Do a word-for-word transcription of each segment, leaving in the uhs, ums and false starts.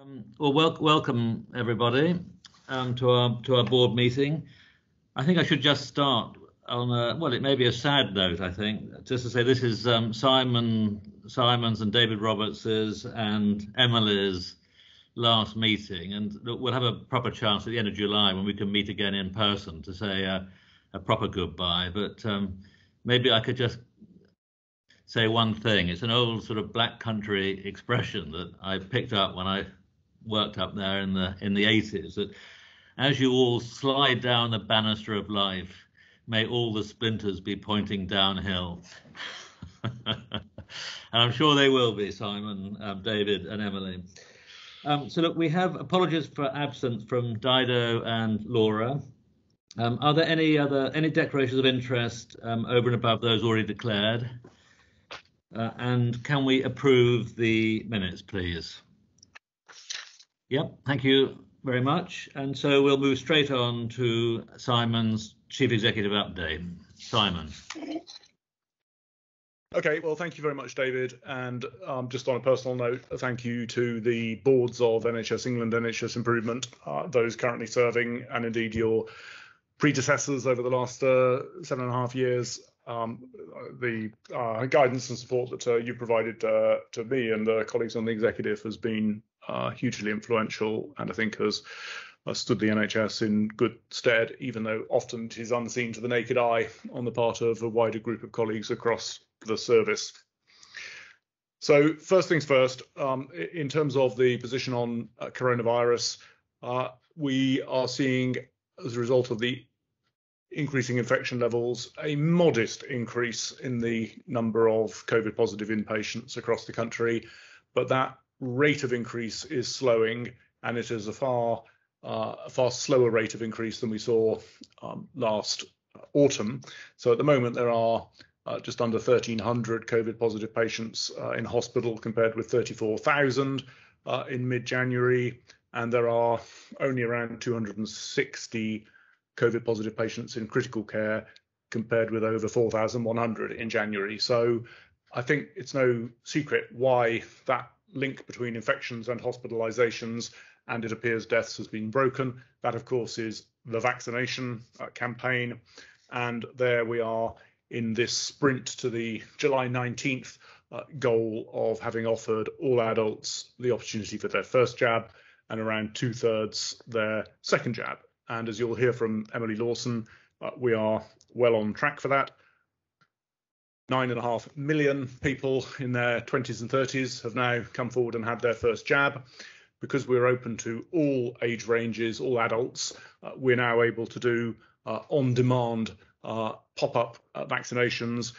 Um, well, wel welcome everybody um, to our to our board meeting. I think I should just start on a, well, it may be a sad note. I think just to say this is um, Simon Simon's and David Roberts's and Emily's last meeting, and we'll have a proper chance at the end of July when we can meet again in person to say a, a proper goodbye. But um, maybe I could just say one thing. It's an old sort of Black Country expression that I picked up when I worked up there in the in the eighties, that as you all slide down the banister of life, may all the splinters be pointing downhill. And I'm sure they will be, Simon, um, David and Emily. Um, so look, we have apologies for absence from Dido and Laura. Um, are there any other any declarations of interest um, over and above those already declared? Uh, and can we approve the minutes, please? Yep, thank you very much. And so we'll move straight on to Simon's Chief Executive update. Simon. Okay, well, thank you very much, David. And um, just on a personal note, a thank you to the boards of N H S England, N H S Improvement, uh, those currently serving, and indeed your predecessors over the last uh, seven and a half years. Um, the uh, guidance and support that uh, you provided uh, to me and the colleagues on the executive has been uh, hugely influential, and I think has uh, stood the N H S in good stead, even though often it is unseen to the naked eye on the part of a wider group of colleagues across the service. So first things first, um, in terms of the position on uh, coronavirus, uh, we are seeing, as a result of the increasing infection levels, a modest increase in the number of COVID positive inpatients across the country, but that rate of increase is slowing, and it is a far uh, a far slower rate of increase than we saw um, last autumn. So at the moment there are uh, just under thirteen hundred COVID positive patients uh, in hospital, compared with thirty-four thousand uh, in mid-January, and there are only around two hundred sixty COVID positive patients in critical care, compared with over four thousand one hundred in January. So I think it's no secret why that link between infections and hospitalizations, and it appears deaths, has been broken. That, of course, is the vaccination uh, campaign. And there we are in this sprint to the July nineteenth uh, goal of having offered all adults the opportunity for their first jab and around two thirds their second jab. And as you'll hear from Emily Lawson, uh, we are well on track for that. Nine and a half million people in their twenties and thirties have now come forward and had their first jab. Because we're open to all age ranges, all adults, uh, we're now able to do uh, on-demand uh, pop-up uh, vaccinations.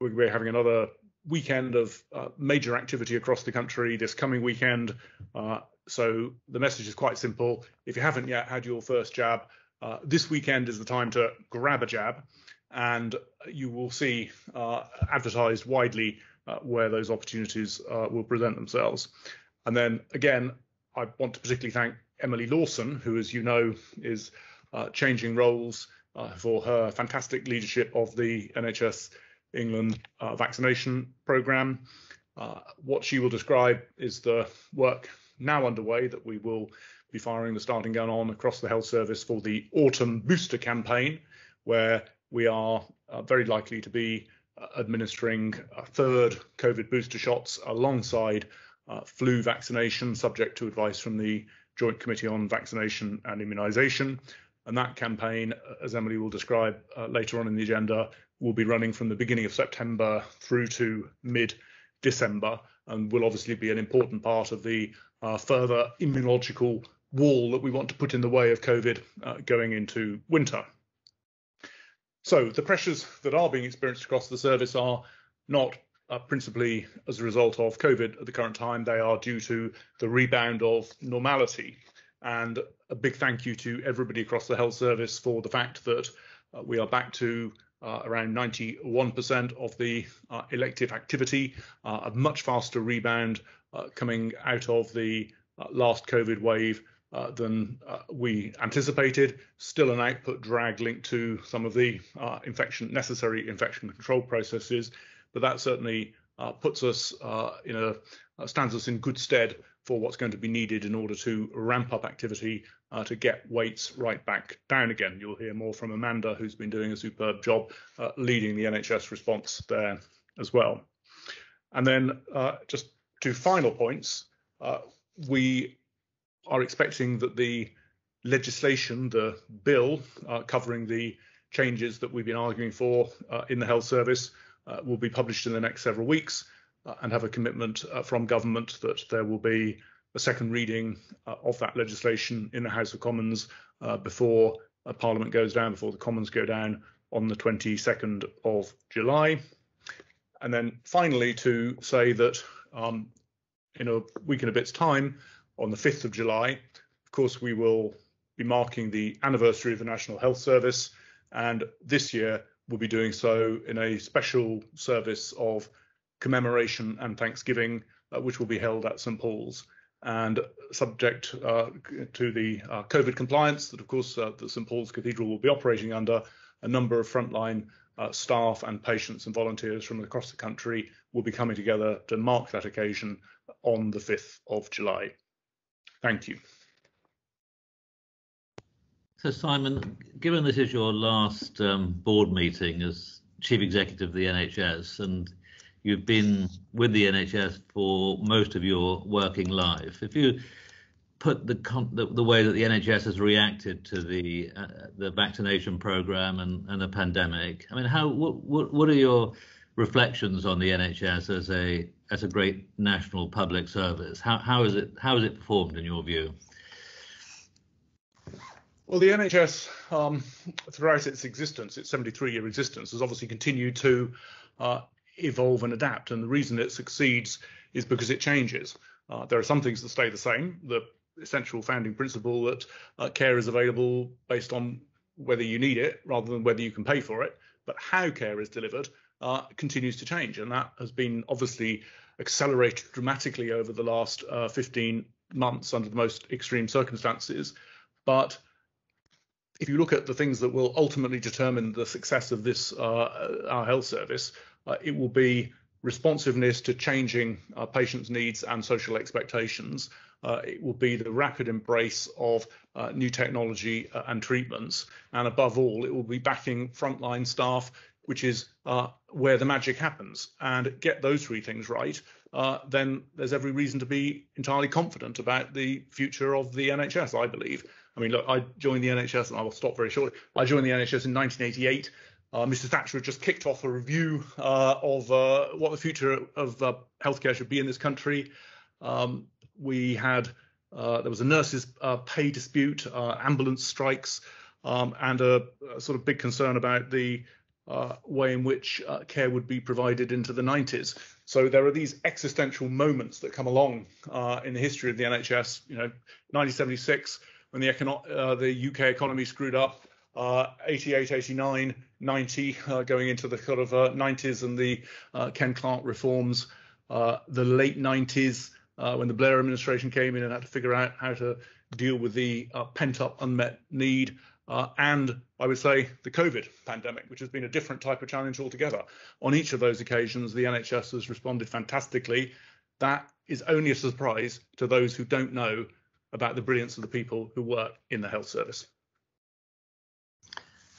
We're having another weekend of uh, major activity across the country this coming weekend. Uh, So the message is quite simple. If you haven't yet had your first jab, uh, this weekend is the time to grab a jab, and you will see uh, advertised widely uh, where those opportunities uh, will present themselves. And then again, I want to particularly thank Emily Lawson, who, as you know, is uh, changing roles, uh, for her fantastic leadership of the N H S England uh, vaccination programme. Uh, what she will describe is the work now underway that we will be firing the starting gun on across the health service for the autumn booster campaign, where we are uh, very likely to be uh, administering a third COVID booster shots alongside uh, flu vaccination, subject to advice from the Joint Committee on Vaccination and Immunisation. And that campaign, as Emily will describe uh, later on in the agenda, will be running from the beginning of September through to mid-December, and will obviously be an important part of the Uh, further immunological wall that we want to put in the way of COVID uh, going into winter. So the pressures that are being experienced across the service are not uh, principally as a result of COVID at the current time. They are due to the rebound of normality. And a big thank you to everybody across the health service for the fact that uh, we are back to Uh, around ninety-one percent of the uh, elective activity, uh, a much faster rebound uh, coming out of the uh, last COVID wave uh, than uh, we anticipated. Still an output drag linked to some of the uh, infection, necessary infection control processes, but that certainly uh, puts us uh, in a stands us in good stead for what's going to be needed in order to ramp up activity uh, to get weights right back down again. You'll hear more from Amanda, who's been doing a superb job uh, leading the N H S response there as well. And then uh, just two final points. Uh, we are expecting that the legislation, the bill uh, covering the changes that we've been arguing for uh, in the health service uh, will be published in the next several weeks, uh, and have a commitment uh, from government that there will be a second reading uh, of that legislation in the House of Commons uh, before uh, Parliament goes down, before the Commons go down on the twenty-second of July. And then finally to say that um, in a week and a bit's time, on the fifth of July, of course, we will be marking the anniversary of the National Health Service, and this year we'll be doing so in a special service of commemoration and thanksgiving, uh, which will be held at Saint Paul's, and subject uh, to the uh, COVID compliance that, of course, uh, the Saint Paul's Cathedral will be operating under. A number of frontline uh, staff and patients and volunteers from across the country will be coming together to mark that occasion on the fifth of July. Thank you. So Simon, given this is your last um, board meeting as Chief Executive of the N H S, and you've been with the N H S for most of your working life, if you put the, the, the way that the N H S has reacted to the uh, the vaccination programme and, and the pandemic, I mean, how what, what what are your reflections on the N H S as a as a great national public service? How how is it how is it performed in your view? Well, the N H S, um, throughout its existence, its seventy-three year existence, has obviously continued to uh, evolve and adapt. And the reason it succeeds is because it changes. Uh, there are some things that stay the same. The essential founding principle that uh, care is available based on whether you need it rather than whether you can pay for it. But how care is delivered uh, continues to change. And that has been obviously accelerated dramatically over the last uh, fifteen months under the most extreme circumstances. But if you look at the things that will ultimately determine the success of this, uh, our health service, uh, it will be responsiveness to changing uh, patients' needs and social expectations. Uh, it will be the rapid embrace of uh, new technology uh, and treatments. And above all, it will be backing frontline staff, which is uh, where the magic happens. And get those three things right, uh, then there's every reason to be entirely confident about the future of the N H S, I believe. I mean, look, I joined the N H S, and I will stop very shortly. I joined the N H S in nineteen eighty-eight. Uh, Missus Thatcher had just kicked off a review uh, of uh, what the future of uh, healthcare should be in this country. Um, we had, uh, there was a nurses' uh, pay dispute, uh, ambulance strikes, um, and a, a sort of big concern about the uh, way in which uh, care would be provided into the nineties. So there are these existential moments that come along uh, in the history of the N H S. You know, nineteen seventy-six, when the, econo uh, the U K economy screwed up, uh, eighty-eight, eighty-nine, ninety, uh, going into the sort of uh, nineties and the uh, Ken Clark reforms, uh, the late nineties, uh, when the Blair administration came in and had to figure out how to deal with the uh, pent-up unmet need, uh, and I would say the COVID pandemic, which has been a different type of challenge altogether. On each of those occasions, the N H S has responded fantastically. That is only a surprise to those who don't know about the brilliance of the people who work in the health service.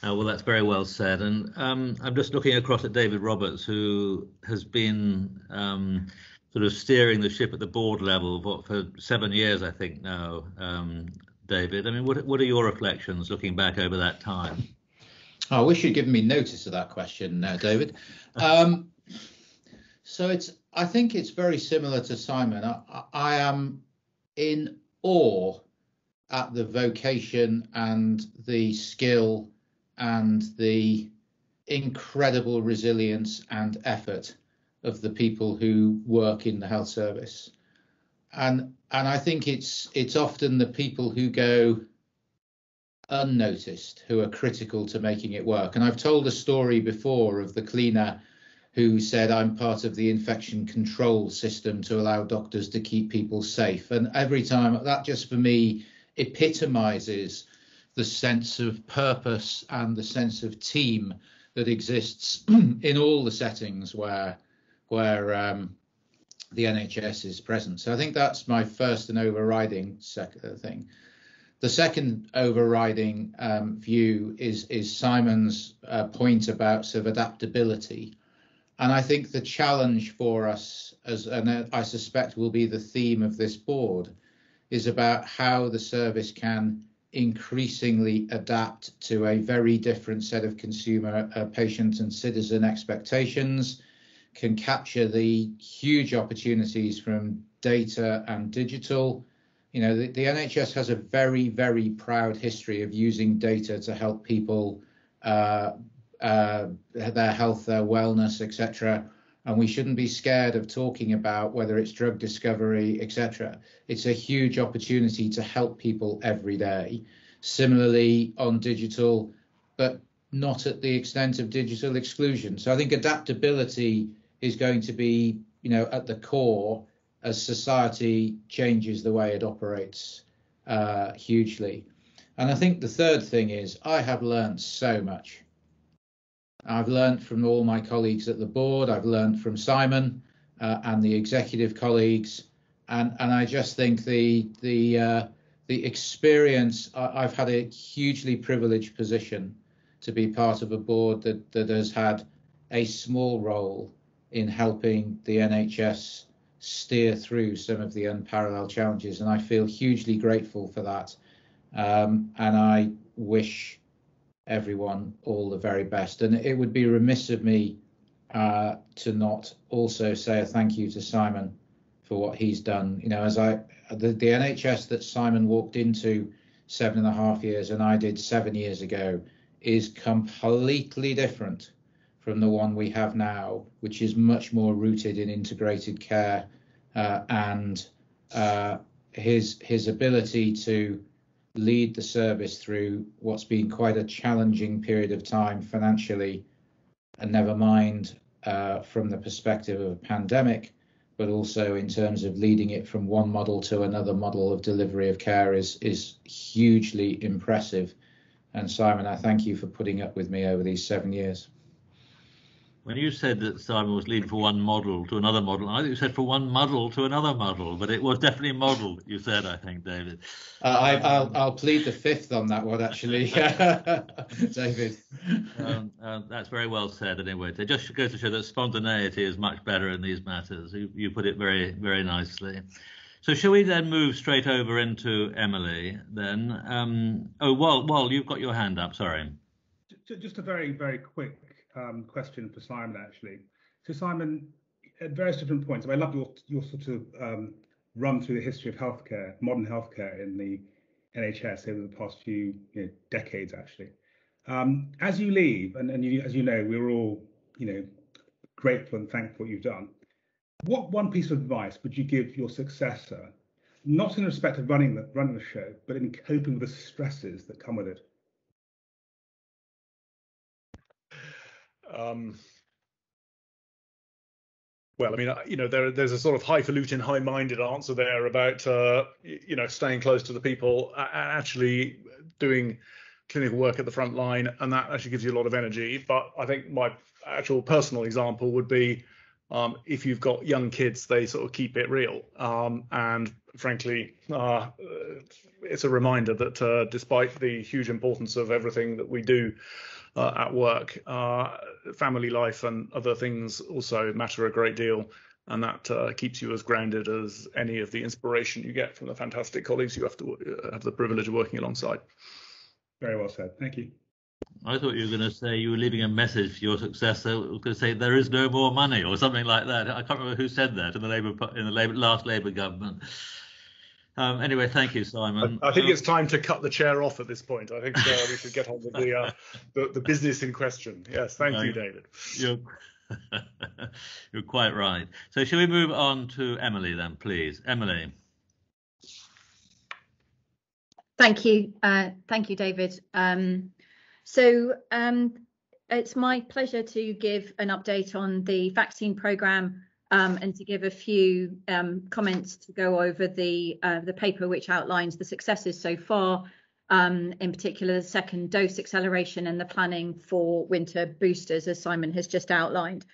Oh, well, that's very well said. And um, I'm just looking across at David Roberts, who has been um, sort of steering the ship at the board level what, for seven years, I think now, um, David. I mean, what, what are your reflections looking back over that time? I wish you'd given me notice of that question now, David. um, so it's, I think it's very similar to Simon. I, I am in awe at the vocation and the skill and the incredible resilience and effort of the people who work in the health service. And and I think it's it's often the people who go unnoticed who are critical to making it work. And I've told a story before of the cleaner who said, "I'm part of the infection control system to allow doctors to keep people safe." And every time, that just for me epitomizes the sense of purpose and the sense of team that exists in all the settings where where um, the N H S is present. So I think that's my first and overriding sec- thing. The second overriding um, view is, is Simon's uh, point about sort of adaptability. And I think the challenge for us, as and I suspect will be the theme of this board, is about how the service can increasingly adapt to a very different set of consumer, uh, patient and citizen expectations, can capture the huge opportunities from data and digital. You know, the, the N H S has a very, very proud history of using data to help people, uh, uh, their health, their wellness, et cetera. And we shouldn't be scared of talking about whether it's drug discovery, et cetera. It's a huge opportunity to help people every day. Similarly on digital, but not at the extent of digital exclusion. So I think adaptability is going to be, you know, at the core as society changes the way it operates uh, hugely. And I think the third thing is I have learned so much. I've learned from all my colleagues at the board. I've learned from Simon uh, and the executive colleagues. And, and I just think the, the, uh, the experience, I, I've had a hugely privileged position to be part of a board that, that has had a small role in helping the N H S steer through some of the unparalleled challenges. And I feel hugely grateful for that. Um, and I wish everyone all the very best, and it would be remiss of me uh, to not also say a thank you to Simon for what he's done. You know, as I the, the N H S that Simon walked into seven and a half years and I did seven years ago is completely different from the one we have now, which is much more rooted in integrated care uh, and uh, his his ability to lead the service through what's been quite a challenging period of time financially, and never mind uh, from the perspective of a pandemic, but also in terms of leading it from one model to another model of delivery of care is is hugely impressive. And Simon, I thank you for putting up with me over these seven years. When you said that Simon was leading for one model to another model, I think you said for one muddle to another muddle, but it was definitely model that you said, I think, David. Uh, I, I'll, I'll plead the fifth on that one, actually, David. Um, um, that's very well said, anyway. It just goes to show that spontaneity is much better in these matters. You, you put it very, very nicely. So shall we then move straight over into Emily, then? Um, oh, well, well, you've got your hand up, sorry. Just a very, very quick Um, question for Simon, actually. So Simon, at various different points, I mean, I love your, your sort of um, run through the history of healthcare, modern healthcare in the N H S over the past few you know, decades, actually. Um, as you leave, and, and you, as you know, we're all, you know, grateful and thankful for what you've done. What one piece of advice would you give your successor, not in respect of running the, running the show, but in coping with the stresses that come with it? Um, well, I mean, you know, there, there's a sort of highfalutin, high-minded answer there about, uh, you know, staying close to the people, uh, actually doing clinical work at the front line, and that actually gives you a lot of energy. But I think my actual personal example would be um, if you've got young kids, they sort of keep it real. Um, and frankly, uh, it's a reminder that uh, despite the huge importance of everything that we do, Uh, at work, uh, family life and other things also matter a great deal, and that uh, keeps you as grounded as any of the inspiration you get from the fantastic colleagues you have to uh, have the privilege of working alongside. Very well said. Thank you. I thought you were going to say you were leaving a message for your successor. I was going to say there is no more money or something like that. I can't remember who said that in the Labour in the Labour, last Labour government. Um, anyway, thank you, Simon. I, I think um, it's time to cut the chair off at this point. I think uh, we should get on with the, uh, the the business in question. Yes, thank um, you, David. You're, you're quite right. So shall we move on to Emily then, please? Emily. Thank you. Uh, thank you, David. Um, so um, it's my pleasure to give an update on the vaccine programme, Um, and to give a few um, comments to go over the uh, the paper which outlines the successes so far, um, in particular the second dose acceleration and the planning for winter boosters, as Simon has just outlined.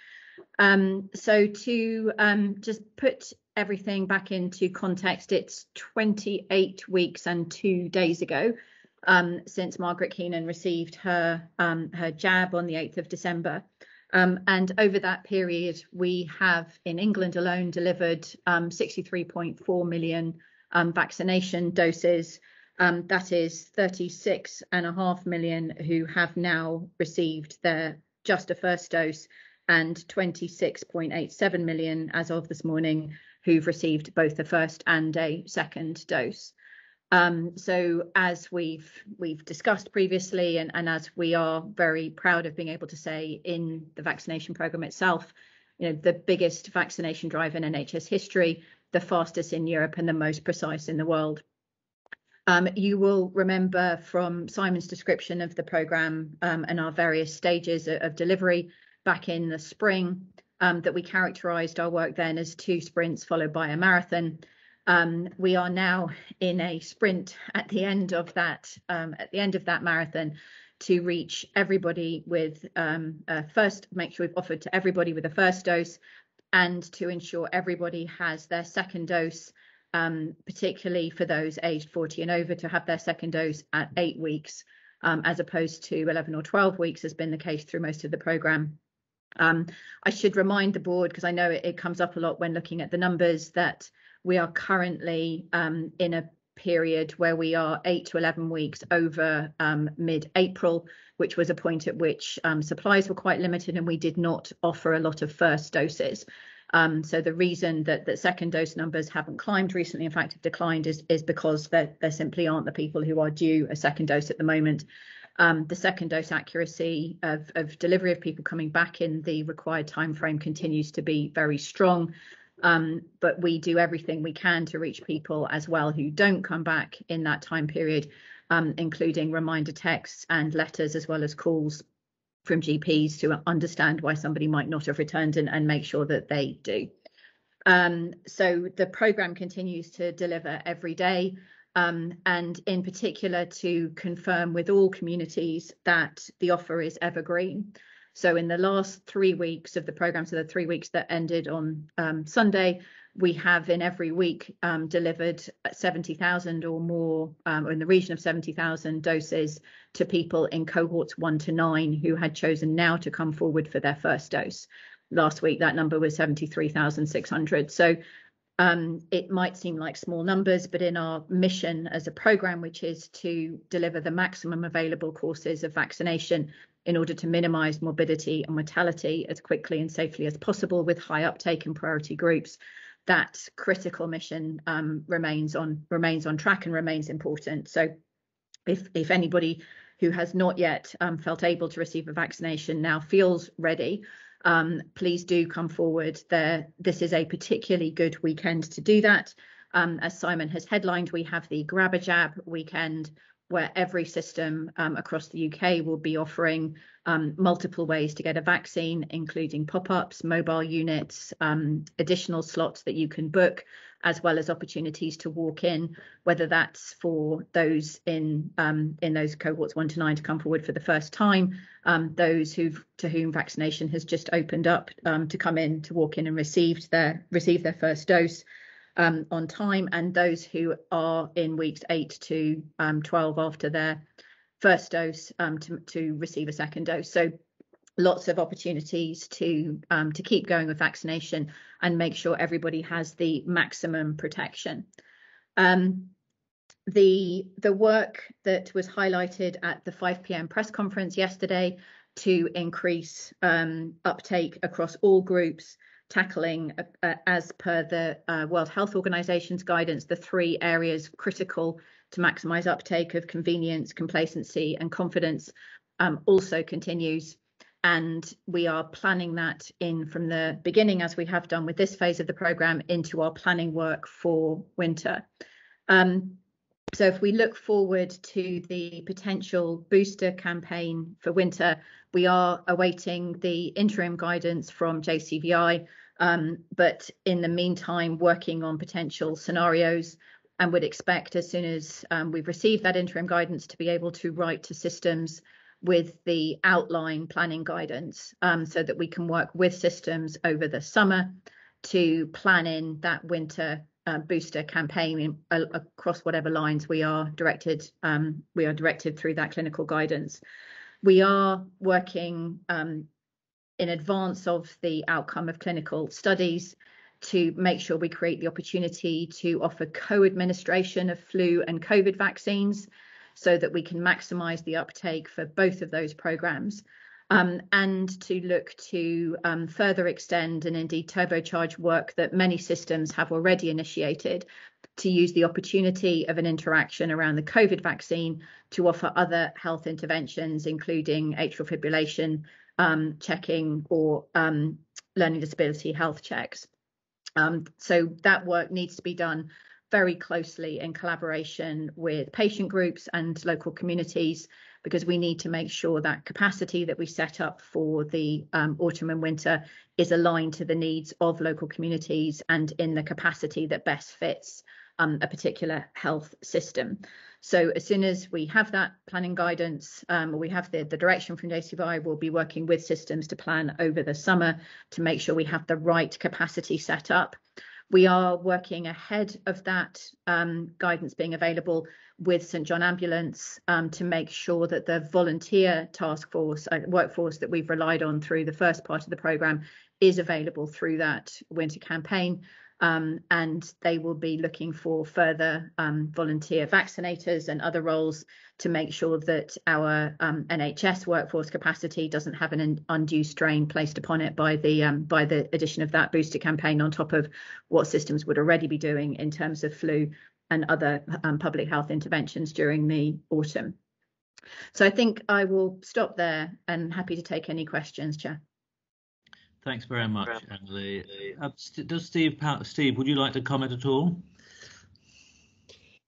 Um, so to um, just put everything back into context, it's twenty-eight weeks and two days ago um, since Margaret Keenan received her um, her jab on the eighth of December. Um, and over that period, we have in England alone delivered um, sixty-three point four million um, vaccination doses. Um, that is thirty-six and a half million who have now received their just a first dose, and twenty-six point eight seven million as of this morning who've received both a first and a second dose. Um, so as we've we've discussed previously, and, and as we are very proud of being able to say in the vaccination programme itself, you know, the biggest vaccination drive in N H S history, the fastest in Europe and the most precise in the world. Um, you will remember from Simon's description of the programme um, and our various stages of, of delivery back in the spring um, that we characterised our work then as two sprints followed by a marathon. Um, we are now in a sprint at the end of that um, at the end of that marathon to reach everybody with um, a first, make sure we've offered to everybody with a first dose, and to ensure everybody has their second dose. Um, particularly for those aged forty and over, to have their second dose at eight weeks um, as opposed to eleven or twelve weeks has been the case through most of the programme. Um, I should remind the board, because I know it, it comes up a lot when looking at the numbers, that we are currently um, in a period where we are eight to eleven weeks over um, mid-April, which was a point at which um, supplies were quite limited and we did not offer a lot of first doses. Um, so the reason that, that second dose numbers haven't climbed recently, in fact have declined, is, is because there, there simply aren't the people who are due a second dose at the moment. Um, the second dose accuracy of, of delivery of people coming back in the required timeframe continues to be very strong. Um, but we do everything we can to reach people as well who don't come back in that time period, um, including reminder texts and letters as well as calls from G Ps to understand why somebody might not have returned and, and make sure that they do. Um, so the programme continues to deliver every day, um, and in particular to confirm with all communities that the offer is evergreen. So in the last three weeks of the programme, so the three weeks that ended on um, Sunday, we have in every week um, delivered seventy thousand or more, um, or in the region of seventy thousand doses to people in cohorts one to nine who had chosen now to come forward for their first dose. Last week, that number was seventy-three thousand six hundred. So um, it might seem like small numbers, but in our mission as a programme, which is to deliver the maximum available courses of vaccination in order to minimise morbidity and mortality as quickly and safely as possible with high uptake in priority groups, that critical mission um, remains on remains on track and remains important. So if, if anybody who has not yet um, felt able to receive a vaccination now feels ready, um, please do come forward. There, this is a particularly good weekend to do that. Um, as Simon has headlined, we have the Grab a Jab weekend, where every system um, across the U K will be offering um, multiple ways to get a vaccine, including pop-ups, mobile units, um, additional slots that you can book, as well as opportunities to walk in, whether that's for those in um, in those cohorts one to nine to come forward for the first time, um, those who've to whom vaccination has just opened up um, to come in, to walk in and received their receive their first dose. Um, on time, and those who are in weeks eight to twelve after their first dose um, to, to receive a second dose. So lots of opportunities to um, to keep going with vaccination and make sure everybody has the maximum protection. Um, the, the work that was highlighted at the five p m press conference yesterday to increase um, uptake across all groups, tackling, uh, as per the uh, World Health Organization's guidance, the three areas critical to maximise uptake of convenience, complacency and confidence um, also continues. And we are planning that in from the beginning, as we have done with this phase of the programme, into our planning work for winter. Um, so if we look forward to the potential booster campaign for winter, we are awaiting the interim guidance from J C V I. Um, but in the meantime, working on potential scenarios, and would expect as soon as um, we've received that interim guidance to be able to write to systems with the outline planning guidance, um, so that we can work with systems over the summer to plan in that winter uh, booster campaign in, uh, across whatever lines we are directed. Um, we are directed through that clinical guidance. We are working um, in advance of the outcome of clinical studies to make sure we create the opportunity to offer co-administration of flu and COVID vaccines, so that we can maximise the uptake for both of those programmes, um, and to look to um, further extend and indeed turbocharge work that many systems have already initiated to use the opportunity of an interaction around the COVID vaccine to offer other health interventions, including atrial fibrillation um, checking or um, learning disability health checks. Um, so that work needs to be done very closely in collaboration with patient groups and local communities, because we need to make sure that capacity that we set up for the um, autumn and winter is aligned to the needs of local communities and in the capacity that best fits um, a particular health system. So as soon as we have that planning guidance, um, we have the, the direction from J C V I, we'll be working with systems to plan over the summer to make sure we have the right capacity set up. We are working ahead of that um, guidance being available with St John Ambulance um, to make sure that the volunteer task force uh, workforce that we've relied on through the first part of the programme is available through that winter campaign, um, and they will be looking for further um, volunteer vaccinators and other roles to make sure that our um, N H S workforce capacity doesn't have an undue strain placed upon it by the um, by the addition of that booster campaign on top of what systems would already be doing in terms of flu and other um, public health interventions during the autumn. So I think I will stop there and happy to take any questions, Chair. Thanks very much, Emily. Uh, does Steve, Steve, would you like to comment at all?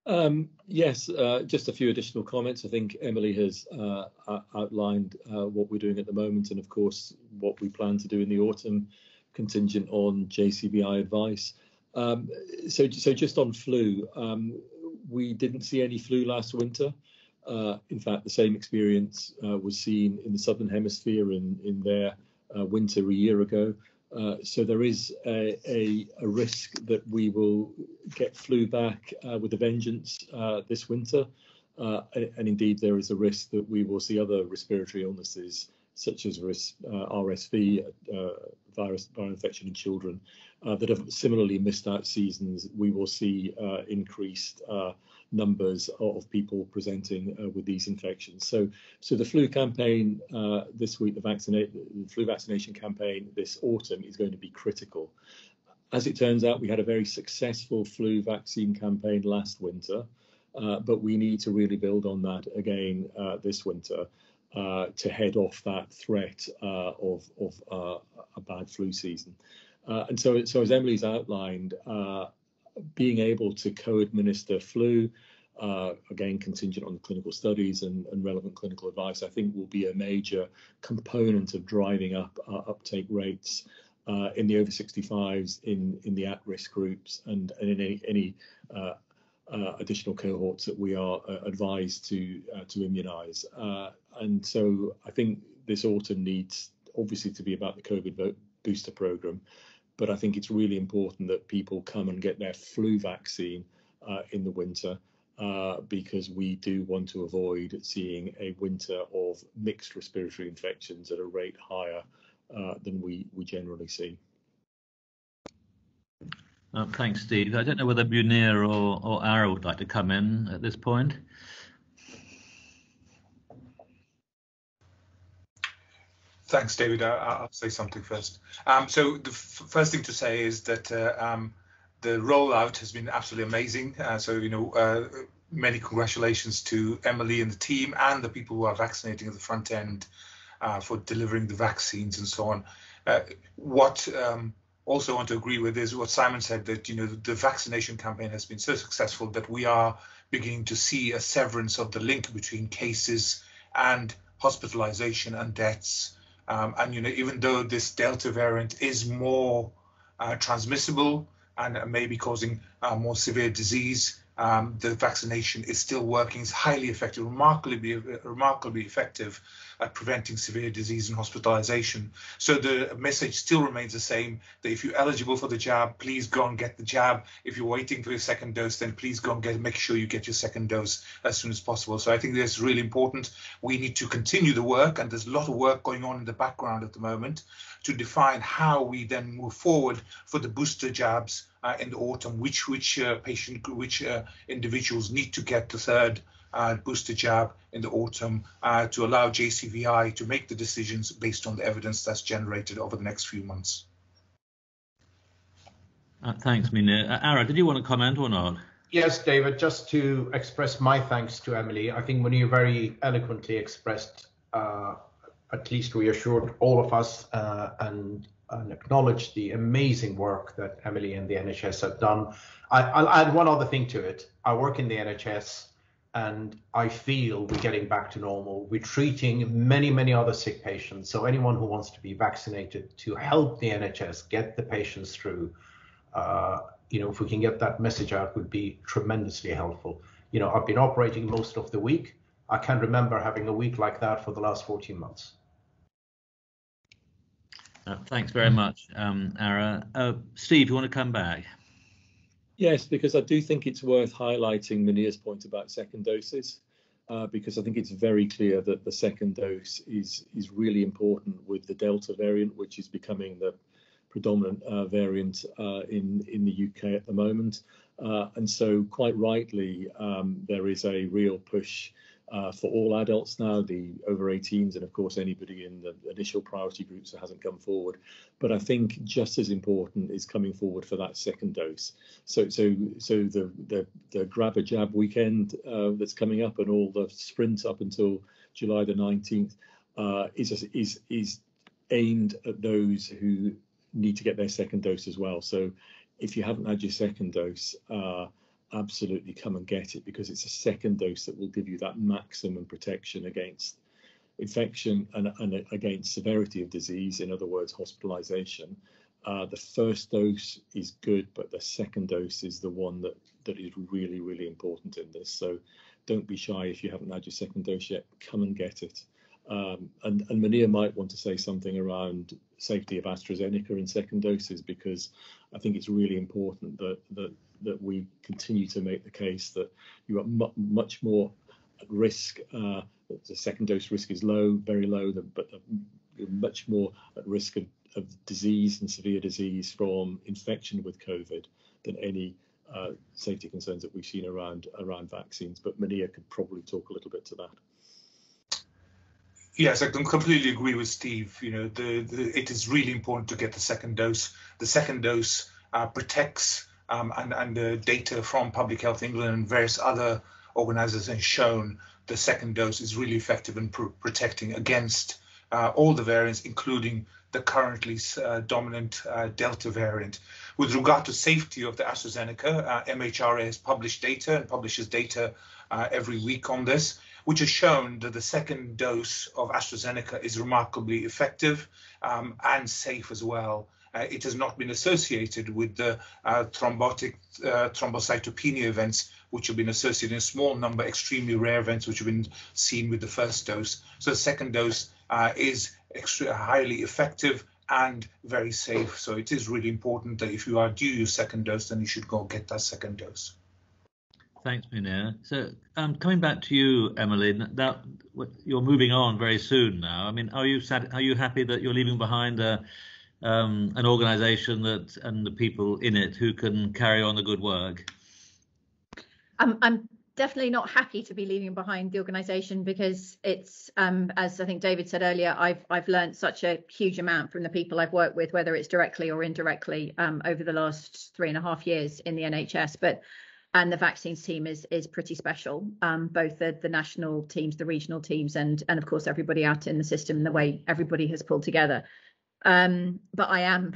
Um, yes, uh, just a few additional comments. I think Emily has uh, outlined uh, what we're doing at the moment, and of course what we plan to do in the autumn, contingent on J C V I advice. Um, so, so just on flu, um, we didn't see any flu last winter. Uh, in fact, the same experience uh, was seen in the Southern Hemisphere in, in their uh, winter a year ago. Uh, so there is a, a, a risk that we will get flu back uh, with a vengeance uh, this winter, uh, and, and indeed there is a risk that we will see other respiratory illnesses such as risk, uh, R S V, uh, virus, viral infection in children, uh, that have similarly missed out seasons. We will see uh, increased uh, numbers of people presenting uh, with these infections. So, so the flu campaign uh, this week, the, vaccinate, the flu vaccination campaign this autumn is going to be critical. As it turns out, we had a very successful flu vaccine campaign last winter, uh, but we need to really build on that again uh, this winter uh, to head off that threat uh, of, of uh, a bad flu season. Uh, and so, so as Emily's outlined, uh, being able to co-administer flu, uh, again contingent on the clinical studies and, and relevant clinical advice, I think will be a major component of driving up uh, uptake rates uh, in the over sixty-fives, in, in the at-risk groups, and, and in any, any uh, uh, additional cohorts that we are uh, advised to uh, to immunise. Uh, and so I think this autumn needs obviously to be about the COVID booster programme, but I think it's really important that people come and get their flu vaccine uh, in the winter, uh, because we do want to avoid seeing a winter of mixed respiratory infections at a rate higher uh, than we, we generally see. Um, thanks, Steve. I don't know whether Munir or, or Ara would like to come in at this point. Thanks, David. I'll, I'll say something first. Um, so the f first thing to say is that uh, um, the rollout has been absolutely amazing. Uh, so, you know, uh, many congratulations to Emily and the team and the people who are vaccinating at the front end uh, for delivering the vaccines and so on. Uh, what um, also want to agree with is what Simon said, that, you know, the, the vaccination campaign has been so successful that we are beginning to see a severance of the link between cases and hospitalization and deaths. Um, and, you know, even though this Delta variant is more uh, transmissible and uh, may be causing uh, more severe disease, um, the vaccination is still working. It's highly effective, remarkably, remarkably effective at preventing severe disease and hospitalisation. So the message still remains the same, that if you're eligible for the jab, please go and get the jab. If you're waiting for your second dose, then please go and get, make sure you get your second dose as soon as possible. So I think that's really important. We need to continue the work, and there's a lot of work going on in the background at the moment to define how we then move forward for the booster jabs uh, in the autumn, which which uh, patient, which uh, individuals need to get the third Uh, booster jab in the autumn uh, to allow J C V I to make the decisions based on the evidence that's generated over the next few months. Uh, thanks, Mina. Uh, Ara, did you want to comment or not? Yes, David, just to express my thanks to Emily. I think Munir very eloquently expressed, uh, at least reassured all of us uh, and, and acknowledged the amazing work that Emily and the N H S have done. I, I'll add one other thing to it. I work in the N H S. And I feel we're getting back to normal. We're treating many, many other sick patients. So anyone who wants to be vaccinated, to help the N H S get the patients through, uh, you know, if we can get that message out, would be tremendously helpful. You know, I've been operating most of the week. I can't remember having a week like that for the last fourteen months. Uh, thanks very much, um, Ara. Uh, Steve, you want to come back? Yes, because I do think it's worth highlighting Munir's point about second doses, uh, because I think it's very clear that the second dose is is really important with the Delta variant, which is becoming the predominant uh, variant uh, in, in the U K at the moment. Uh, and so quite rightly, um, there is a real push uh, for all adults now, the over eighteens, and of course anybody in the initial priority groups that hasn't come forward. But I think just as important is coming forward for that second dose. So so, so the, the, the grab a jab weekend uh, that's coming up, and all the sprint up until July the nineteenth uh, is, is, is aimed at those who need to get their second dose as well. So if you haven't had your second dose, uh, absolutely come and get it, because it's a second dose that will give you that maximum protection against infection and, and against severity of disease, in other words, hospitalisation. Uh, the first dose is good, but the second dose is the one that, that is really, really important in this. So don't be shy if you haven't had your second dose yet, come and get it. Um, and, and Munir might want to say something around safety of AstraZeneca in second doses, because I think it's really important that that, that we continue to make the case that you are mu much more at risk. Uh, the second dose risk is low, very low, but you're much more at risk of, of disease and severe disease from infection with COVID than any uh, safety concerns that we've seen around around vaccines. But Munir could probably talk a little bit to that. Yes, I can completely agree with Steve. You know, the, the, it is really important to get the second dose. The second dose uh, protects, um, and, and the data from Public Health England and various other organisations has shown the second dose is really effective in pr protecting against uh, all the variants, including the currently uh, dominant uh, Delta variant. With regard to safety of the AstraZeneca, uh, M H R A has published data and publishes data uh, every week on this, which has shown that the second dose of AstraZeneca is remarkably effective um, and safe as well. Uh, it has not been associated with the uh, thrombotic uh, thrombocytopenia events, which have been associated in a small number, extremely rare events, which have been seen with the first dose. So the second dose uh, is extra highly effective and very safe. So it is really important that if you are due your second dose, then you should go get that second dose. Thanks, Munir. So um, coming back to you, Emily, that, you're moving on very soon now. I mean, are you sad, are you happy that you're leaving behind a, um, an organisation that and the people in it who can carry on the good work? I'm, I'm definitely not happy to be leaving behind the organisation, because it's, um, as I think David said earlier, I've I've learned such a huge amount from the people I've worked with, whether it's directly or indirectly, um, over the last three and a half years in the N H S, but. And the vaccines team is is pretty special, um, both the, the national teams, the regional teams, and, and of course, everybody out in the system, the way everybody has pulled together. Um, but I am,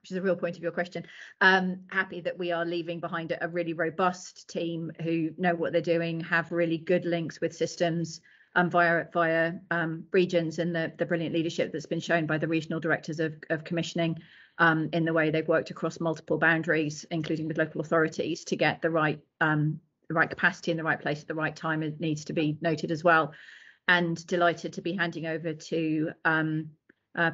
which is a real point of your question, um, happy that we are leaving behind a, a really robust team who know what they're doing, have really good links with systems um, via via um, regions, and the, the brilliant leadership that's been shown by the regional directors of, of commissioning. um, in the way they've worked across multiple boundaries, including with local authorities, to get the right um, the right capacity in the right place at the right time. It needs to be noted as well. And delighted to be handing over to um, uh,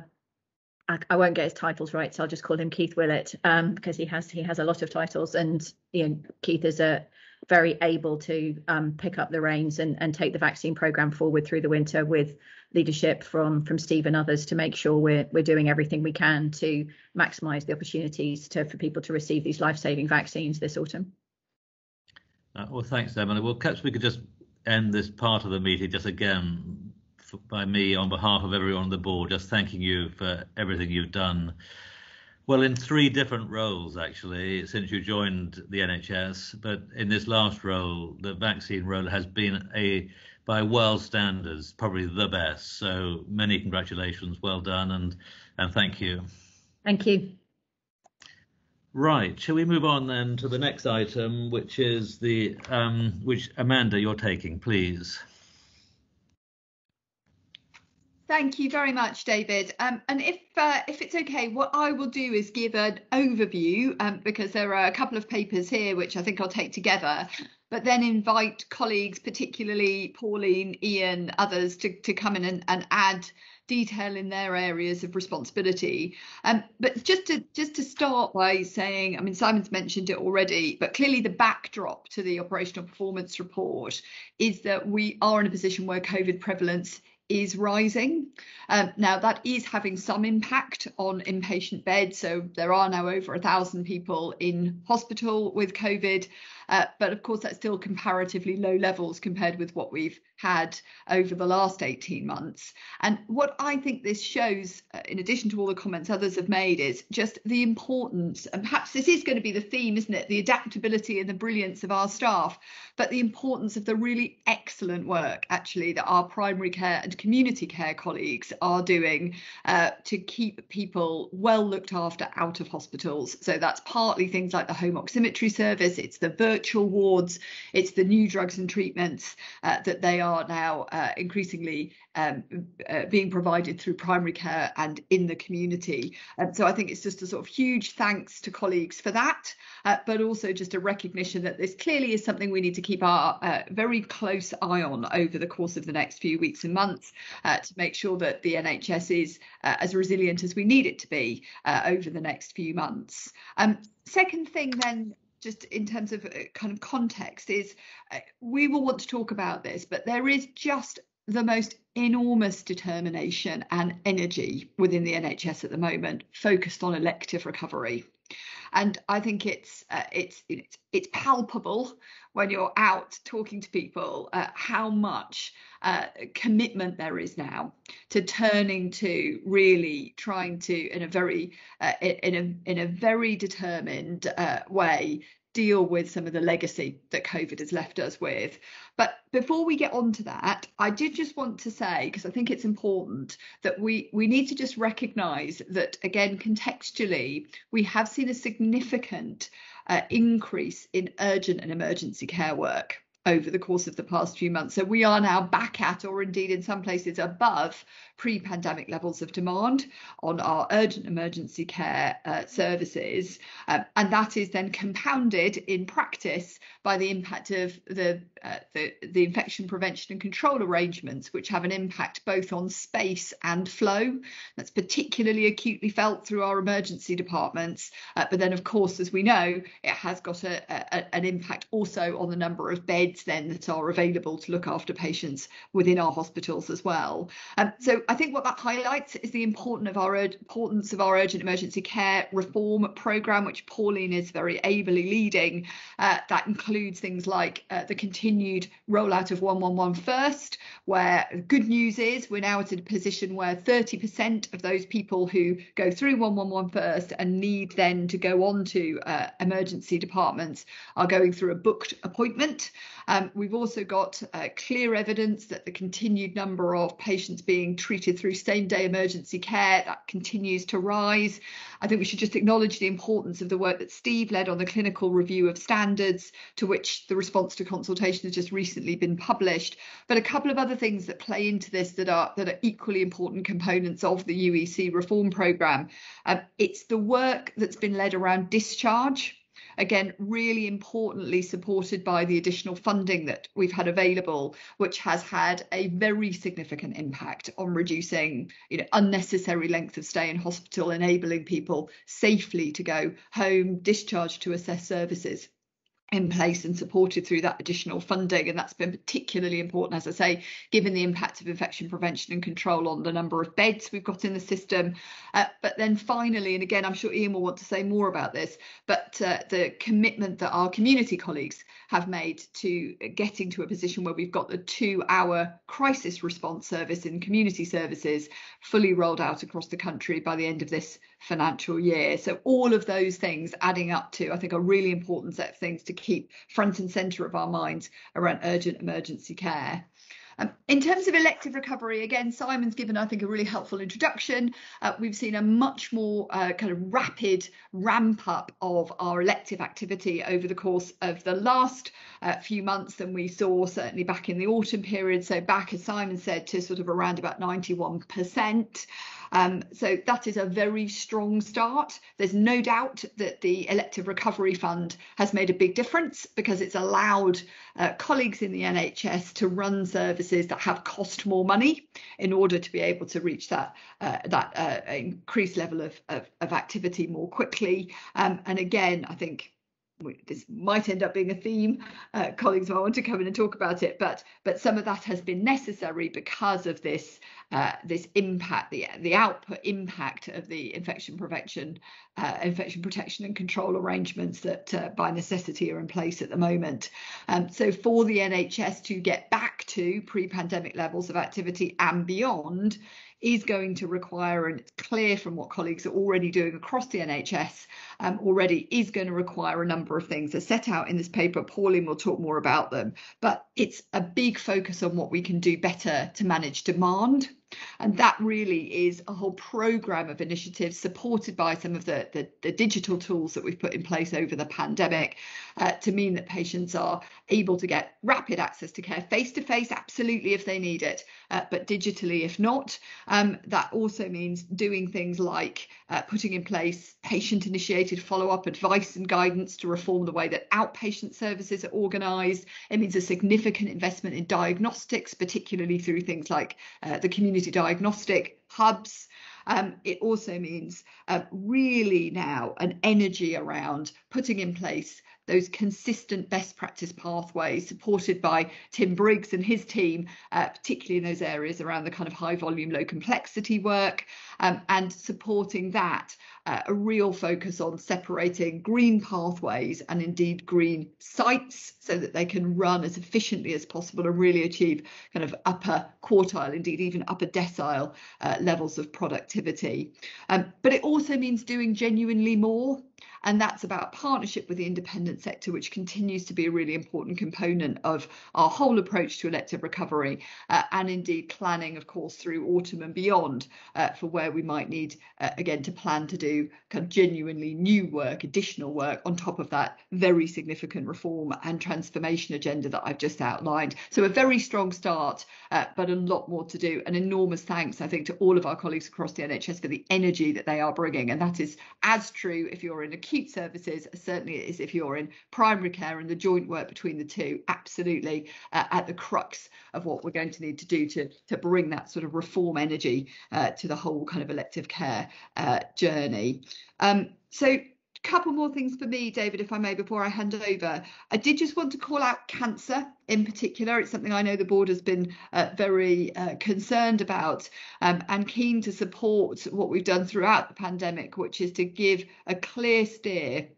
I, I won't get his titles right, so I'll just call him Keith Willett, um, because he has he has a lot of titles, and you know, Keith is a very able to um, pick up the reins and, and take the vaccine programme forward through the winter with leadership from from Steve and others to make sure we're we're doing everything we can to maximise the opportunities to for people to receive these life-saving vaccines this autumn. Uh, well, thanks, Emily. Well, perhaps we could just end this part of the meeting just again for, by me on behalf of everyone on the board, just thanking you for everything you've done. Well, in three different roles, actually, since you joined the N H S, but in this last role, the vaccine role has been, a, by world standards, probably the best. So many congratulations, well done, and, and thank you. Thank you. Right, shall we move on then to the next item, which is the, um, which Amanda, you're taking, please. Thank you very much, David. Um, and if uh, if it's OK, what I will do is give an overview, um, because there are a couple of papers here which I think I'll take together, but then invite colleagues, particularly Pauline, Ian, others to, to come in and, and add detail in their areas of responsibility. Um, but just to just to start by saying, I mean, Simon's mentioned it already, but clearly the backdrop to the operational performance report is that we are in a position where COVID prevalence is rising. Um, now that is having some impact on inpatient beds. So there are now over a thousand people in hospital with COVID. Uh, but of course, that's still comparatively low levels compared with what we've had over the last eighteen months. And what I think this shows, uh, in addition to all the comments others have made, is just the importance, and perhaps this is going to be the theme, isn't it? The adaptability and the brilliance of our staff, but the importance of the really excellent work, actually, that our primary care and community care colleagues are doing uh, to keep people well looked after out of hospitals. So that's partly things like the home oximetry service, it's the virtual virtual wards, it's the new drugs and treatments uh, that they are now uh, increasingly um, uh, being provided through primary care and in the community. And so I think it's just a sort of huge thanks to colleagues for that, uh, but also just a recognition that this clearly is something we need to keep our uh, very close eye on over the course of the next few weeks and months uh, to make sure that the N H S is uh, as resilient as we need it to be uh, over the next few months. Um, second thing then, just in terms of kind of context, is uh, we will want to talk about this, but there is just the most enormous determination and energy within the N H S at the moment focused on elective recovery. And I think it's uh, it's it's it's palpable when you're out talking to people uh, how much uh, commitment there is now to turning to really trying to in a very uh, in a in a very determined uh, way deal with some of the legacy that COVID has left us with. But before we get on to that, I did just want to say, because I think it's important, that we, we need to just recognise that, again, contextually, we have seen a significant uh, increase in urgent and emergency care work over the course of the past few months. So we are now back at, or indeed in some places above, pre-pandemic levels of demand on our urgent emergency care uh, services. Um, and that is then compounded in practice by the impact of the, uh, the, the infection prevention and control arrangements, which have an impact both on space and flow. That's particularly acutely felt through our emergency departments. Uh, but then, of course, as we know, it has got a, a, an impact also on the number of beds then that are available to look after patients within our hospitals as well. Um, so I think what that highlights is the importance of our importance of our urgent emergency care reform programme, which Pauline is very ably leading. Uh, that includes things like uh, the continued rollout of one one one first, where good news is we're now at a position where thirty percent of those people who go through one one one first and need then to go on to uh, emergency departments are going through a booked appointment. Um, we've also got uh, clear evidence that the continued number of patients being treated through same-day emergency care, that continues to rise. I think we should just acknowledge the importance of the work that Steve led on the clinical review of standards, to which the response to consultation has just recently been published. But a couple of other things that play into this that are, that are equally important components of the U E C reform programme. Um, it's the work that's been led around discharge. Again, really importantly supported by the additional funding that we've had available, which has had a very significant impact on reducing, you know, unnecessary length of stay in hospital, enabling people safely to go home, discharged to assess services in place and supported through that additional funding. And that's been particularly important, as I say, given the impact of infection prevention and control on the number of beds we've got in the system. Uh, but then finally, and again, I'm sure Ian will want to say more about this, but uh, the commitment that our community colleagues have made to getting to a position where we've got the two hour crisis response service in community services fully rolled out across the country by the end of this financial year. So all of those things adding up to, I think, a really important set of things to keep front and centre of our minds around urgent emergency care. Um, in terms of elective recovery, again, Simon's given, I think, a really helpful introduction. Uh, we've seen a much more uh, kind of rapid ramp up of our elective activity over the course of the last uh, few months than we saw certainly back in the autumn period. So back, as Simon said, to sort of around about ninety-one percent. Um, so that is a very strong start. There's no doubt that the Elective Recovery Fund has made a big difference, because it's allowed uh, colleagues in the N H S to run services that have cost more money in order to be able to reach that uh, that uh, increased level of, of, of activity more quickly. Um, and again, I think this might end up being a theme. Uh, colleagues might want to come in and talk about it, but but some of that has been necessary because of this uh, this impact, the the output impact of the infection prevention, uh, infection protection and control arrangements that uh, by necessity are in place at the moment. Um, so for the N H S to get back to pre-pandemic levels of activity and beyond is going to require, and it's clear from what colleagues are already doing across the N H S um, already, is going to require a number of things. They're set out in this paper. Pauline will talk more about them, but it's a big focus on what we can do better to manage demand. And that really is a whole programme of initiatives supported by some of the, the, the digital tools that we've put in place over the pandemic uh, to mean that patients are able to get rapid access to care face to face, absolutely, if they need it, uh, but digitally if not. Um, that also means doing things like uh, putting in place patient-initiated follow-up advice and guidance to reform the way that outpatient services are organised. It means a significant investment in diagnostics, particularly through things like uh, the community diagnostic hubs. Um, it also means uh, really now an energy around putting in place those consistent best practice pathways supported by Tim Briggs and his team, uh, particularly in those areas around the kind of high volume, low complexity work, um, and supporting that, uh, a real focus on separating green pathways and indeed green sites so that they can run as efficiently as possible and really achieve kind of upper quartile, indeed even upper decile uh, levels of productivity. Um, but it also means doing genuinely more. And that's about partnership with the independent sector, which continues to be a really important component of our whole approach to elective recovery, uh, and indeed planning, of course, through autumn and beyond uh, for where we might need, uh, again, to plan to do kind of genuinely new work, additional work on top of that very significant reform and transformation agenda that I've just outlined. So a very strong start, uh, but a lot more to do. An enormous thanks, I think, to all of our colleagues across the N H S for the energy that they are bringing. And that is as true if you're in acute services, certainly it is if you're in primary care, and the joint work between the two, absolutely uh, at the crux of what we're going to need to do to, to bring that sort of reform energy uh, to the whole kind of elective care uh, journey. Um, so couple more things for me, David, if I may, before I hand over. I did just want to call out cancer in particular. It's something I know the board has been uh, very uh, concerned about um, and keen to support what we've done throughout the pandemic, which is to give a clear steer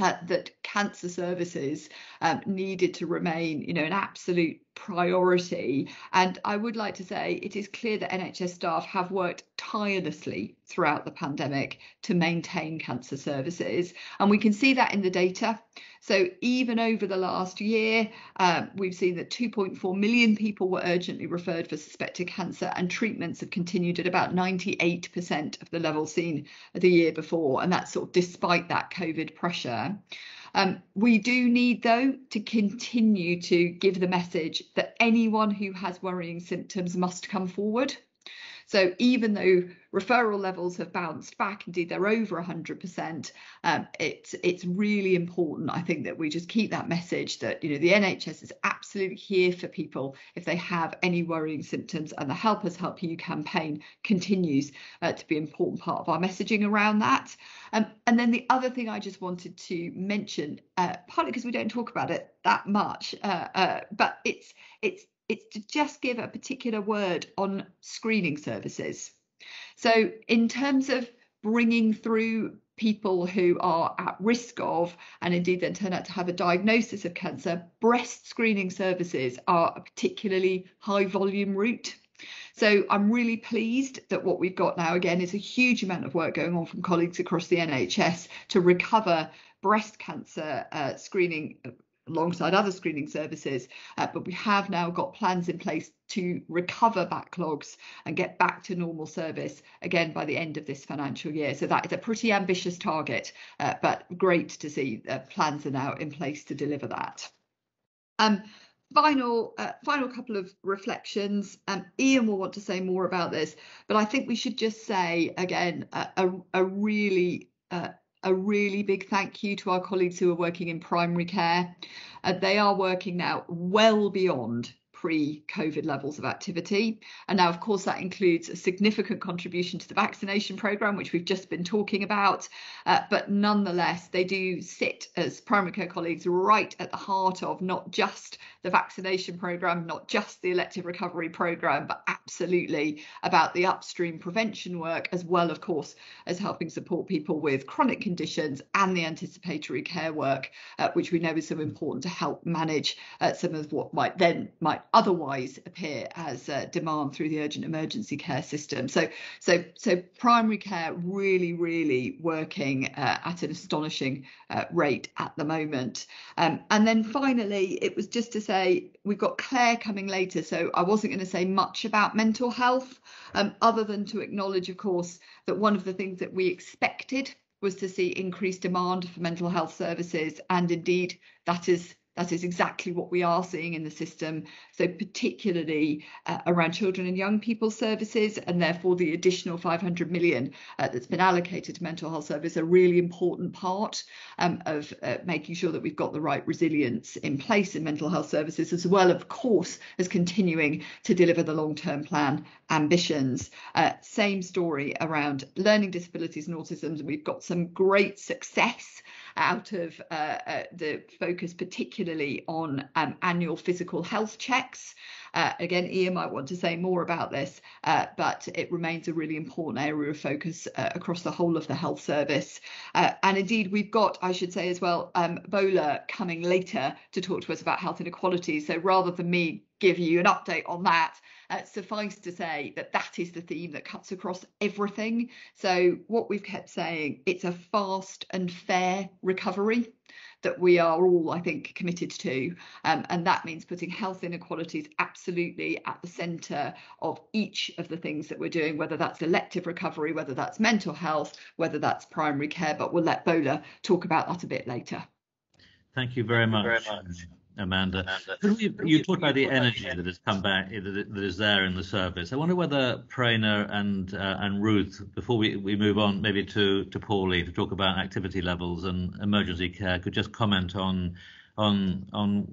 uh, that cancer services um, needed to remain, you know, an absolute priority. And I would like to say it is clear that N H S staff have worked tirelessly throughout the pandemic to maintain cancer services. And we can see that in the data. So even over the last year, uh, we've seen that two point four million people were urgently referred for suspected cancer, and treatments have continued at about ninety-eight percent of the level seen the year before. And that's sort of despite that COVID pressure. Um, we do need, though, to continue to give the message that anyone who has worrying symptoms must come forward. So even though referral levels have bounced back, indeed they're over one hundred percent, um, it's, it's really important, I think, that we just keep that message that, you know, the N H S is absolutely here for people if they have any worrying symptoms, and the Help Us Help You campaign continues uh, to be an important part of our messaging around that. Um, and then the other thing I just wanted to mention, uh, partly because we don't talk about it that much, uh, uh, but it's it's it's to just give a particular word on screening services. So in terms of bringing through people who are at risk of, and indeed then turn out to have a diagnosis of cancer, breast screening services are a particularly high volume route. So I'm really pleased that what we've got now, again, is a huge amount of work going on from colleagues across the N H S to recover breast cancer uh, screening alongside other screening services. Uh, but we have now got plans in place to recover backlogs and get back to normal service again by the end of this financial year. So that is a pretty ambitious target, uh, but great to see that plans are now in place to deliver that. Um, Final, uh, final couple of reflections. Um, Ian will want to say more about this, but I think we should just say again a, a, a really, uh, a really big thank you to our colleagues who are working in primary care. Uh, they are working now well beyond pre-COVID levels of activity. And now, of course, that includes a significant contribution to the vaccination programme, which we've just been talking about. Uh, but nonetheless, they do sit as primary care colleagues right at the heart of not just the vaccination programme, not just the elective recovery programme, but absolutely about the upstream prevention work, as well, of course, as helping support people with chronic conditions and the anticipatory care work, uh, which we know is so important to help manage uh, some of what might then might otherwise appear as uh, demand through the urgent emergency care system. So, so, so primary care really, really working uh, at an astonishing uh, rate at the moment. Um, and then finally, it was just to say we've got Claire coming later, so I wasn't going to say much about mental health, um, other than to acknowledge, of course, that one of the things that we expected was to see increased demand for mental health services, and indeed that is. That is exactly what we are seeing in the system. So particularly uh, around children and young people services, and therefore the additional five hundred million uh, that's been allocated to mental health service, a really important part um, of uh, making sure that we've got the right resilience in place in mental health services, as well, of course, as continuing to deliver the long-term plan ambitions. Uh, same story around learning disabilities and autism. And we've got some great success out of uh, uh, the focus particularly on um, annual physical health checks. Uh, again, Ian might want to say more about this, uh, but it remains a really important area of focus uh, across the whole of the health service. Uh, and indeed, we've got, I should say as well, um, Bola coming later to talk to us about health inequalities. So rather than me give you an update on that, uh, suffice to say that that is the theme that cuts across everything. So what we've kept saying, it's a fast and fair recovery that we are all, I think, committed to. Um, and that means putting health inequalities absolutely at the centre of each of the things that we're doing, whether that's elective recovery, whether that's mental health, whether that's primary care. But we'll let Bola talk about that a bit later. Thank you very much, Thank you very much. Amanda. Amanda. Could we, you you talked about the energy that has come back, that is there in the service. I wonder whether Praner and uh, and Ruth, before we, we move on maybe to, to Pauline to talk about activity levels and emergency care, could just comment on on on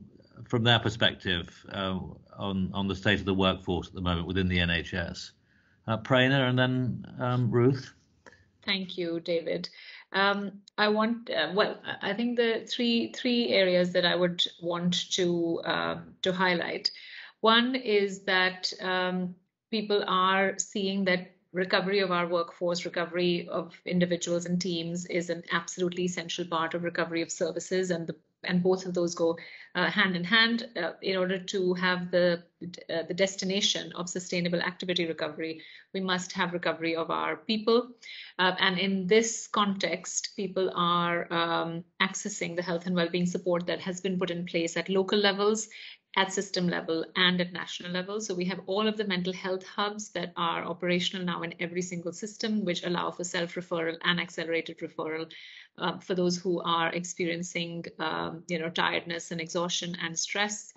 from their perspective uh, on on the state of the workforce at the moment within the N H S. Uh, Praner and then um, Ruth. Thank you, David. Um, I want uh, well, I think the three three areas that I would want to uh, to highlight. One is that um, people are seeing that recovery of our workforce, recovery of individuals and teams is an absolutely essential part of recovery of services, and the and both of those go uh, hand in hand uh, in order to have the uh, the destination of sustainable activity recovery. We must have recovery of our people, uh, and in this context people are um, accessing the health and well-being support that has been put in place at local levels, at system level, and at national level. So we have all of the mental health hubs that are operational now in every single system, which allow for self-referral and accelerated referral uh, for those who are experiencing um, you know, tiredness and exhaustion and stress.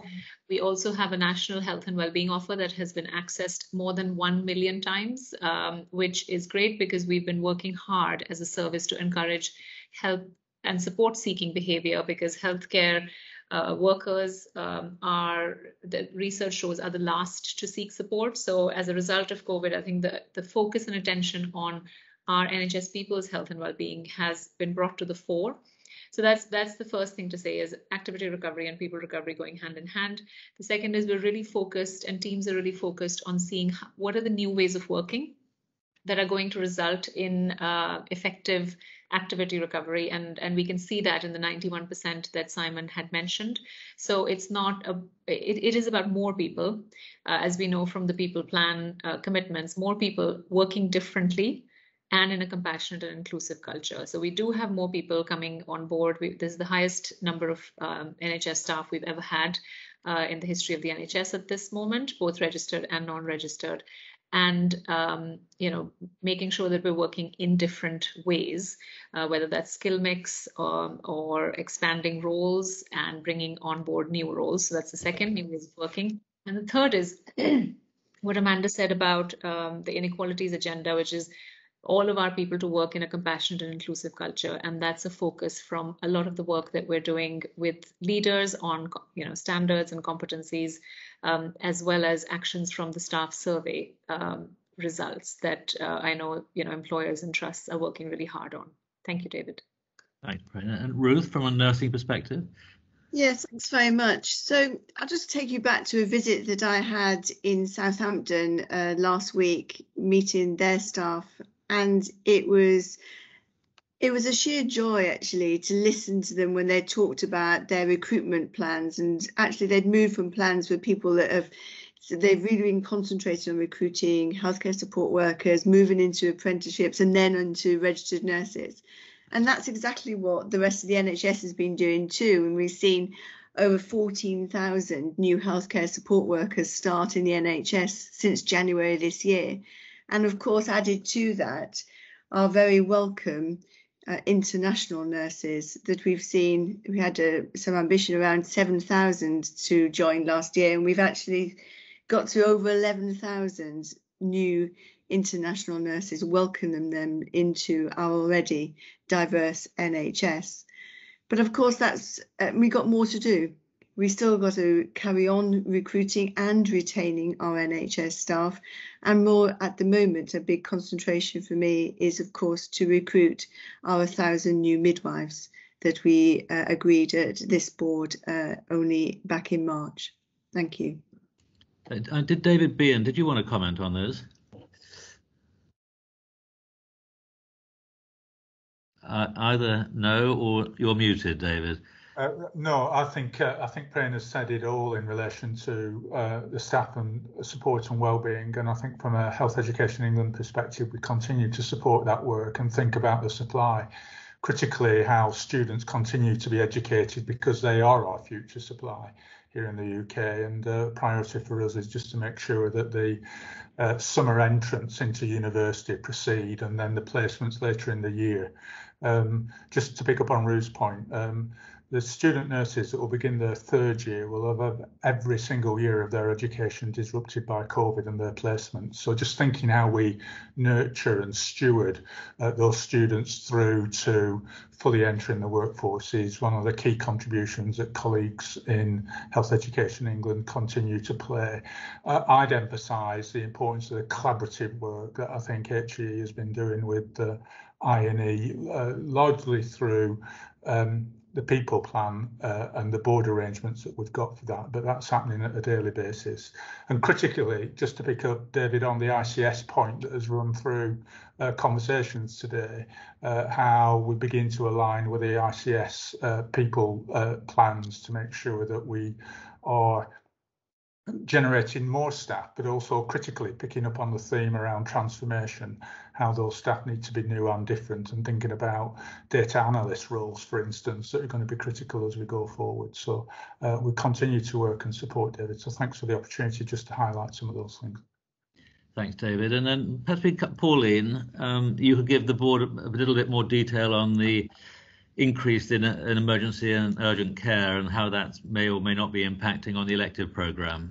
We also have a national health and well-being offer that has been accessed more than one million times, um, which is great because we've been working hard as a service to encourage help and support seeking behavior, because healthcare Uh, workers um, are, the research shows, are the last to seek support. So as a result of COVID, I think the, the focus and attention on our N H S people's health and well-being has been brought to the fore. So that's that's the first thing to say, is activity recovery and people recovery going hand in hand. The second is we're really focused, and teams are really focused on seeing what are the new ways of working that are going to result in uh, effective activity recovery, and and we can see that in the ninety-one percent that Simon had mentioned. So it's not a it, it is about more people, uh, as we know from the people plan uh, commitments, more people working differently and in a compassionate and inclusive culture. So we do have more people coming on board. We, this is the highest number of um, N H S staff we've ever had uh, in the history of the N H S at this moment, both registered and non-registered, and um, you know, making sure that we're working in different ways, uh, whether that's skill mix um, or expanding roles and bringing on board new roles. So that's the second, new ways of working. And the third is what Amanda said about um, the inequalities agenda, which is all of our people to work in a compassionate and inclusive culture. And that's a focus from a lot of the work that we're doing with leaders on, you know, standards and competencies, um, as well as actions from the staff survey um, results that uh, I know, you know, employers and trusts are working really hard on. Thank you, David. Thanks, Praner. And Ruth, from a nursing perspective? Yes, thanks very much. So I'll just take you back to a visit that I had in Southampton uh, last week, meeting their staff. And it was it was a sheer joy, actually, to listen to them when they talked about their recruitment plans. And actually, they'd moved from plans with people that have, so they've really been concentrating on recruiting healthcare support workers, moving into apprenticeships and then into registered nurses. And that's exactly what the rest of the N H S has been doing, too. And we've seen over fourteen thousand new healthcare support workers start in the N H S since January this year. And of course, added to that are very welcome uh, international nurses that we've seen. We had a, some ambition around seven thousand to join last year, and we've actually got to over eleven thousand new international nurses, welcoming them into our already diverse N H S. But of course, that's uh, we got more to do. We still got to carry on recruiting and retaining our N H S staff, and more at the moment. A big concentration for me is, of course, to recruit our one thousand new midwives that we uh, agreed at this board uh, only back in March. Thank you. Uh, did David Behan, did you want to comment on this? Uh, either no or you're muted, David. Uh, no, I think uh, I think Praner has said it all in relation to uh, the staff and support and wellbeing, and I think from a Health Education England perspective, we continue to support that work and think about the supply. Critically, how students continue to be educated, because they are our future supply here in the U K, and the uh, priority for us is just to make sure that the uh, summer entrance into university proceed, and then the placements later in the year. Um, just to pick up on Ruth's point, um, the student nurses that will begin their third year will have every single year of their education disrupted by COVID and their placements. So just thinking how we nurture and steward uh, those students through to fully entering the workforce is one of the key contributions that colleagues in Health Education England continue to play. Uh, I'd emphasise the importance of the collaborative work that I think H E E has been doing with uh, I N E, uh, largely through um, the people plan uh, and the board arrangements that we've got for that, but that's happening at a daily basis. And critically, just to pick up, David, on the I C S point that has run through uh, conversations today, uh, how we begin to align with the I C S uh, people uh, plans to make sure that we are generating more staff, but also critically picking up on the theme around transformation, how those staff need to be new and different, and thinking about data analyst roles, for instance, that are going to be critical as we go forward. So uh, we continue to work and support, David. So thanks for the opportunity just to highlight some of those things. Thanks, David. And then perhaps we cut Pauline, um, you could give the board a little bit more detail on the increase in, in emergency and urgent care and how that may or may not be impacting on the elective programme.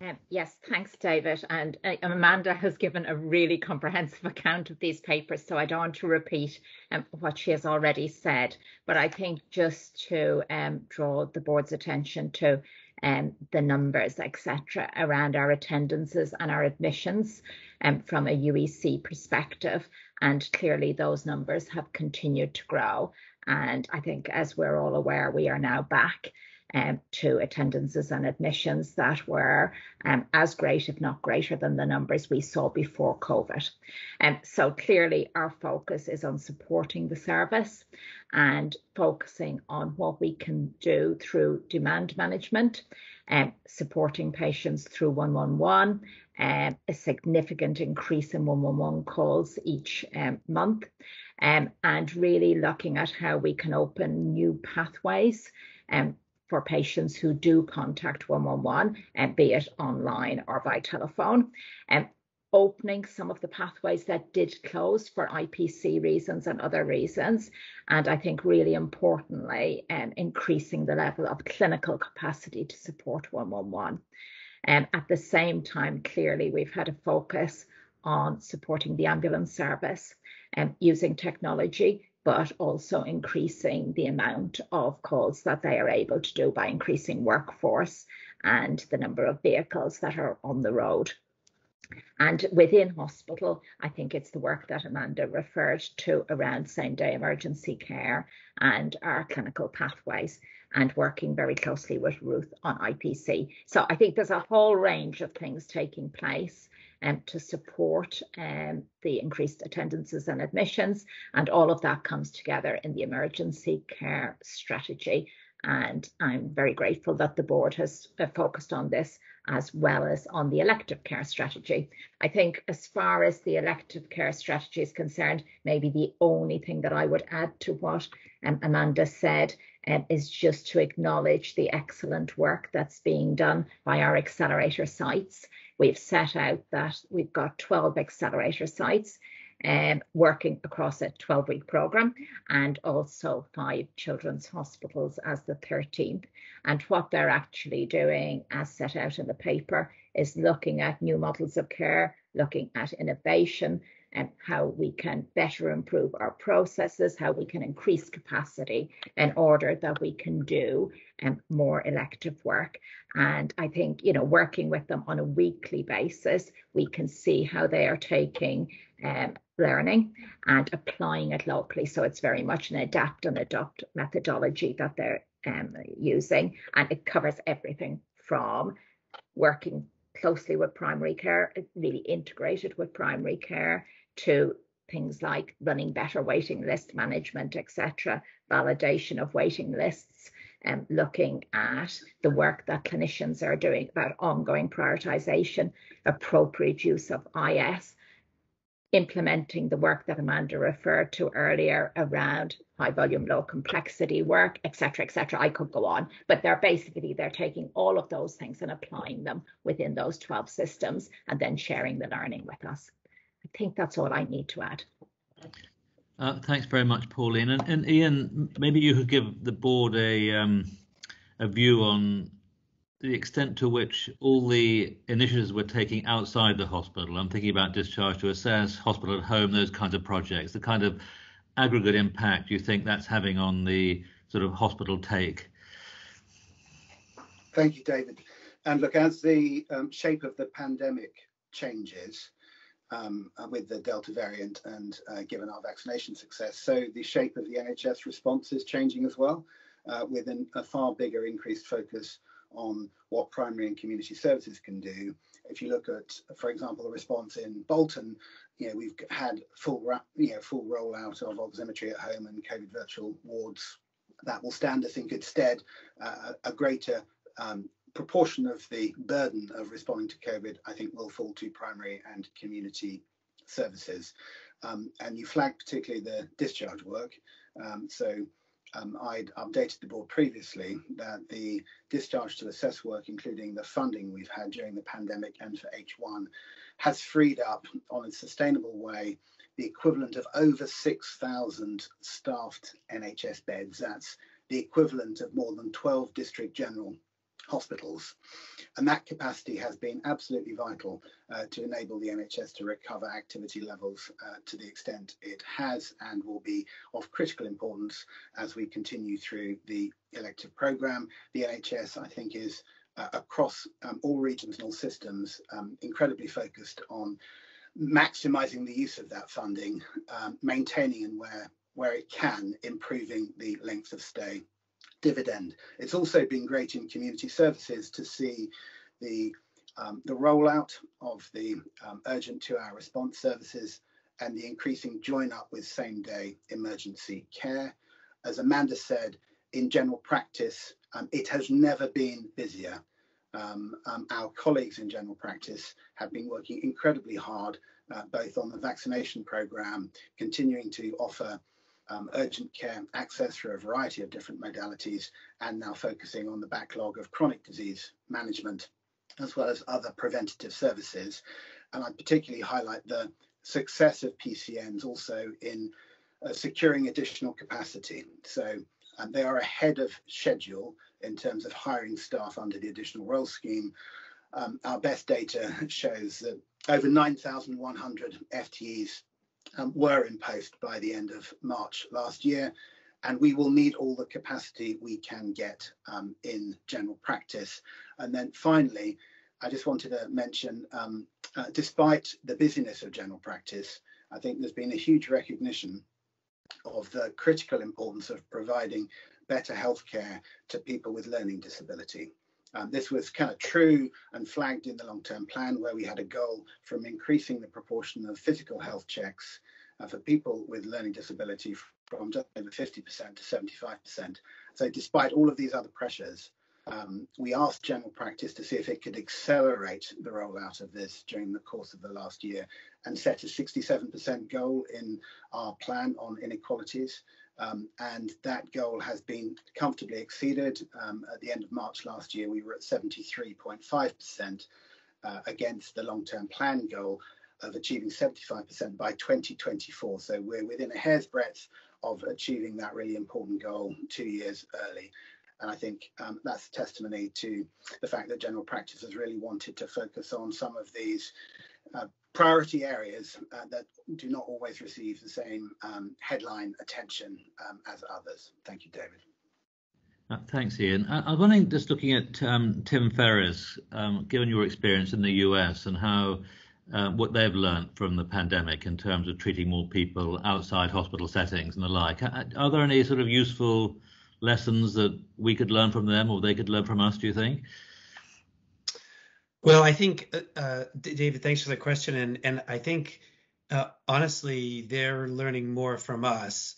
Uh, yes, thanks, David. And uh, Amanda has given a really comprehensive account of these papers, so I don't want to repeat um, what she has already said. But I think just to um, draw the board's attention to um, the numbers, et cetera, around our attendances and our admissions um, from a U E C perspective. And clearly those numbers have continued to grow. And I think, as we're all aware, we are now back um, to attendances and admissions that were um, as great, if not greater, than the numbers we saw before COVID. Um, so clearly our focus is on supporting the service and focusing on what we can do through demand management, um, supporting patients through one one one, Um, a significant increase in one one one calls each um, month, um, and really looking at how we can open new pathways um, for patients who do contact one one one, um, be it online or by telephone, and um, opening some of the pathways that did close for I P C reasons and other reasons, and I think really importantly um, increasing the level of clinical capacity to support one one one. And um, at the same time, clearly, we've had a focus on supporting the ambulance service and um, using technology, but also increasing the amount of calls that they are able to do by increasing workforce and the number of vehicles that are on the road. And within hospital, I think it's the work that Amanda referred to around same-day emergency care and our clinical pathways, and working very closely with Ruth on I P C. So I think there's a whole range of things taking place um, to support um, the increased attendances and admissions, and all of that comes together in the emergency care strategy. And I'm very grateful that the board has uh, focused on this as well as on the elective care strategy. I think as far as the elective care strategy is concerned, maybe the only thing that I would add to what um, Amanda said um, is just to acknowledge the excellent work that's being done by our accelerator sites. We've set out that we've got twelve accelerator sites Um, working across a twelve-week programme, and also five children's hospitals as the thirteenth. And what they're actually doing, as set out in the paper, is looking at new models of care, looking at innovation and how we can better improve our processes, how we can increase capacity in order that we can do um, more elective work. And I think, you know, working with them on a weekly basis, we can see how they are taking um, learning and applying it locally. So it's very much an adapt and adopt methodology that they're um, using, and it covers everything from working closely with primary care, really integrated with primary care, to things like running better waiting list management, et cetera, validation of waiting lists, and um, looking at the work that clinicians are doing about ongoing prioritisation, appropriate use of I S, implementing the work that Amanda referred to earlier around high volume, low complexity work, et cetera, et cetera. I could go on, but they're basically, they're taking all of those things and applying them within those twelve systems and then sharing the learning with us. I think that's all I need to add. Uh, thanks very much, Pauline. And, and Ian, maybe you could give the board a, um, a view on the extent to which all the initiatives we're taking outside the hospital. I'm thinking about discharge to assess, hospital at home, those kinds of projects, the kind of aggregate impact you think that's having on the sort of hospital take. Thank you, David. And look, as the um, shape of the pandemic changes, um, with the Delta variant and uh, given our vaccination success. So the shape of the N H S response is changing as well, uh, with an, a far bigger increased focus on what primary and community services can do. If you look at, for example, the response in Bolton, you know, we've had full, you know, full rollout of oximetry at home and COVID virtual wards. That will stand, I think, instead uh, a greater um, proportion of the burden of responding to COVID, I think, will fall to primary and community services. Um, and you flagged particularly the discharge work. Um, so um, I'd updated the board previously that the discharge to assess work, including the funding we've had during the pandemic and for H one, has freed up on a sustainable way the equivalent of over six thousand staffed N H S beds. That's the equivalent of more than twelve district general hospitals. And that capacity has been absolutely vital uh, to enable the N H S to recover activity levels uh, to the extent it has, and will be of critical importance as we continue through the elective programme. The N H S, I think, is uh, across um, all regions and all systems um, incredibly focused on maximising the use of that funding, um, maintaining and where where it can, improving the length of stay dividend. It's also been great in community services to see the um, the rollout of the um, urgent two-hour response services and the increasing join up with same-day emergency care. As Amanda said, in general practice, um, it has never been busier. Um, um, our colleagues in general practice have been working incredibly hard, uh, both on the vaccination programme, continuing to offer um, urgent care access through a variety of different modalities, and now focusing on the backlog of chronic disease management, as well as other preventative services. And I particularly highlight the success of P C Ns also in uh, securing additional capacity. So um, they are ahead of schedule in terms of hiring staff under the additional role scheme. Um, our best data shows that over nine thousand one hundred F T Es um, were in post by the end of March last year, and we will need all the capacity we can get um, in general practice. And then finally, I just wanted to mention, um, uh, despite the busyness of general practice, I think there's been a huge recognition of the critical importance of providing better healthcare to people with learning disability. Um, this was kind of true and flagged in the long-term plan, where we had a goal from increasing the proportion of physical health checks uh, for people with learning disability from just over fifty percent to seventy-five percent. So despite all of these other pressures, um, we asked general practice to see if it could accelerate the rollout of this during the course of the last year, and set a sixty-seven percent goal in our plan on inequalities. Um, and that goal has been comfortably exceeded. Um, at the end of March last year, we were at seventy-three point five percent uh, against the long-term plan goal of achieving seventy-five percent by twenty twenty-four. So we're within a hair's breadth of achieving that really important goal two years early. And I think um, that's testimony to the fact that general practice has really wanted to focus on some of these uh, priority areas uh, that do not always receive the same um, headline attention um, as others. Thank you, David. Uh, thanks, Ian. I, I was wondering, just looking at um, Tim Ferriss, um, given your experience in the U S and how uh, what they've learned from the pandemic in terms of treating more people outside hospital settings and the like, are, are there any sort of useful lessons that we could learn from them, or they could learn from us, do you think? Well, I think, uh, David, thanks for the question. And, and I think, uh, honestly, they're learning more from us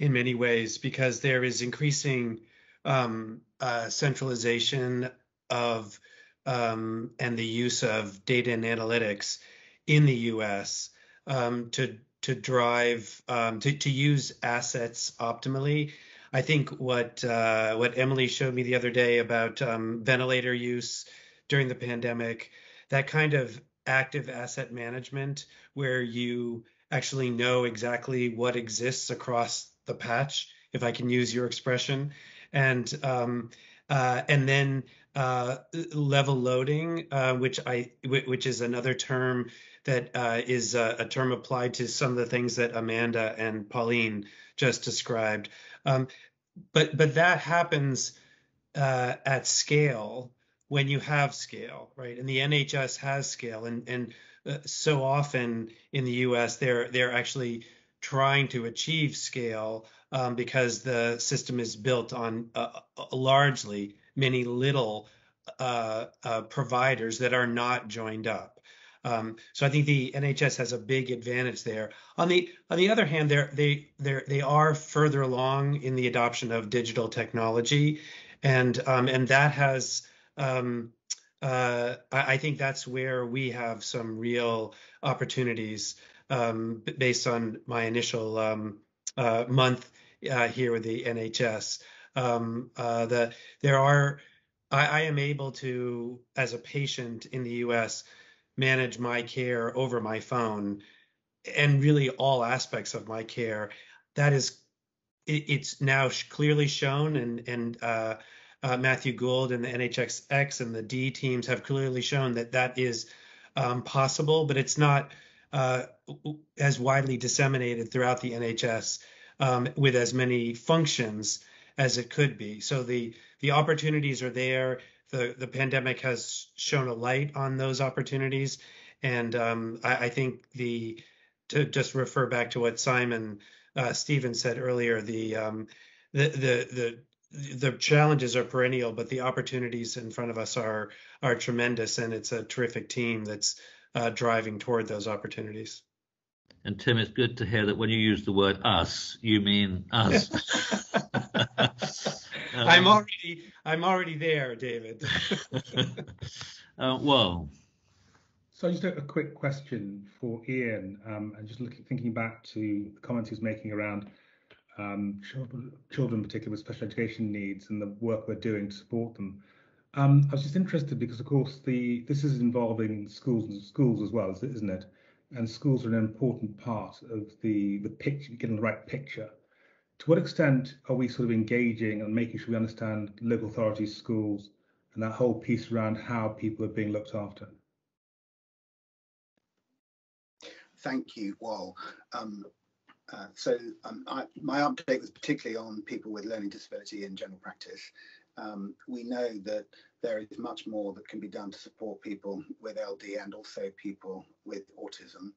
in many ways, because there is increasing um, uh, centralization of um, and the use of data and analytics in the U S um, to, to drive, um, to, to use assets optimally. I think what, uh, what Emily showed me the other day about um, ventilator use during the pandemic, that kind of active asset management where you actually know exactly what exists across the patch, if I can use your expression, and um, uh, and then uh, level loading, uh, which I which is another term that uh, is a, a term applied to some of the things that Amanda and Pauline just described, um, but but that happens uh, at scale. When you have scale, right? And the N H S has scale, and and uh, so often in the U S they're they're actually trying to achieve scale um, because the system is built on uh, largely many little uh, uh, providers that are not joined up. Um, so I think the N H S has a big advantage there. On the on the other hand, they're, they they they are further along in the adoption of digital technology, and um, and that has um, uh, I, I think that's where we have some real opportunities um, based on my initial um, uh, month uh, here with the N H S. Um, uh, the there are I, I am able to, as a patient in the U S, manage my care over my phone, and really all aspects of my care. That is, it, it's now sh clearly shown, and and uh, uh, Matthew Gould and the N H S X and the D teams have clearly shown that that is um, possible, but it's not uh, as widely disseminated throughout the N H S um, with as many functions as it could be. So the the opportunities are there. The, the pandemic has shone a light on those opportunities. And um, I, I think the, to just refer back to what Simon uh, Stevens said earlier, the, um, the, the, the, the challenges are perennial, but the opportunities in front of us are, are tremendous. And it's a terrific team that's uh, driving toward those opportunities. And Tim, it's good to hear that when you use the word us, you mean us. um, I'm already, I'm already there, David. uh, well, so just a, a quick question for Ian, um, and just looking, thinking back to the comments he's making around um, children, children, particularly with special education needs, and the work we're doing to support them. Um, I was just interested because, of course, the this is involving schools, schools as well, isn't it? And schools are an important part of the, the picture, getting the right picture. To what extent are we sort of engaging and making sure we understand local authorities, schools, and that whole piece around how people are being looked after? Thank you, Wal. Um, uh, so um, I, my update was particularly on people with learning disability in general practice. Um, we know that there is much more that can be done to support people with L D and also people with autism.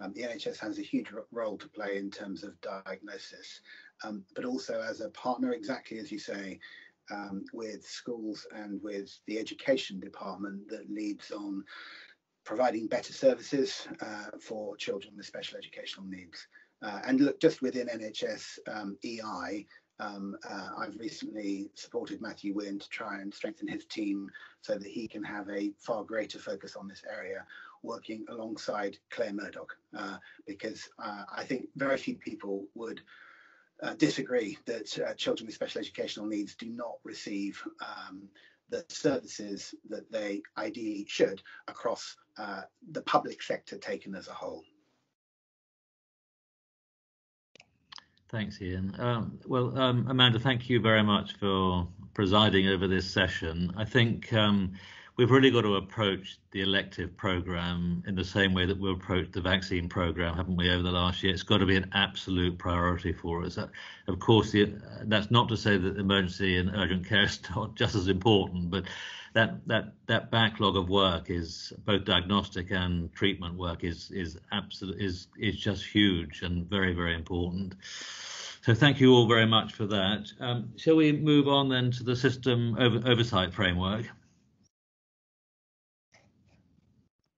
Um, the N H S has a huge role to play in terms of diagnosis, um, but also as a partner, exactly as you say, um, with schools and with the education department that leads on providing better services uh, for children with special educational needs. Uh, and look, just within N H S um, E I, Um, uh, I've recently supported Matthew Wynne to try and strengthen his team so that he can have a far greater focus on this area, working alongside Claire Murdoch, uh, because uh, I think very few people would uh, disagree that uh, children with special educational needs do not receive um, the services that they ideally should across uh, the public sector taken as a whole. Thanks, Ian. Um, well, um, Amanda, thank you very much for presiding over this session. I think um, we've really got to approach the elective programme in the same way that we'll approach the vaccine programme, haven't we, over the last year? It's got to be an absolute priority for us. Uh, of course, the, uh, that's not to say that emergency and urgent care is not just as important, but that that that backlog of work, is both diagnostic and treatment work, is is absolute is is just huge and very, very important. So thank you all very much for that. Um, shall we move on then to the system over, oversight framework?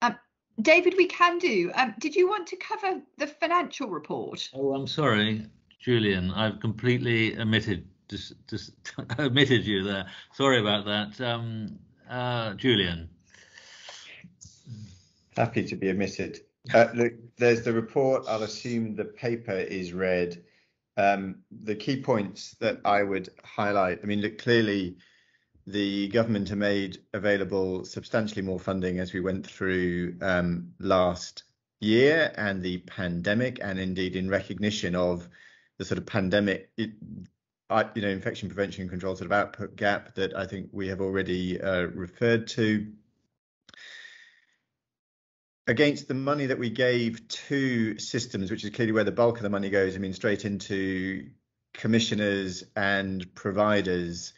Um, David, we can do. Um, did you want to cover the financial report? Oh, I'm sorry, Julian. I've completely omitted. Just, just omitted you there. Sorry about that. Um, uh, Julian. Happy to be omitted. Uh, the, there's the report. I'll assume the paper is read. Um, the key points that I would highlight. I mean, look, clearly the government have made available substantially more funding as we went through um, last year and the pandemic, and indeed in recognition of the sort of pandemic, it, I, you know, infection prevention and control sort of output gap that I think we have already uh, referred to. Against the money that we gave to systems, which is clearly where the bulk of the money goes, I mean, straight into commissioners and providers,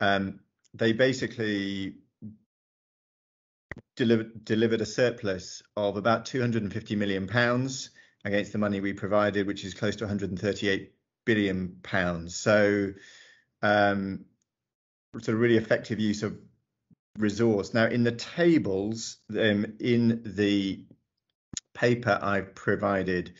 um, they basically delivered, delivered a surplus of about two hundred fifty million pounds against the money we provided, which is close to one hundred thirty-eight billion pounds. So um, it's a really effective use of resource. Now, in the tables um, in the paper I've provided,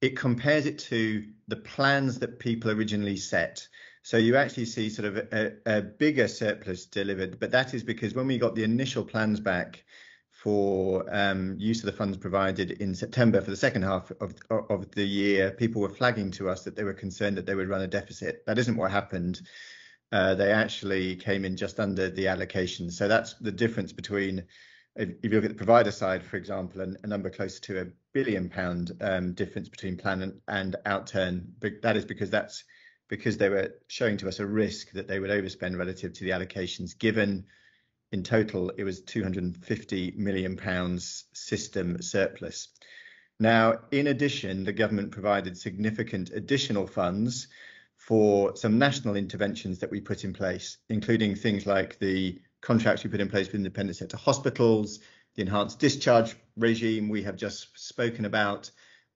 it compares it to the plans that people originally set. So you actually see sort of a, a bigger surplus delivered, but that is because when we got the initial plans back for um, use of the funds provided in September for the second half of, of the year, people were flagging to us that they were concerned that they would run a deficit. That isn't what happened. Uh, they actually came in just under the allocation. So that's the difference between, if, if you look at the provider side, for example, and a number closer to a billion pound um, difference between plan and, and outturn. But that is because that's because they were showing to us a risk that they would overspend relative to the allocations, given in total it was two hundred fifty million pounds system surplus. Now, in addition, the government provided significant additional funds for some national interventions that we put in place, including things like the contracts we put in place with independent sector hospitals, the enhanced discharge regime we have just spoken about,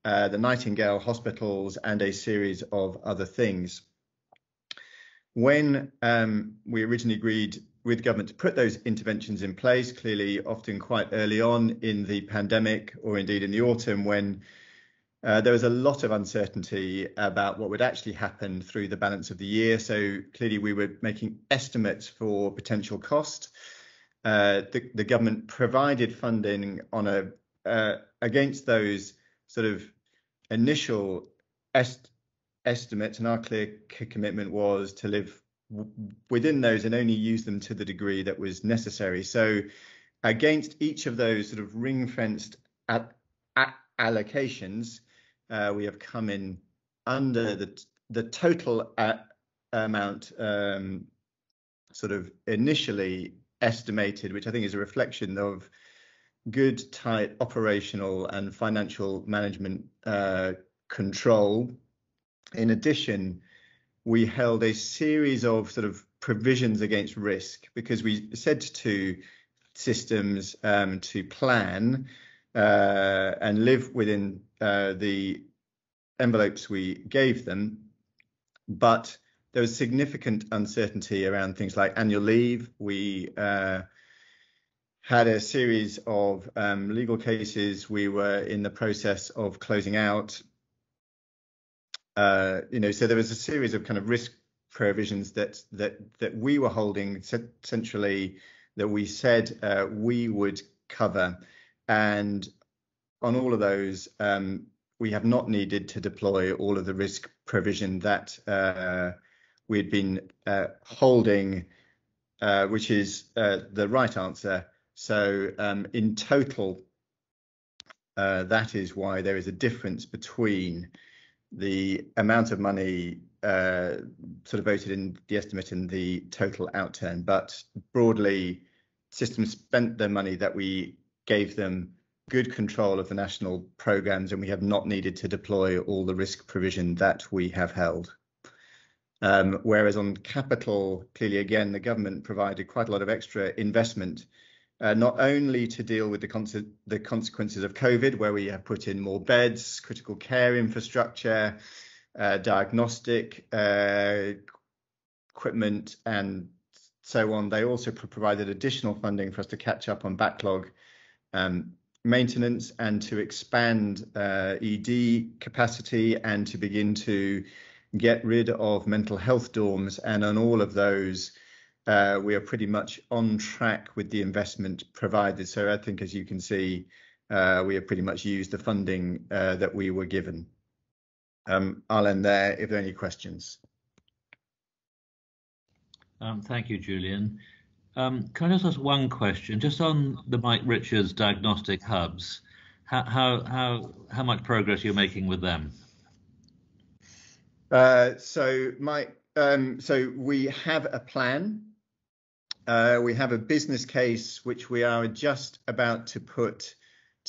Uh, the Nightingale hospitals, and a series of other things. When um, we originally agreed with government to put those interventions in place, clearly often quite early on in the pandemic, or indeed in the autumn, when uh, there was a lot of uncertainty about what would actually happen through the balance of the year. So clearly we were making estimates for potential cost. Uh, the, the government provided funding on a uh, against those sort of initial est estimates, and our clear commitment was to live w within those and only use them to the degree that was necessary. So against each of those sort of ring-fenced allocations, uh, we have come in under the, the total amount um, sort of initially estimated, which I think is a reflection of good, tight operational and financial management uh, control. In addition, we held a series of sort of provisions against risk, because we said to systems um, to plan uh, and live within uh, the envelopes we gave them. But there was significant uncertainty around things like annual leave. We uh, had a series of um, legal cases we were in the process of closing out. Uh, you know, so there was a series of kind of risk provisions that that that we were holding centrally, that we said uh, we would cover, and on all of those, um, we have not needed to deploy all of the risk provision that uh, we had been uh, holding, uh, which is uh, the right answer. So um, in total, uh, that is why there is a difference between the amount of money uh, sort of voted in the estimate and the total outturn. But broadly, systems spent the money that we gave them, good control of the national programmes, and we have not needed to deploy all the risk provision that we have held. Um, whereas on capital, clearly, again, the government provided quite a lot of extra investment, Uh, not only to deal with the, conse the consequences of COVID, where we have put in more beds, critical care infrastructure, uh, diagnostic uh, equipment, and so on. They also provided additional funding for us to catch up on backlog um, maintenance, and to expand uh, E D capacity, and to begin to get rid of mental health dorms. And on all of those, Uh, we are pretty much on track with the investment provided. So I think, as you can see, uh, we have pretty much used the funding uh, that we were given. Um, I'll end there if there are any questions. Um, thank you, Julian. Um, can I just ask one question, just on the Mike Richards diagnostic hubs? How how how, how much progress you're making with them? Uh, so Mike, um, so we have a plan. Uh, we have a business case which we are just about to put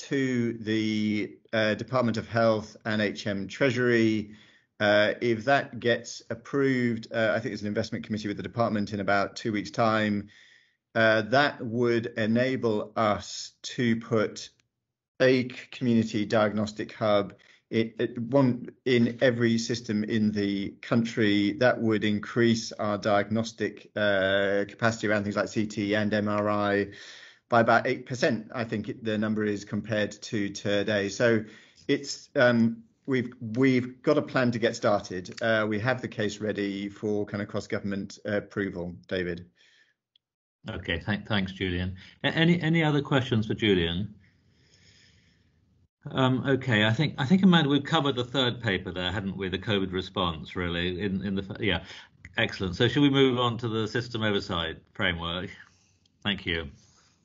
to the uh, Department of Health and H M Treasury. Uh, if that gets approved, uh, I think there's an investment committee with the department in about two weeks' time. uh, that would enable us to put a community diagnostic hub It, it, one in every system in the country. That would increase our diagnostic uh, capacity around things like C T and M R I by about eight percent, I think it, the number is, compared to today. So it's um, we've we've got a plan to get started. Uh, we have the case ready for kind of cross-government approval, David. Okay, th thanks, Julian. Any any other questions for Julian? Um, okay, I think I think Amanda, we've covered the third paper there, hadn't we? The COVID response, really. In in the yeah, excellent. So should we move on to the system oversight framework? Thank you.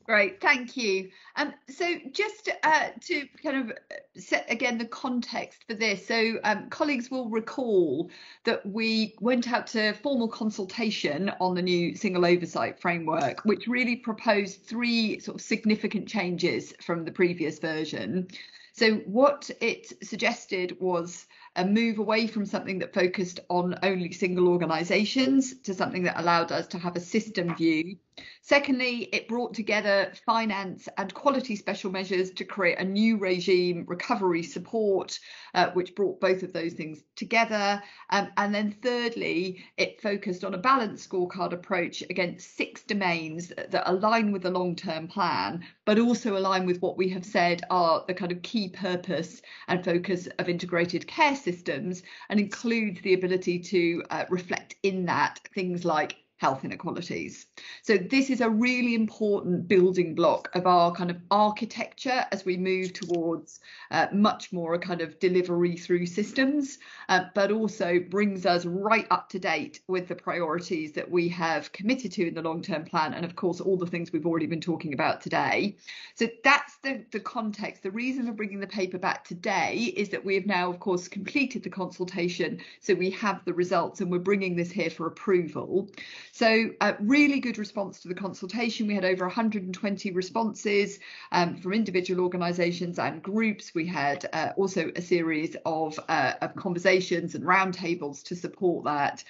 Great, thank you. Um, so just uh, to kind of set again the context for this. So um, colleagues will recall that we went out to formal consultation on the new single oversight framework, which really proposed three sort of significant changes from the previous version. So what it suggested was a move away from something that focused on only single organisations to something that allowed us to have a system view. Secondly, it brought together finance and quality special measures to create a new regime, recovery support, uh, which brought both of those things together. Um, and then thirdly, it focused on a balanced scorecard approach against six domains that, that align with the long-term plan, but also align with what we have said are the kind of key purpose and focus of integrated care systems, and includes the ability to uh, reflect in that things like health inequalities. So this is a really important building block of our kind of architecture as we move towards uh, much more a kind of delivery through systems, uh, but also brings us right up to date with the priorities that we have committed to in the long-term plan, and of course all the things we've already been talking about today. So that's the, the context. The reason for bringing the paper back today is that we have now of course completed the consultation, so we have the results and we're bringing this here for approval. So a uh, really good response to the consultation. We had over one hundred and twenty responses um, from individual organisations and groups. We had uh, also a series of, uh, of conversations and roundtables to support that.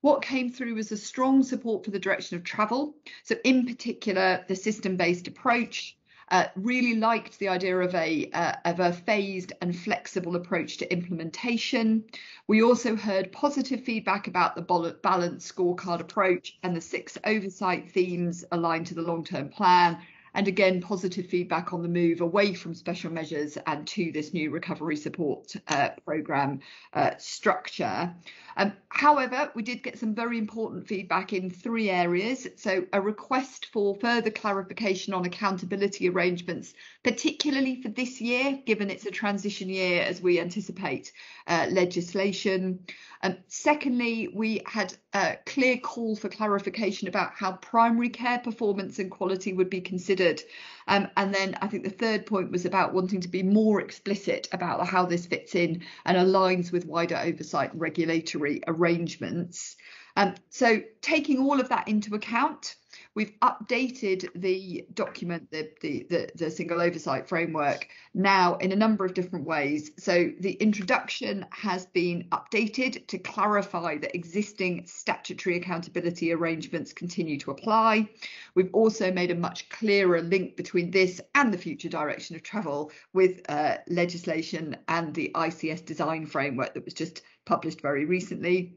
What came through was a strong support for the direction of travel. So in particular, the system-based approach. Uh, really liked the idea of a uh, of a phased and flexible approach to implementation. We also heard positive feedback about the balanced scorecard approach and the six oversight themes aligned to the long-term plan. And again, positive feedback on the move away from special measures and to this new recovery support uh, programme uh, structure. Um, however, we did get some very important feedback in three areas. So a request for further clarification on accountability arrangements, particularly for this year, given it's a transition year as we anticipate uh, legislation. Um, secondly, we had a clear call for clarification about how primary care performance and quality would be considered. Um, and then I think the third point was about wanting to be more explicit about how this fits in and aligns with wider oversight and regulatory arrangements. Um, so taking all of that into account, we've updated the document, the, the, the, the single oversight framework, now in a number of different ways. So the introduction has been updated to clarify that existing statutory accountability arrangements continue to apply. We've also made a much clearer link between this and the future direction of travel with uh, legislation and the I C S design framework that was just published very recently.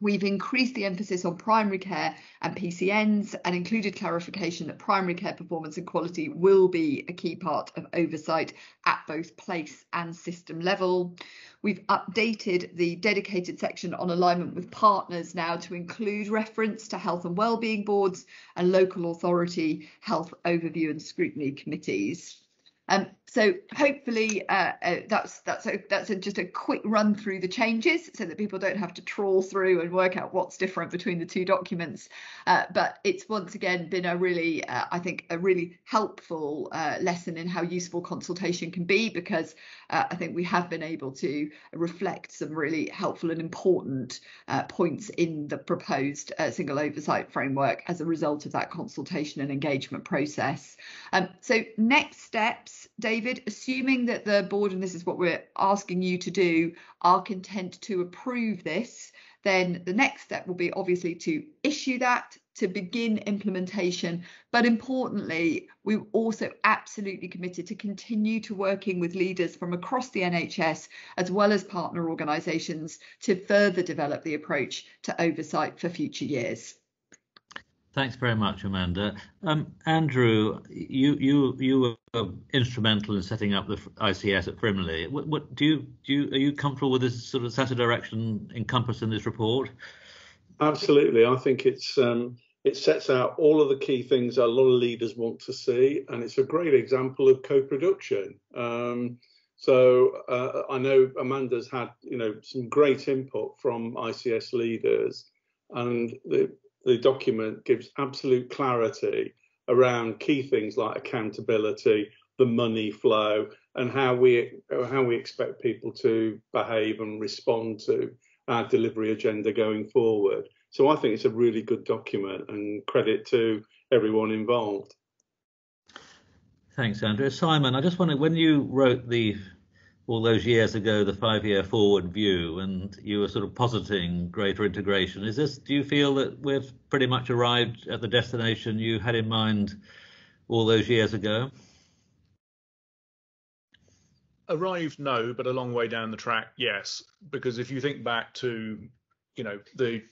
We've increased the emphasis on primary care and P C Ns and included clarification that primary care performance and quality will be a key part of oversight at both place and system level. We've updated the dedicated section on alignment with partners now to include reference to health and wellbeing boards and local authority health overview and scrutiny committees. Um, so hopefully uh, uh, that's that's a, that's a, just a quick run through the changes so that people don't have to trawl through and work out what's different between the two documents. Uh, but it's once again been a really, uh, I think, a really helpful uh, lesson in how useful consultation can be, because uh, I think we have been able to reflect some really helpful and important uh, points in the proposed uh, single oversight framework as a result of that consultation and engagement process. Um, so next steps. David, assuming that the board, and this is what we're asking you to do, are content to approve this, then the next step will be obviously to issue that, to begin implementation. But importantly, we're also absolutely committed to continue to working with leaders from across the N H S, as well as partner organisations, to further develop the approach to oversight for future years. Thanks very much, Amanda. Um, Andrew, you you you were instrumental in setting up the I C S at Frimley. What, what do you do? You, are you comfortable with this sort of set of direction encompassed in this report? Absolutely. I think it's um, it sets out all of the key things that a lot of leaders want to see, and it's a great example of co-production. Um, so uh, I know Amanda's had you know some great input from I C S leaders, and the The document gives absolute clarity around key things like accountability, the money flow, and how we how we expect people to behave and respond to our delivery agenda going forward. So I think it's a really good document, and credit to everyone involved. Thanks, Andrew. Simon, I just wondered, when you wrote the all those years ago, the five-year forward view, and you were sort of positing greater integration. Is this? Do you feel that we've pretty much arrived at the destination you had in mind all those years ago? Arrived, no, but a long way down the track, yes. Because if you think back to, you know, the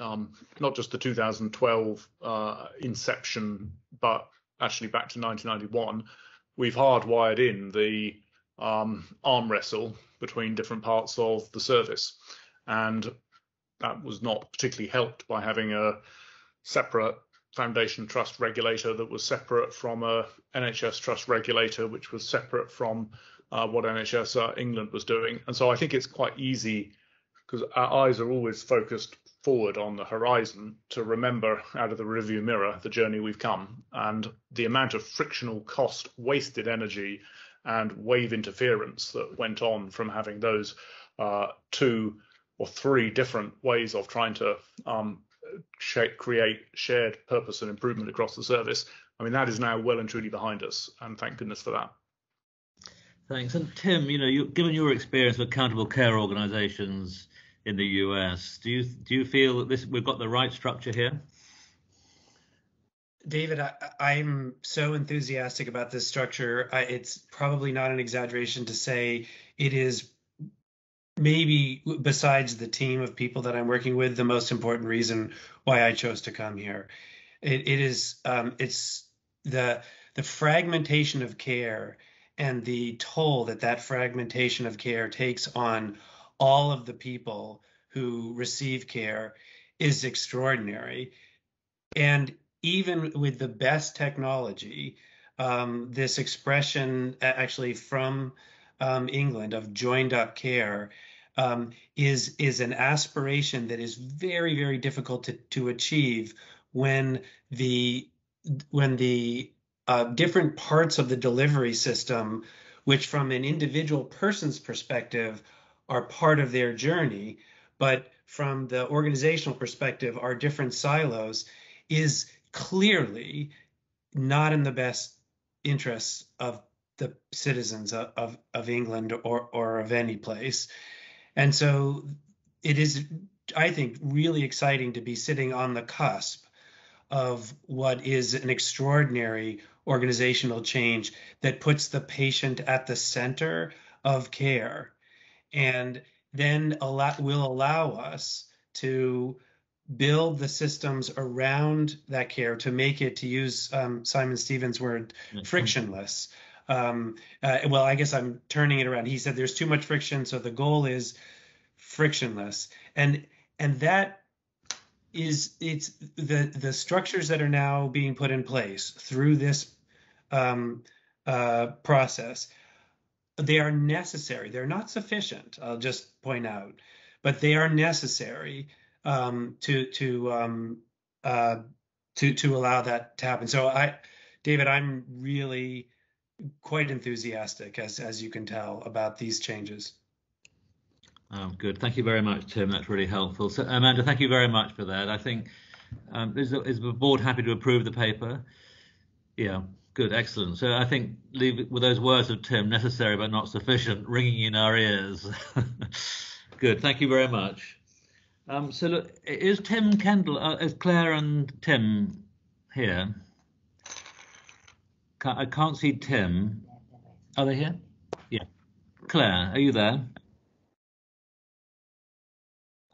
um, not just the two thousand twelve uh, inception, but actually back to nineteen ninety-one, we've hardwired in the Um, arm wrestle between different parts of the service, and that was not particularly helped by having a separate foundation trust regulator that was separate from a N H S trust regulator, which was separate from uh, what N H S uh, England was doing. And so I think it's quite easy, because our eyes are always focused forward on the horizon, to remember out of the rearview mirror the journey we've come, and the amount of frictional cost, wasted energy and wave interference that went on from having those uh, two or three different ways of trying to um, shape, create shared purpose and improvement across the service. I mean, that is now well and truly behind us, and thank goodness for that. Thanks. And Tim, you know, you, given your experience with accountable care organisations in the U S, do you do you feel that this we've got the right structure here? David, I, I'm so enthusiastic about this structure. I, it's probably not an exaggeration to say it is maybe, besides the team of people that I'm working with, the most important reason why I chose to come here. It, it is um, it's the the fragmentation of care and the toll that that fragmentation of care takes on all of the people who receive care is extraordinary. And even with the best technology, um, this expression actually from um, England of joined up care um, is, is an aspiration that is very, very difficult to, to achieve when the, when the uh, different parts of the delivery system, which from an individual person's perspective are part of their journey, but from the organizational perspective are different silos, is clearly not in the best interests of the citizens of, of, of England or, or of any place. And so it is, I think, really exciting to be sitting on the cusp of what is an extraordinary organizational change that puts the patient at the center of care, and then allow, will allow us to build the systems around that care to make it, to use um, Simon Stevens' word, frictionless. Um, uh, well, I guess I'm turning it around. He said there's too much friction, so the goal is frictionless. And and that is, it's the, the structures that are now being put in place through this um, uh, process, they are necessary. They're not sufficient, I'll just point out, but they are necessary um to to um uh to to allow that to happen. So I, David, I'm really quite enthusiastic, as as you can tell, about these changes. Oh, good. Thank you very much, Tim. That's really helpful. So Amanda, thank you very much for that. I think um is the, is the board happy to approve the paper? Yeah. Good, excellent. So I think, leave it with those words of Tim, necessary but not sufficient, ringing in our ears. Good, thank you very much. Um, so look, is Tim Kendall, uh, is Claire and Tim here? Can't, I can't see Tim. Are they here? Yeah. Claire, are you there?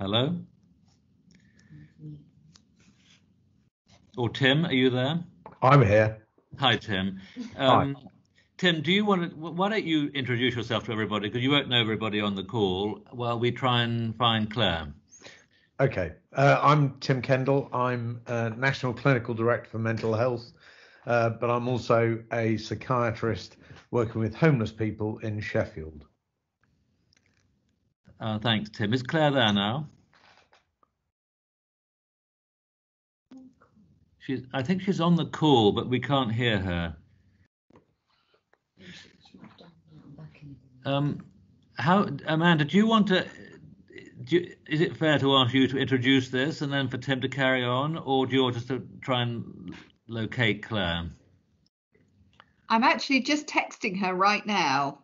Hello? Or Tim, are you there? I'm here. Hi, Tim. Um, Hi. Tim, do you want to, why don't you introduce yourself to everybody, because you won't know everybody on the call, while we try and find Claire. Okay, uh, I'm Tim Kendall. I'm a National Clinical Director for Mental Health, uh, but I'm also a psychiatrist working with homeless people in Sheffield. Uh, thanks, Tim. Is Claire there now? She's, I think she's on the call, but we can't hear her. Um, how, Amanda, do you want to, do you, is it fair to ask you to introduce this and then for Tim to carry on, or do you want just to try and locate Claire? I'm actually just texting her right now.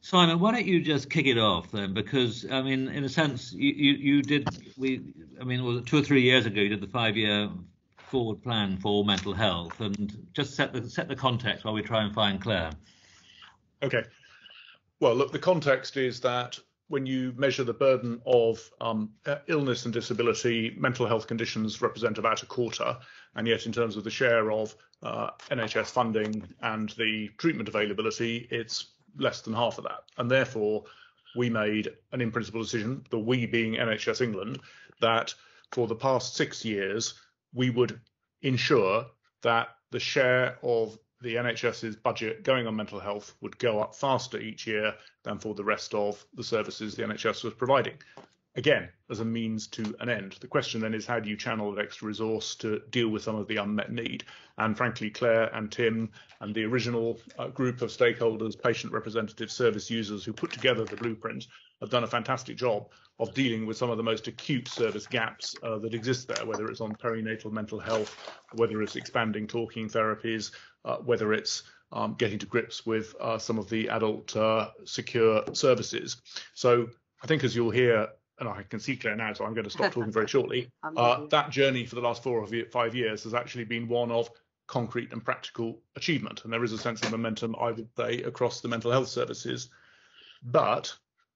Simon, why don't you just kick it off then? Because, I mean, in a sense, you, you, you did, we, I mean, well, two or three years ago, you did the five-year forward plan for mental health, and just set the, set the context while we try and find Claire. Okay. Well, look, the context is that when you measure the burden of um, illness and disability, mental health conditions represent about a quarter, and yet in terms of the share of uh, N H S funding and the treatment availability, it's less than half of that, and therefore we made an in-principle decision, the we being N H S England, that for the past six years we would ensure that the share of the NHS's budget going on mental health would go up faster each year than for the rest of the services the N H S was providing. Again, as a means to an end. The question then is, how do you channel that extra resource to deal with some of the unmet need? And frankly, Claire and Tim and the original uh, group of stakeholders, patient representatives, service users who put together the blueprint have done a fantastic job of dealing with some of the most acute service gaps uh, that exist there, whether it's on perinatal mental health, whether it's expanding talking therapies, uh, whether it's um, getting to grips with uh, some of the adult uh, secure services. So I think, as you'll hear, and I can see Claire now, so I'm going to stop talking very shortly. Uh, that journey for the last four or five years has actually been one of concrete and practical achievement. And there is a sense of momentum, I would say, across the mental health services. But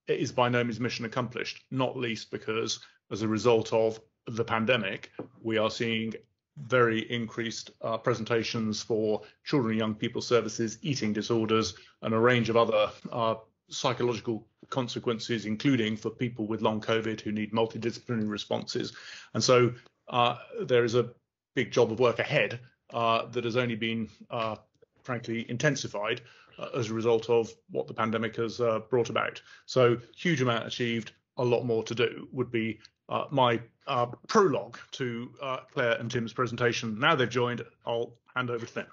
it is by no means mission accomplished, not least because as a result of the pandemic, we are seeing very increased uh, presentations for children and young people services, eating disorders, and a range of other uh, psychological consequences, including for people with long COVID who need multidisciplinary responses. And so uh, there is a big job of work ahead uh, that has only been, uh, frankly, intensified uh, as a result of what the pandemic has uh, brought about. So huge amount achieved, a lot more to do would be uh, my uh, prologue to uh, Claire and Tim's presentation. Now they've joined, I'll hand over to them.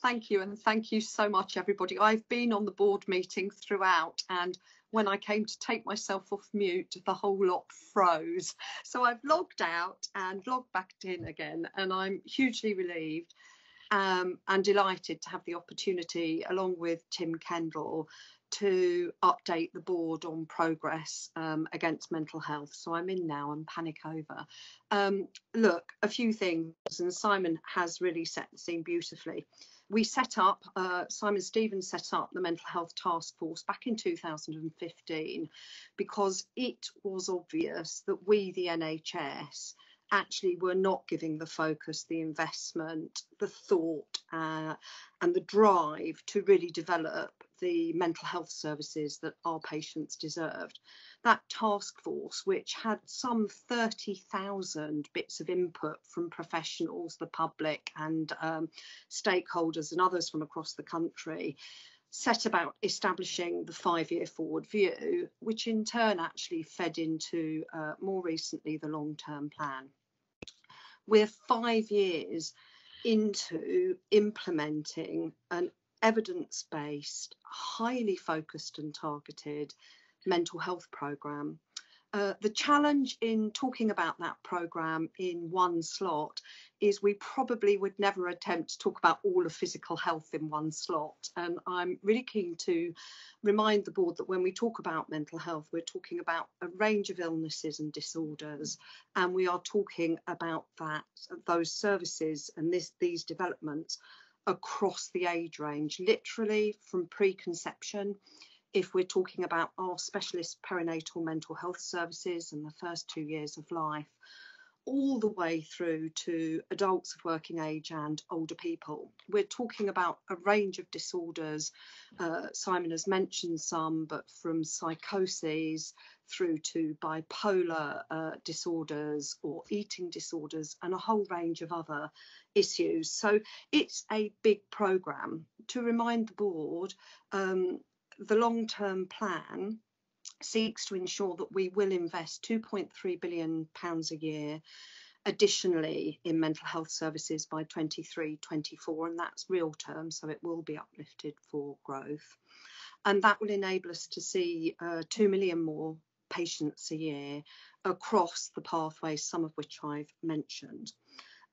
Thank you, and thank you so much, everybody. I've been on the board meeting throughout, and when I came to take myself off mute, the whole lot froze. So I've logged out and logged back in again, and I'm hugely relieved um, and delighted to have the opportunity, along with Tim Kendall, to update the board on progress um, against mental health. So I'm in now and panic over. Um, look, a few things, and Simon has really set the scene beautifully. We set up, uh, Simon Stevens set up the Mental Health Task Force back in two thousand fifteen because it was obvious that we, the N H S, actually were not giving the focus, the investment, the thought uh, and the drive to really develop the mental health services that our patients deserved. That task force, which had some thirty thousand bits of input from professionals, the public and um, stakeholders and others from across the country, set about establishing the five-year forward view, which in turn actually fed into uh, more recently the long-term plan. We're five years into implementing an evidence-based, highly focused and targeted mental health programme Uh, the challenge in talking about that programme in one slot is we probably would never attempt to talk about all of physical health in one slot. And I'm really keen to remind the board that when we talk about mental health, we're talking about a range of illnesses and disorders, and we are talking about that, those services and this, these developments across the age range, literally from preconception. If we're talking about our specialist perinatal mental health services and the first two years of life, all the way through to adults of working age and older people. We're talking about a range of disorders. Uh, Simon has mentioned some, but from psychoses through to bipolar uh, disorders or eating disorders and a whole range of other issues. So it's a big programme. To remind the board, um, the long-term plan seeks to ensure that we will invest two point three billion pounds a year additionally in mental health services by twenty-three twenty-four, and that's real terms, so it will be uplifted for growth. And that will enable us to see uh, two million more patients a year across the pathways, some of which I've mentioned.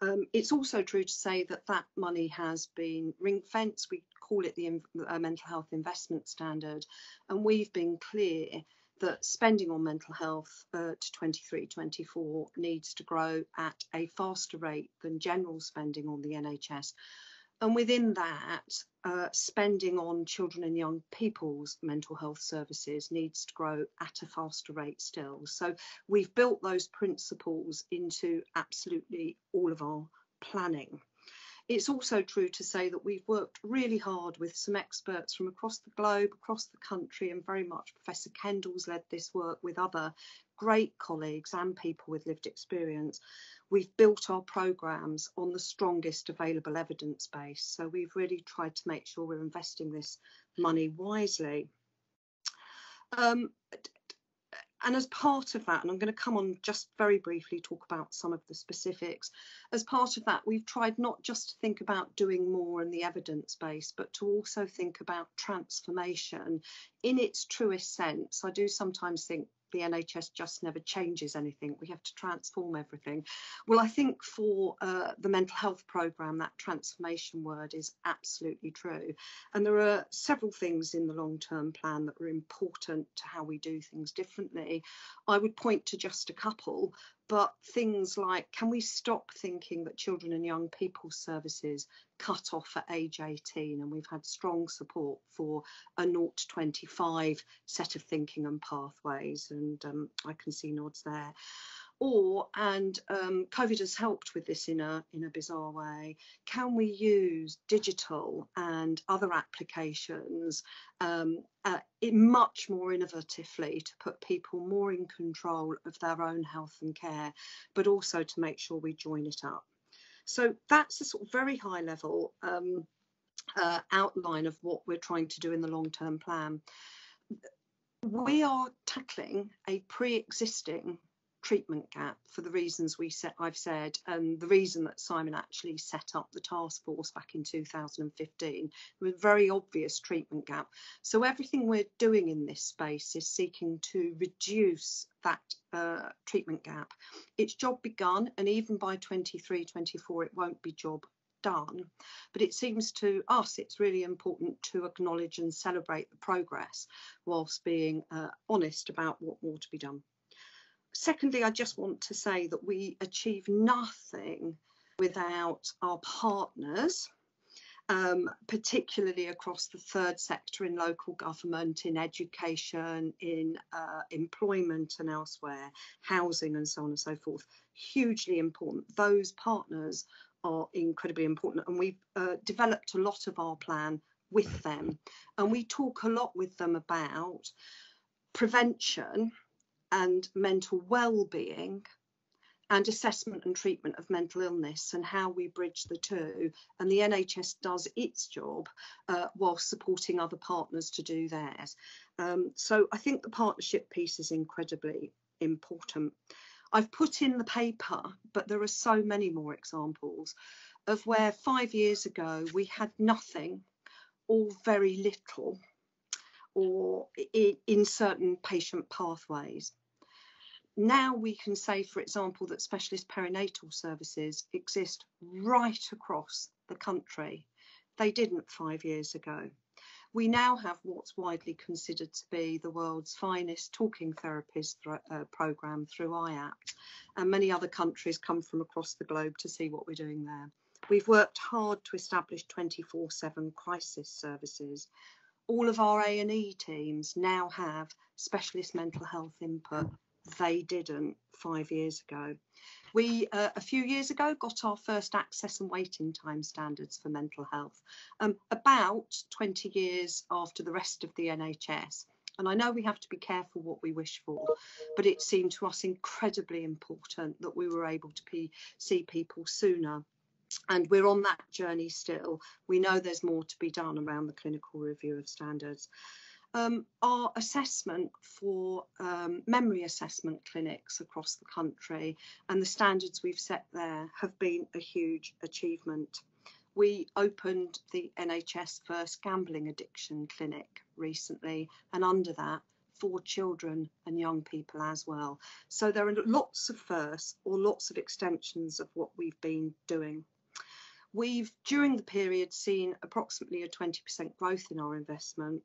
Um, it's also true to say that that money has been ring-fenced. We call it the uh, Mental Health Investment Standard, and we've been clear that spending on mental health uh, to twenty-three twenty-four needs to grow at a faster rate than general spending on the N H S. And within that, uh, spending on children and young people's mental health services needs to grow at a faster rate still. So we've built those principles into absolutely all of our planning. It's also true to say that we've worked really hard with some experts from across the globe, across the country, and very much Professor Kendall's led this work with other great colleagues and people with lived experience. We've built our programmes on the strongest available evidence base. So we've really tried to make sure we're investing this money wisely. Um, and as part of that, and I'm going to come on just very briefly talk about some of the specifics, as part of that, we've tried not just to think about doing more in the evidence base, but to also think about transformation in its truest sense. I do sometimes think the N H S just never changes anything. We have to transform everything. Well, I think for uh, the mental health programme, that transformation word is absolutely true. And there are several things in the long-term plan that are important to how we do things differently. I would point to just a couple, but things like, can we stop thinking that children and young people services cut off at age eighteen? And we've had strong support for a zero to twenty-five set of thinking and pathways, and um, I can see nods there. Or, and um, COVID has helped with this in a, in a bizarre way, can we use digital and other applications um, uh, in much more innovatively to put people more in control of their own health and care, but also to make sure we join it up. So that's a sort of very high level um, uh, outline of what we're trying to do in the long-term plan. We are tackling a pre-existing treatment gap for the reasons we set, I've said, and the reason that Simon actually set up the task force back in two thousand fifteen, with a very obvious treatment gap. So everything we're doing in this space is seeking to reduce that uh, treatment gap. It's job begun, and even by twenty-three twenty-four it won't be job done, but it seems to us it's really important to acknowledge and celebrate the progress whilst being uh, honest about what more to be done. Secondly, I just want to say that we achieve nothing without our partners, um, particularly across the third sector in local government, in education, in uh, employment and elsewhere, housing and so on and so forth. Hugely important. Those partners are incredibly important, and we've uh, developed a lot of our plan with them, and we talk a lot with them about prevention and mental well-being and assessment and treatment of mental illness and how we bridge the two. And the N H S does its job uh, while supporting other partners to do theirs. Um, so I think the partnership piece is incredibly important. I've put in the paper, but there are so many more examples of where five years ago we had nothing or very little, or in certain patient pathways. Now we can say, for example, that specialist perinatal services exist right across the country. They didn't five years ago. We now have what's widely considered to be the world's finest talking therapies th uh, programme through I A P, and many other countries come from across the globe to see what we're doing there. We've worked hard to establish twenty-four seven crisis services. All of our A and E teams now have specialist mental health input. They didn't five years ago. We, uh, a few years ago, got our first access and waiting time standards for mental health, um, about twenty years after the rest of the N H S. And I know we have to be careful what we wish for, but it seemed to us incredibly important that we were able to be, see people sooner. And we're on that journey still. We know there's more to be done around the clinical review of standards. Um, our assessment for um, memory assessment clinics across the country and the standards we've set there have been a huge achievement. We opened the N H S first gambling addiction clinic recently, and under that for children and young people as well. So there are lots of firsts or lots of extensions of what we've been doing. We've, during the period, seen approximately a twenty percent growth in our investment,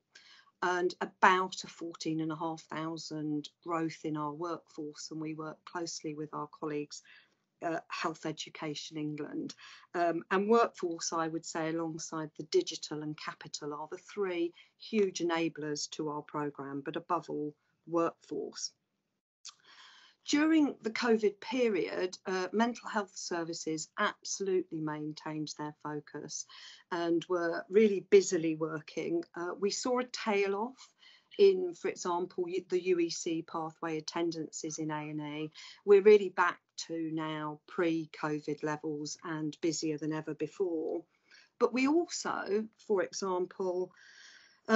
and about a fourteen and a half thousand growth in our workforce, and we work closely with our colleagues at Health Education England. Um, and workforce, I would say, alongside the digital and capital are the three huge enablers to our programme, but above all, workforce. During the COVID period, uh, mental health services absolutely maintained their focus and were really busily working. Uh, we saw a tail off in, for example, the U E C pathway attendances in A and E. We're really back to now pre-COVID levels and busier than ever before. But we also, for example,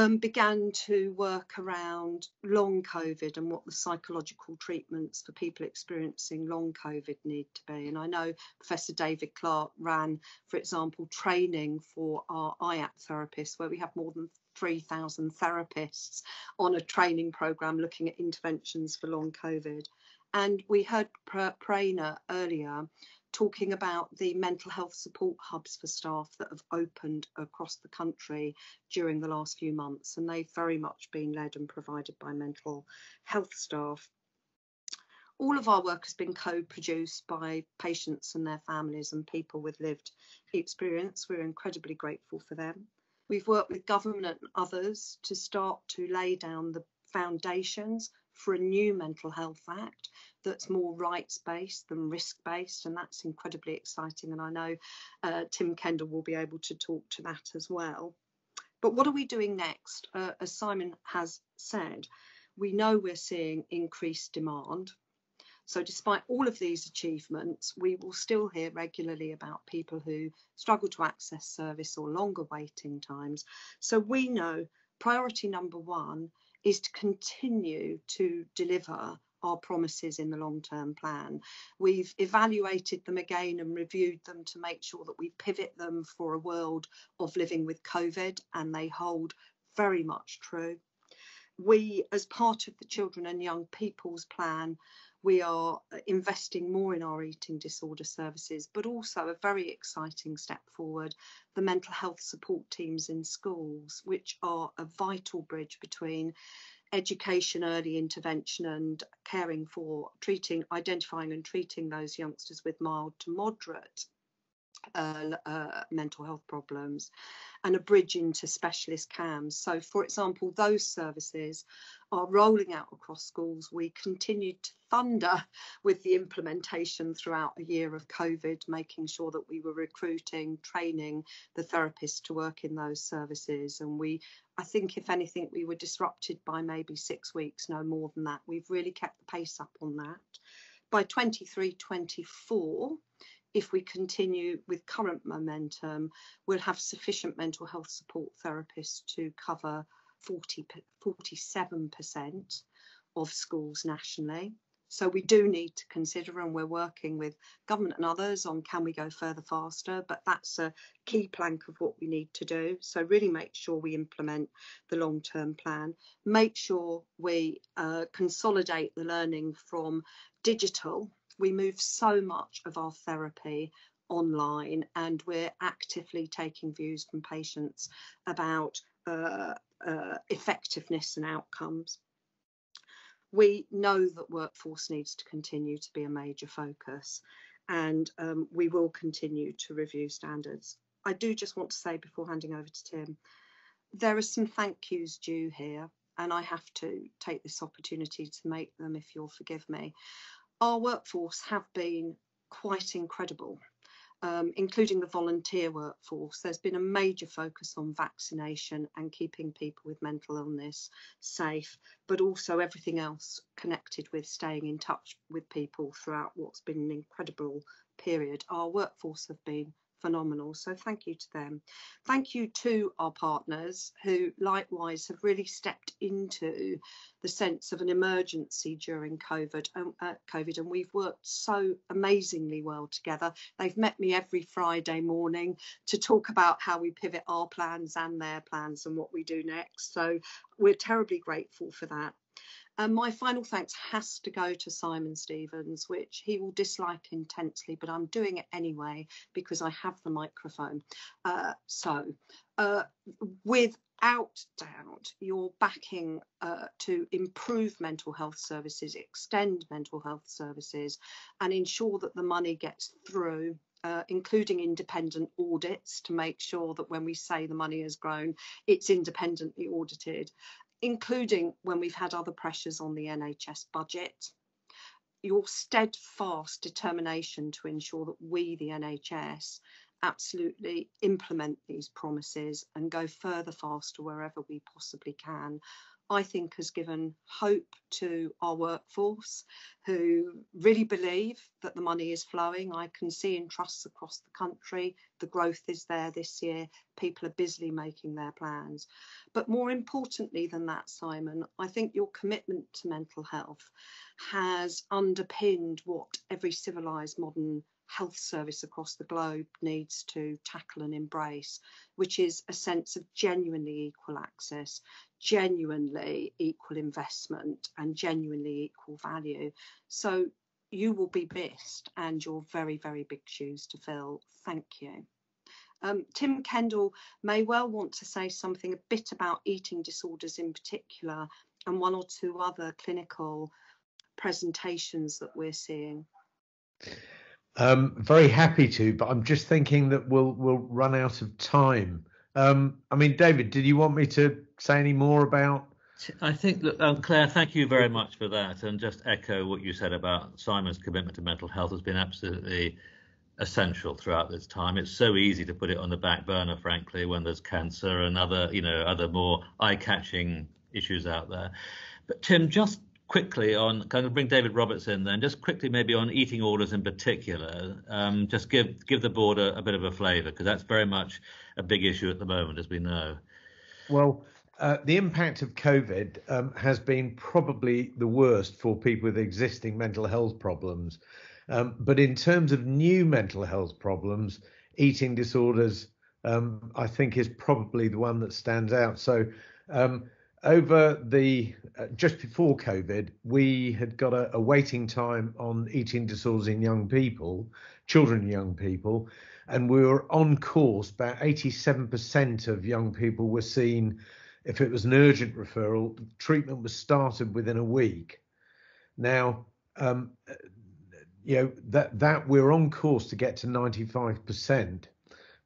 Um, began to work around long COVID and what the psychological treatments for people experiencing long COVID need to be. And I know Professor David Clark ran, for example, training for our I A P therapists, where we have more than three thousand therapists on a training programme looking at interventions for long COVID. And we heard Praner earlier talking about the mental health support hubs for staff that have opened across the country during the last few months, and they've very much been led and provided by mental health staff. All of our work has been co-produced by patients and their families and people with lived experience. We're incredibly grateful for them. We've worked with government and others to start to lay down the foundations for a new Mental Health Act that's more rights-based than risk-based, and that's incredibly exciting, and I know uh, Tim Kendall will be able to talk to that as well. But what are we doing next? Uh, as Simon has said, we know we're seeing increased demand. So despite all of these achievements, we will still hear regularly about people who struggle to access service or longer waiting times. So we know priority number one is to continue to deliver our promises in the long-term plan. We've evaluated them again and reviewed them to make sure that we pivot them for a world of living with COVID, and they hold very much true. We, as part of the Children and Young People's Plan, we are investing more in our eating disorder services, but also a very exciting step forward, the mental health support teams in schools, which are a vital bridge between education, early intervention and caring for, treating, identifying and treating those youngsters with mild to moderate Uh, uh, mental health problems, and a bridge into specialist C A Ms. So, for example, those services are rolling out across schools. We continued to thunder with the implementation throughout a year of COVID, making sure that we were recruiting, training the therapists to work in those services. And we, I think, if anything, we were disrupted by maybe six weeks, no more than that. We've really kept the pace up on that. By twenty-three twenty-four, if we continue with current momentum, we'll have sufficient mental health support therapists to cover forty-seven percent of schools nationally. So we do need to consider, and we're working with government and others on, can we go further faster? But that's a key plank of what we need to do. So really make sure we implement the long-term plan, make sure we uh, consolidate the learning from digital. We move so much of our therapy online, and we're actively taking views from patients about uh, uh, effectiveness and outcomes. We know that workforce needs to continue to be a major focus, and um, we will continue to review standards. I do just want to say before handing over to Tim, there are some thank yous due here, and I have to take this opportunity to make them if you'll forgive me. Our workforce have been quite incredible, um, including the volunteer workforce. There's been a major focus on vaccination and keeping people with mental illness safe, but also everything else connected with staying in touch with people throughout what's been an incredible period. Our workforce have been phenomenal, so thank you to them. Thank you to our partners who likewise have really stepped into the sense of an emergency during COVID, um, uh, COVID, and we've worked so amazingly well together. They've met me every Friday morning to talk about how we pivot our plans and their plans and what we do next, so we're terribly grateful for that. And um, my final thanks has to go to Simon Stevens, which he will dislike intensely, but I'm doing it anyway because I have the microphone. Uh, so uh, without doubt, your backing uh, to improve mental health services, extend mental health services, and ensure that the money gets through, Uh, including independent audits to make sure that when we say the money has grown, it's independently audited, including when we've had other pressures on the N H S budget. Your steadfast determination to ensure that we, the N H S, absolutely implement these promises and go further faster wherever we possibly can, I think has given hope to our workforce who really believe that the money is flowing. I can see in trusts across the country, the growth is there this year. People are busily making their plans. But more importantly than that, Simon, I think your commitment to mental health has underpinned what every civilised modern health service across the globe needs to tackle and embrace, which is a sense of genuinely equal access, genuinely equal investment, and genuinely equal value. So you will be missed, and you're very, very big shoes to fill. Thank you. Um, Tim Kendall may well want to say something a bit about eating disorders in particular, and one or two other clinical presentations that we're seeing. Um, very happy to, but I'm just thinking that we'll we'll run out of time. Um, I mean, David, did you want me to say any more about? I think, look, um, Claire, thank you very much for that, and just echo what you said about Simon's commitment to mental health has been absolutely essential throughout this time. It's so easy to put it on the back burner, frankly, when there's cancer and other, you know, other more eye-catching issues out there. But Tim, just quickly on, kind of bring David Roberts in then, just quickly maybe on eating orders in particular, um, just give give the board a, a bit of a flavour, because that's very much a big issue at the moment, as we know. Well, uh, the impact of COVID um, has been probably the worst for people with existing mental health problems. Um, but in terms of new mental health problems, eating disorders, um, I think, is probably the one that stands out. So um Over the uh, just before COVID, we had got a, a waiting time on eating disorders in young people, children and young people, and we were on course. About eighty-seven percent of young people were seen. If it was an urgent referral, treatment was started within a week. Now, um, you know, that that we're on course to get to ninety-five percent.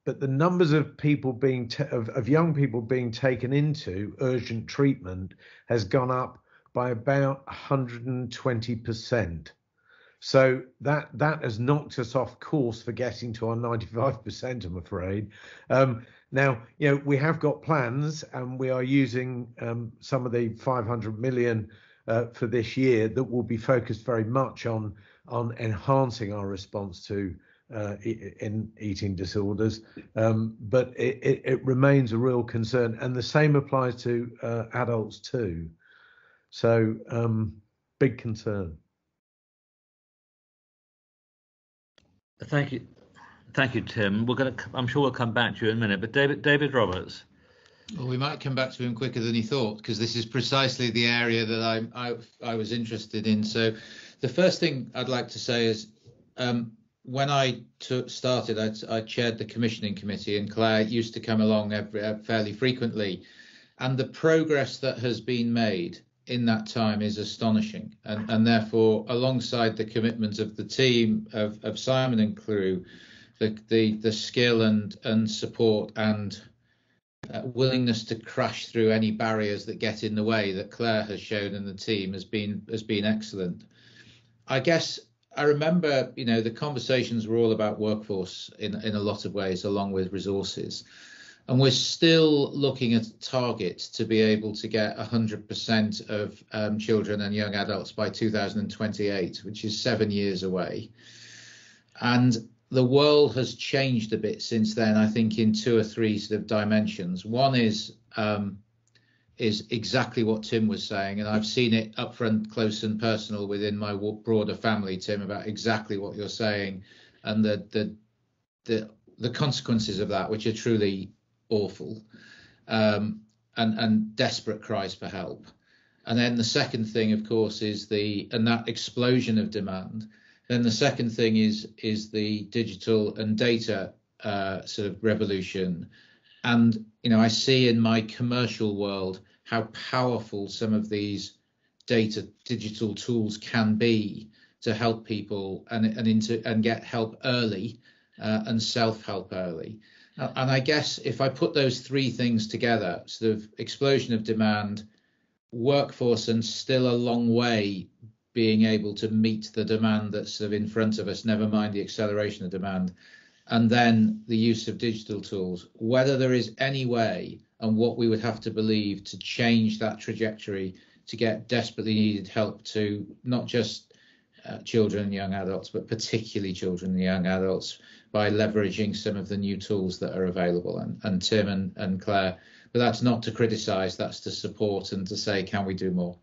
But the numbers of people being t- of, of young people being taken into urgent treatment has gone up by about one hundred twenty percent. So that that has knocked us off course for getting to our ninety-five percent, I'm afraid. Um, now, you know, we have got plans, and we are using um, some of the five hundred million uh, for this year that will be focused very much on on enhancing our response to Uh, in eating disorders, um, but it, it, it remains a real concern, and the same applies to uh, adults too. So um, big concern. Thank you. Thank you, Tim. We're going to, I'm sure we'll come back to you in a minute, but David, David Roberts. Well, we might come back to him quicker than he thought, because this is precisely the area that I, I, I was interested in. So the first thing I'd like to say is um, when I took, started, I, I chaired the commissioning committee, and Claire used to come along every, uh, fairly frequently. And the progress that has been made in that time is astonishing. And, and therefore, alongside the commitments of the team of, of Simon and crew, The, the the skill and and support and uh, willingness to crash through any barriers that get in the way that Claire has shown and the team has been has been excellent. I guess I remember, you know, the conversations were all about workforce in in a lot of ways, along with resources, and we're still looking at targets to be able to get one hundred percent of um, children and young adults by two thousand twenty-eight, which is seven years away, and the world has changed a bit since then, I think, in two or three sort of dimensions. One is um, is exactly what Tim was saying, and I've seen it up front, close and personal within my broader family, Tim, about exactly what you're saying and the the the, the consequences of that, which are truly awful, um, and, and desperate cries for help. And then the second thing, of course, is the and that explosion of demand. Then the second thing is is the digital and data uh, sort of revolution. And, you know, I see in my commercial world how powerful some of these data digital tools can be to help people and, and, into, and get help early uh, and self-help early. And I guess if I put those three things together, sort of explosion of demand, workforce, and still a long way being able to meet the demand that's sort of in front of us, never mind the acceleration of demand, and then the use of digital tools, whether there is any way and what we would have to believe to change that trajectory to get desperately needed help to not just uh, children and young adults, but particularly children and young adults, by leveraging some of the new tools that are available. And, and Tim and, and Claire, but that's not to criticise, that's to support and to say, can we do more?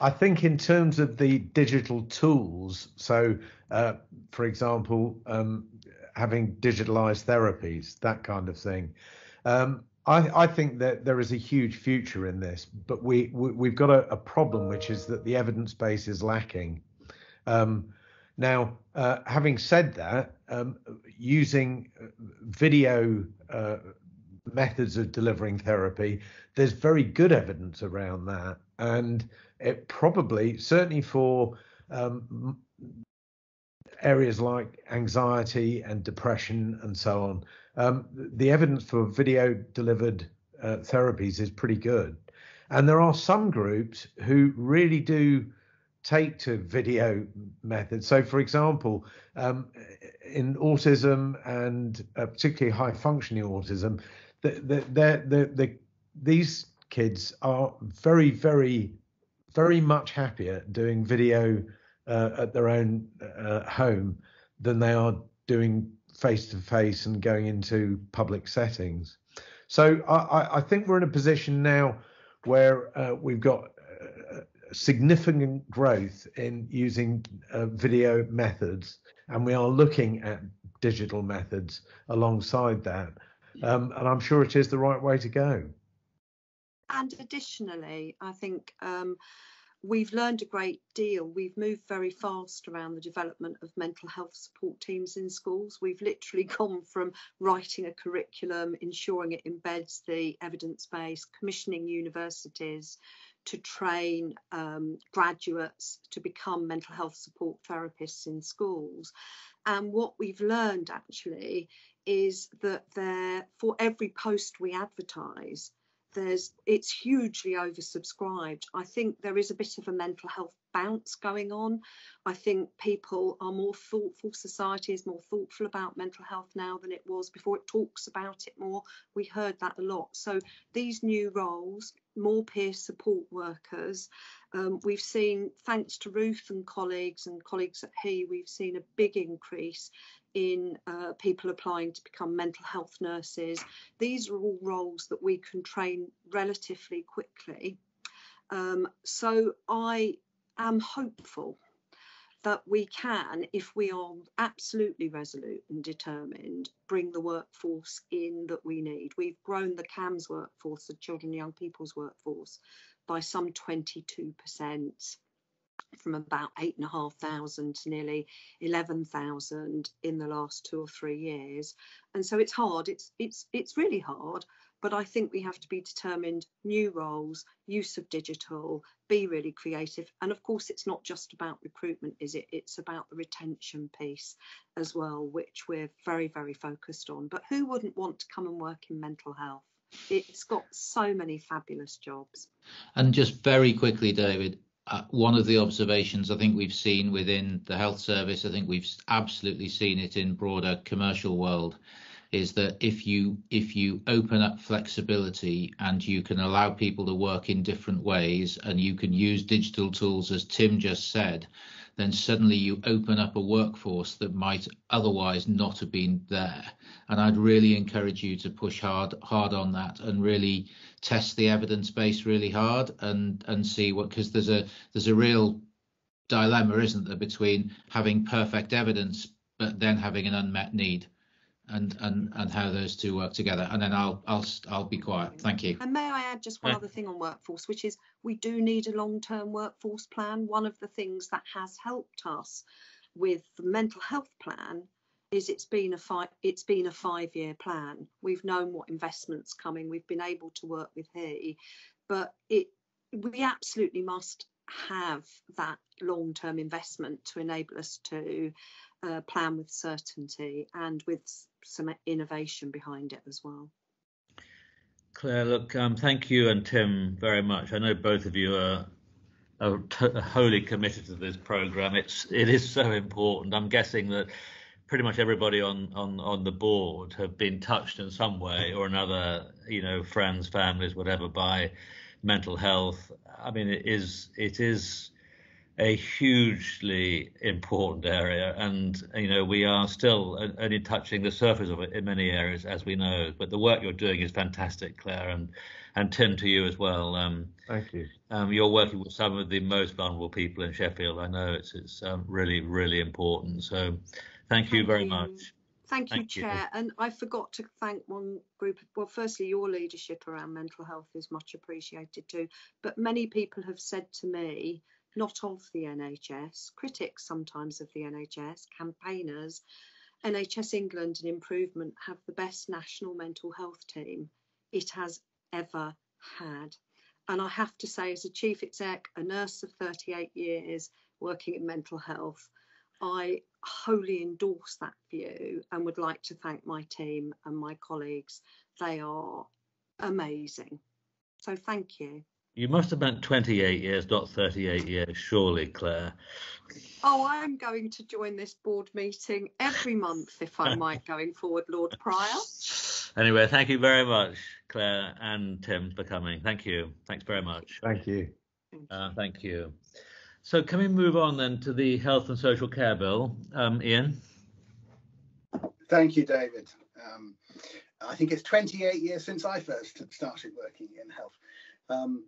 I think in terms of the digital tools, so uh, for example, um, having digitalized therapies, that kind of thing, um, I, I think that there is a huge future in this, but we, we, we've got a, a problem, which is that the evidence base is lacking. Um, now, uh, having said that, um, using video uh, methods of delivering therapy, there's very good evidence around that. And it probably, certainly for um, areas like anxiety and depression and so on, um, the evidence for video delivered uh, therapies is pretty good. And there are some groups who really do take to video methods. So, for example, um, in autism and uh, particularly high functioning autism, the, the, the, the, the, these kids are very, very, very much happier doing video uh, at their own uh, home than they are doing face-to-face and going into public settings. So I, I think we're in a position now where uh, we've got uh, significant growth in using uh, video methods, and we are looking at digital methods alongside that. Um, and I'm sure it is the right way to go. And additionally, I think um, we've learned a great deal. We've moved very fast around the development of mental health support teams in schools. We've literally gone from writing a curriculum, ensuring it embeds the evidence base, commissioning universities to train um, graduates to become mental health support therapists in schools. And what we've learned actually is that there, for every post we advertise, There's, it's hugely oversubscribed. I think there is a bit of a mental health bounce going on. I think people are more thoughtful, society is more thoughtful about mental health now than it was before. It talks about it more. We heard that a lot. So these new roles, more peer support workers, um, we've seen, thanks to Ruth and colleagues and colleagues at He, we've seen a big increase in uh, people applying to become mental health nurses. These are all roles that we can train relatively quickly. Um, so I am hopeful that we can, if we are absolutely resolute and determined, bring the workforce in that we need. We've grown the C A M S workforce, the children and young people's workforce, by some twenty-two percent, from about eight and a half thousand to nearly eleven thousand in the last two or three years. And so it's hard, it's it's it's really hard, but I think we have to be determined. New roles, use of digital, be really creative. And of course, it's not just about recruitment, is it? It's about the retention piece as well, which we're very, very focused on. But who wouldn't want to come and work in mental health? It's got so many fabulous jobs. And just very quickly, David, Uh, one of the observations I think we've seen within the health service, I think we've absolutely seen it in broader commercial world, is that if you if you open up flexibility and you can allow people to work in different ways and you can use digital tools, as Tim just said, then suddenly you open up a workforce that might otherwise not have been there. And I'd really encourage you to push hard hard on that and really test the evidence base really hard and and see what, because there's a there's a real dilemma, isn't there, between having perfect evidence but then having an unmet need, and and and how those two work together. And then I'll I'll I'll be quiet. Thank you. And may I add just one other thing on workforce, which is we do need a long-term workforce plan. One of the things that has helped us with the mental health plan is it's been a five it's been a five-year plan. We've known what investment's coming, we've been able to work with he, but it we absolutely must have that long-term investment to enable us to uh, plan with certainty and with some innovation behind it as well. Claire, look, um, thank you and Tim very much. I know both of you are are t- wholly committed to this programme. It's it is so important. I'm guessing that pretty much everybody on, on, on the board have been touched in some way or another, you know, friends, families, whatever, by mental health. I mean, it is it is a hugely important area, and you know we are still only touching the surface of it in many areas, as we know. But the work you're doing is fantastic, Claire, and and Tim, to you as well. Um, Thank you. Um, you're working with some of the most vulnerable people in Sheffield. I know it's it's um, really really important. So, thank you thank very you. much. Thank you, thank you, Chair. And I forgot to thank one group. Well, firstly, your leadership around mental health is much appreciated too. But many people have said to me, not of the N H S, critics sometimes of the N H S, campaigners, N H S England and Improvement have the best national mental health team it has ever had. And I have to say, as a chief exec, a nurse of thirty-eight years working in mental health, I wholly endorse that view and would like to thank my team and my colleagues. They are amazing. So thank you. You must have meant twenty-eight years, not thirty-eight years, surely, Claire. Oh, I'm going to join this board meeting every month, if I might, going forward, Lord Prior. Anyway, thank you very much, Claire and Tim, for coming. Thank you. Thanks very much. Thank you. Uh, thank you. So can we move on then to the Health and Social Care Bill? Um, Ian? Thank you, David. Um, I think it's twenty-eight years since I first started working in health. Um,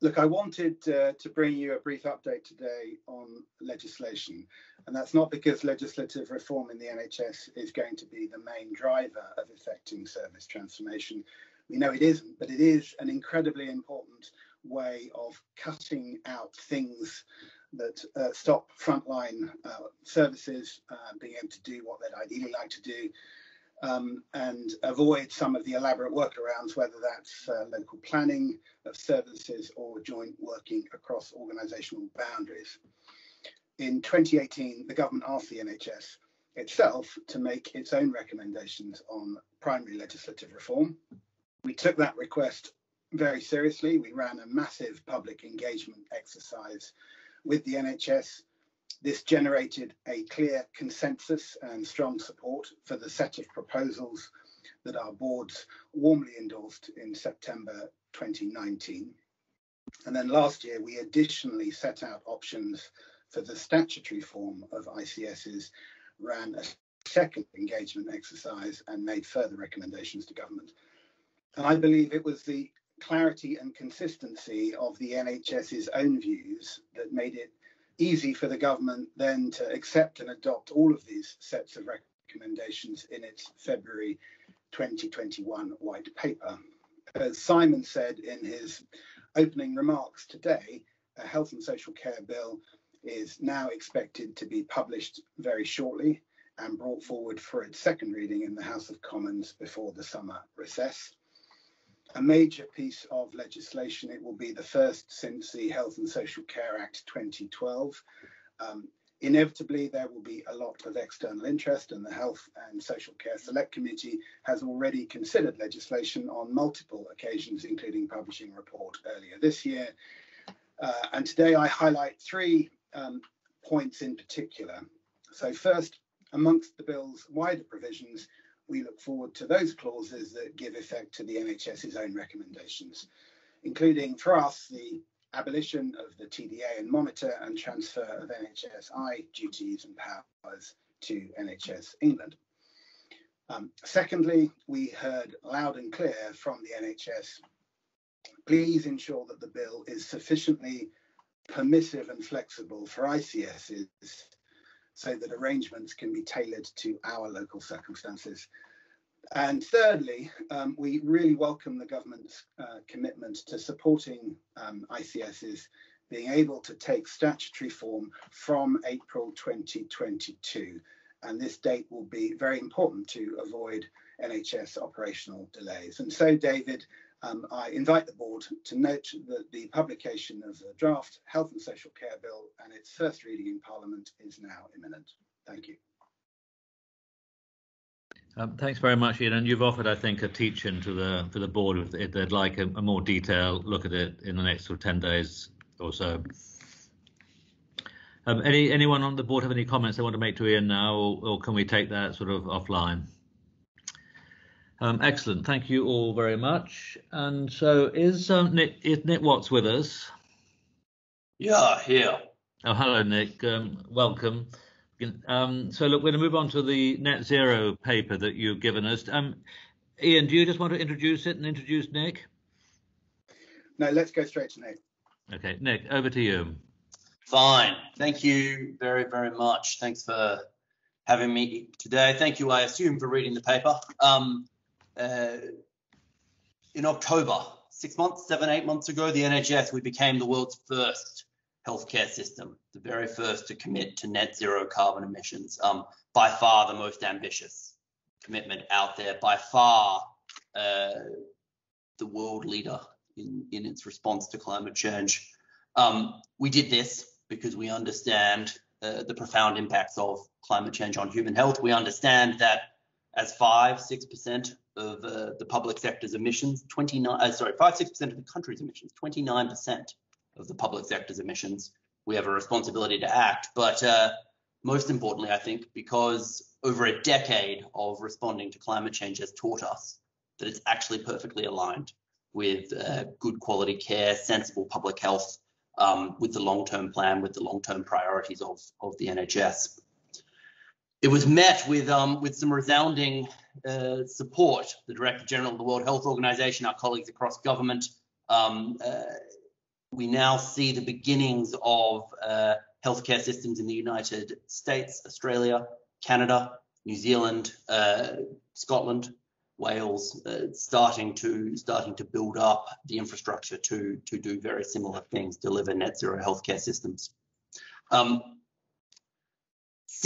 look, I wanted uh, to bring you a brief update today on legislation, and that's not because legislative reform in the N H S is going to be the main driver of effecting service transformation. We know it isn't, but it is an incredibly important way of cutting out things that uh, stop frontline uh, services uh, being able to do what they'd ideally like to do, Um, and avoid some of the elaborate workarounds, whether that's uh, local planning of services or joint working across organisational boundaries. In twenty eighteen, the government asked the N H S itself to make its own recommendations on primary legislative reform. We took that request very seriously. We ran a massive public engagement exercise with the N H S. This generated a clear consensus and strong support for the set of proposals that our boards warmly endorsed in September twenty nineteen. And then last year, we additionally set out options for the statutory form of I C Ss, ran a second engagement exercise and made further recommendations to government. And I believe it was the clarity and consistency of the N H S's own views that made it easy for the government then to accept and adopt all of these sets of recommendations in its February twenty twenty-one white paper. As Simon said in his opening remarks today, a health and social care bill is now expected to be published very shortly and brought forward for its second reading in the House of Commons before the summer recess. A major piece of legislation, it will be the first since the Health and Social Care Act twenty twelve. Um, inevitably, there will be a lot of external interest, and the Health and Social Care Select Committee has already considered legislation on multiple occasions, including publishing a report earlier this year. Uh, and today I highlight three um, points in particular. So first, amongst the bill's wider provisions, we look forward to those clauses that give effect to the N H S's own recommendations, including for us the abolition of the T D A and monitor and transfer of N H S I duties and powers to N H S England. Um, secondly, we heard loud and clear from the N H S, please ensure that the bill is sufficiently permissive and flexible for I C Ss so that arrangements can be tailored to our local circumstances. And thirdly, um, we really welcome the government's uh, commitment to supporting um, I C Ss being able to take statutory form from April twenty twenty-two. And this date will be very important to avoid N H S operational delays. And so, David, Um, I invite the board to note that the publication of the draft Health and Social Care Bill and its first reading in Parliament is now imminent. Thank you. Um, thanks very much, Ian. And you've offered, I think, a teach-in to the to the board if, if they'd like a, a more detailed look at it in the next sort of ten days or so. Um, any anyone on the board have any comments they want to make to Ian now, or, or can we take that sort of offline? Um, excellent. Thank you all very much. And so is, um, Nick, is Nick Watts with us? Yeah, here. Oh, hello, Nick. Um, welcome. Um, so, look, we're going to move on to the net zero paper that you've given us. Um, Ian, do you just want to introduce it and introduce Nick? No, let's go straight to Nick. OK, Nick, over to you. Fine. Thank you very, very much. Thanks for having me today. Thank you, I assume, for reading the paper. Um, Uh, in October, six months, seven, eight months ago, the N H S, we became the world's first healthcare system, the very first to commit to net zero carbon emissions, um, by far the most ambitious commitment out there, by far uh, the world leader in, in its response to climate change. Um, we did this because we understand uh, the profound impacts of climate change on human health. We understand that as five, six percent of uh, the public sector's emissions, twenty-nine, uh, sorry, five, six percent of the country's emissions, twenty-nine percent of the public sector's emissions, we have a responsibility to act. But uh, most importantly, I think, because over a decade of responding to climate change has taught us that it's actually perfectly aligned with uh, good quality care, sensible public health, um, with the long-term plan, with the long-term priorities of, of the N H S. It was met with um, with some resounding uh, support. The Director General of the World Health Organization, our colleagues across government, um, uh, we now see the beginnings of uh, healthcare systems in the United States, Australia, Canada, New Zealand, uh, Scotland, Wales, uh, starting to starting to build up the infrastructure to to do very similar things, deliver net zero healthcare systems. Um,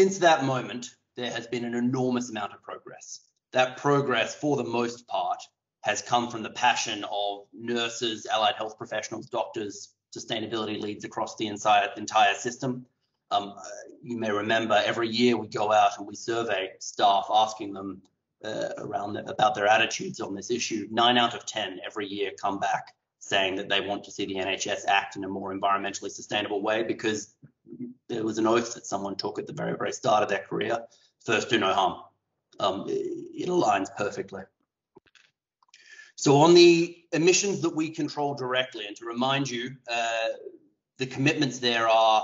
Since that moment, there has been an enormous amount of progress. That progress, for the most part, has come from the passion of nurses, allied health professionals, doctors, sustainability leads across the entire, entire system. Um, you may remember every year we go out and we survey staff, asking them uh, around the, about their attitudes on this issue. nine out of ten every year come back saying that they want to see the N H S act in a more environmentally sustainable way, because there was an oath that someone took at the very, very start of their career. First, do no harm. Um, it, it aligns perfectly. So on the emissions that we control directly, and to remind you, uh, the commitments there are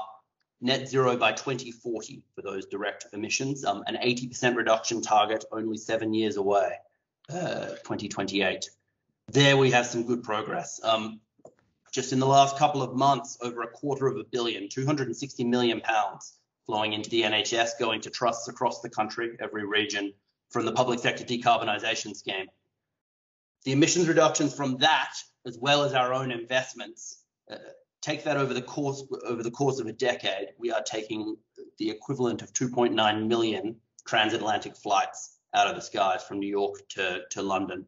net zero by twenty forty for those direct emissions, um, an eighty percent reduction target only seven years away, uh, twenty twenty-eight. There we have some good progress. Um, just in the last couple of months, over a quarter of a billion, two hundred sixty million pounds flowing into the N H S, going to trusts across the country, every region, from the public sector decarbonisation scheme. The emissions reductions from that, as well as our own investments, uh, take that over the course over the course of a decade, we are taking the equivalent of two point nine million transatlantic flights out of the skies from New York to, to London.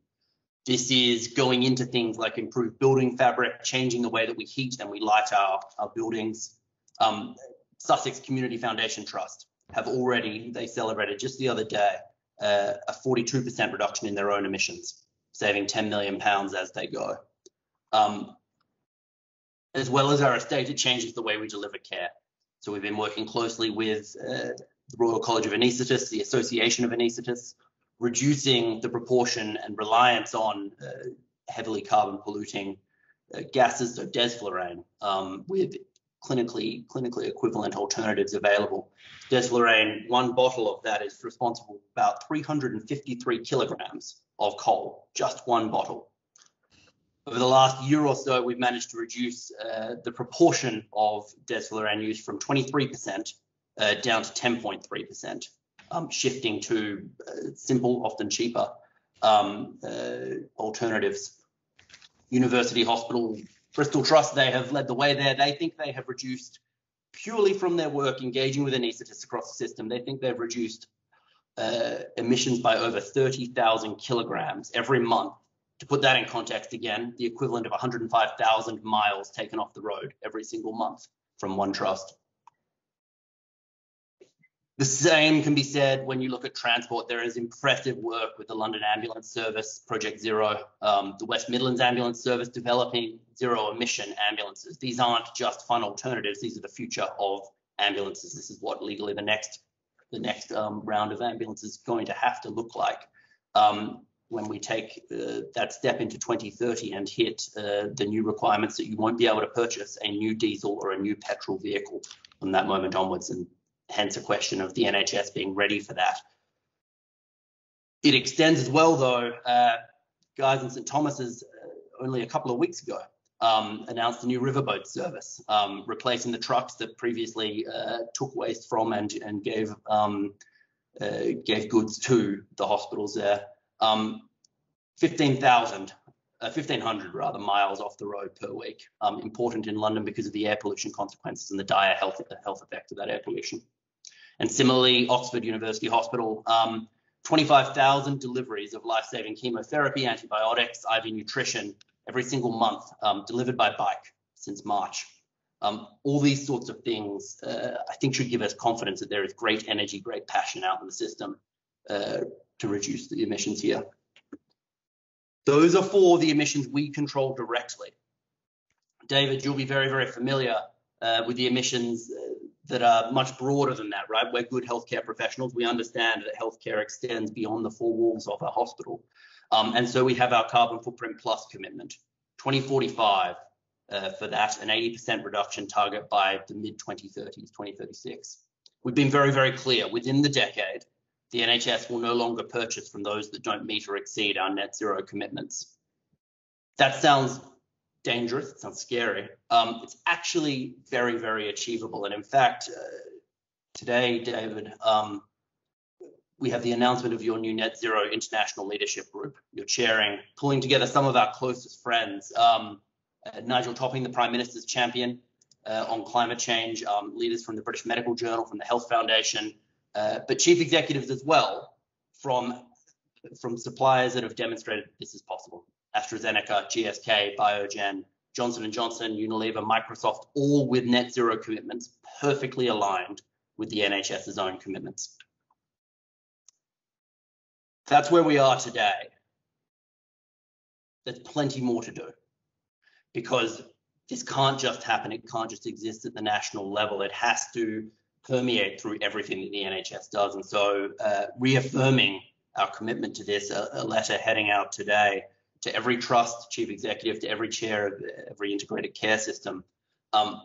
This is going into things like improved building fabric, changing the way that we heat and we light our, our buildings. Um, Sussex Community Foundation Trust have already, they celebrated just the other day, uh, a forty-two percent reduction in their own emissions, saving ten million pounds as they go. Um, as well as our estate, it changes the way we deliver care. So we've been working closely with uh, the Royal College of Anaesthetists, the Association of Anaesthetists, reducing the proportion and reliance on uh, heavily carbon polluting uh, gases, so desflurane, um, with clinically, clinically equivalent alternatives available. Desflurane, one bottle of that is responsible for about three hundred fifty-three kilograms of coal, just one bottle. Over the last year or so, we've managed to reduce uh, the proportion of desflurane use from twenty-three percent uh, down to ten point three percent, um, shifting to uh, simple, often cheaper um, uh, alternatives. University Hospital Bristol Trust, they have led the way there. They think they have reduced, purely from their work engaging with anaesthetists across the system, they think they've reduced uh, emissions by over thirty thousand kilograms every month. To put that in context again, the equivalent of one hundred five thousand miles taken off the road every single month from one trust. The same can be said when you look at transport. There is impressive work with the London Ambulance Service, Project Zero, um, the West Midlands Ambulance Service developing zero emission ambulances. These aren't just fun alternatives. These are the future of ambulances. This is what legally the next, the next um, round of ambulances is going to have to look like. Um, when we take uh, that step into twenty thirty and hit uh, the new requirements that you won't be able to purchase a new diesel or a new petrol vehicle from that moment onwards, and hence a question of the N H S being ready for that. It extends as well, though. Uh, guys in Saint Thomas's uh, only a couple of weeks ago um, announced a new riverboat service, um, replacing the trucks that previously uh, took waste from and, and gave, um, uh, gave goods to the hospitals there. Um, fifteen thousand, uh, fifteen hundred rather miles off the road per week. Um, important in London because of the air pollution consequences and the dire health, the health effect of that air pollution. And similarly, Oxford University Hospital, um, twenty-five thousand deliveries of life-saving chemotherapy, antibiotics, I V nutrition every single month, um, delivered by bike since March. Um, all these sorts of things, uh, I think, should give us confidence that there is great energy, great passion out in the system. Uh, to reduce the emissions here. Those are for the emissions we control directly. David, you'll be very, very familiar uh, with the emissions uh, that are much broader than that, right? We're good healthcare professionals. We understand that healthcare extends beyond the four walls of our hospital. Um, and so we have our Carbon Footprint Plus commitment, twenty forty-five uh, for that, an eighty percent reduction target by the mid twenty thirties, twenty thirty-six. We've been very, very clear within the decade, the N H S will no longer purchase from those that don't meet or exceed our net zero commitments. That sounds dangerous, it sounds scary. Um, it's actually very, very achievable. And in fact, uh, today, David, um, we have the announcement of your new Net Zero International Leadership Group. You're chairing, pulling together some of our closest friends. Um, uh, Nigel Topping, the Prime Minister's champion uh, on climate change, um, leaders from the British Medical Journal, from the Health Foundation, Uh, but chief executives as well from, from suppliers that have demonstrated this is possible. AstraZeneca, G S K, Biogen, Johnson and Johnson, Unilever, Microsoft, all with net zero commitments, perfectly aligned with the NHS's own commitments. That's where we are today. There's plenty more to do, because this can't just happen. It can't just exist at the national level. It has to permeate through everything that the N H S does. And so uh, reaffirming our commitment to this, a, a letter heading out today to every trust, chief executive, to every chair of every integrated care system, um,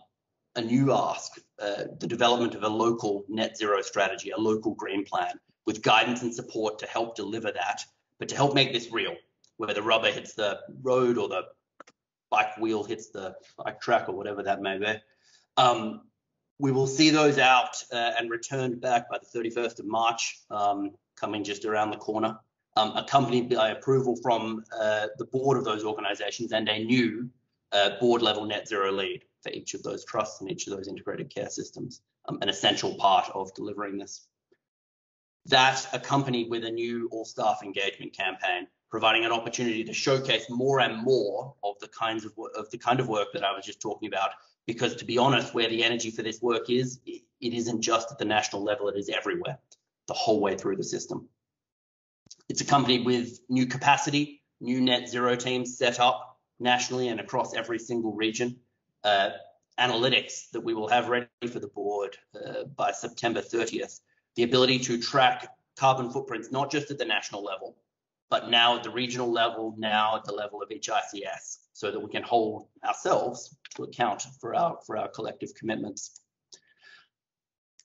a new ask, uh, the development of a local net zero strategy, a local green plan with guidance and support to help deliver that, but to help make this real, where the rubber hits the road or the bike wheel hits the bike track or whatever that may be. Um, we will see those out uh, and returned back by the thirty-first of March, um, coming just around the corner, um, accompanied by approval from uh, the board of those organisations and a new uh, board level net zero lead for each of those trusts and each of those integrated care systems, um, an essential part of delivering this. That accompanied with a new all-staff engagement campaign, providing an opportunity to showcase more and more of the kinds of, of the kind of work that I was just talking about. Because to be honest, where the energy for this work is, it isn't just at the national level, it is everywhere, the whole way through the system. It's accompanied with new capacity, new net zero teams set up nationally and across every single region, uh, analytics that we will have ready for the board uh, by September thirtieth, the ability to track carbon footprints, not just at the national level, but now at the regional level, now at the level of each I C S, so that we can hold ourselves to account for our, for our collective commitments.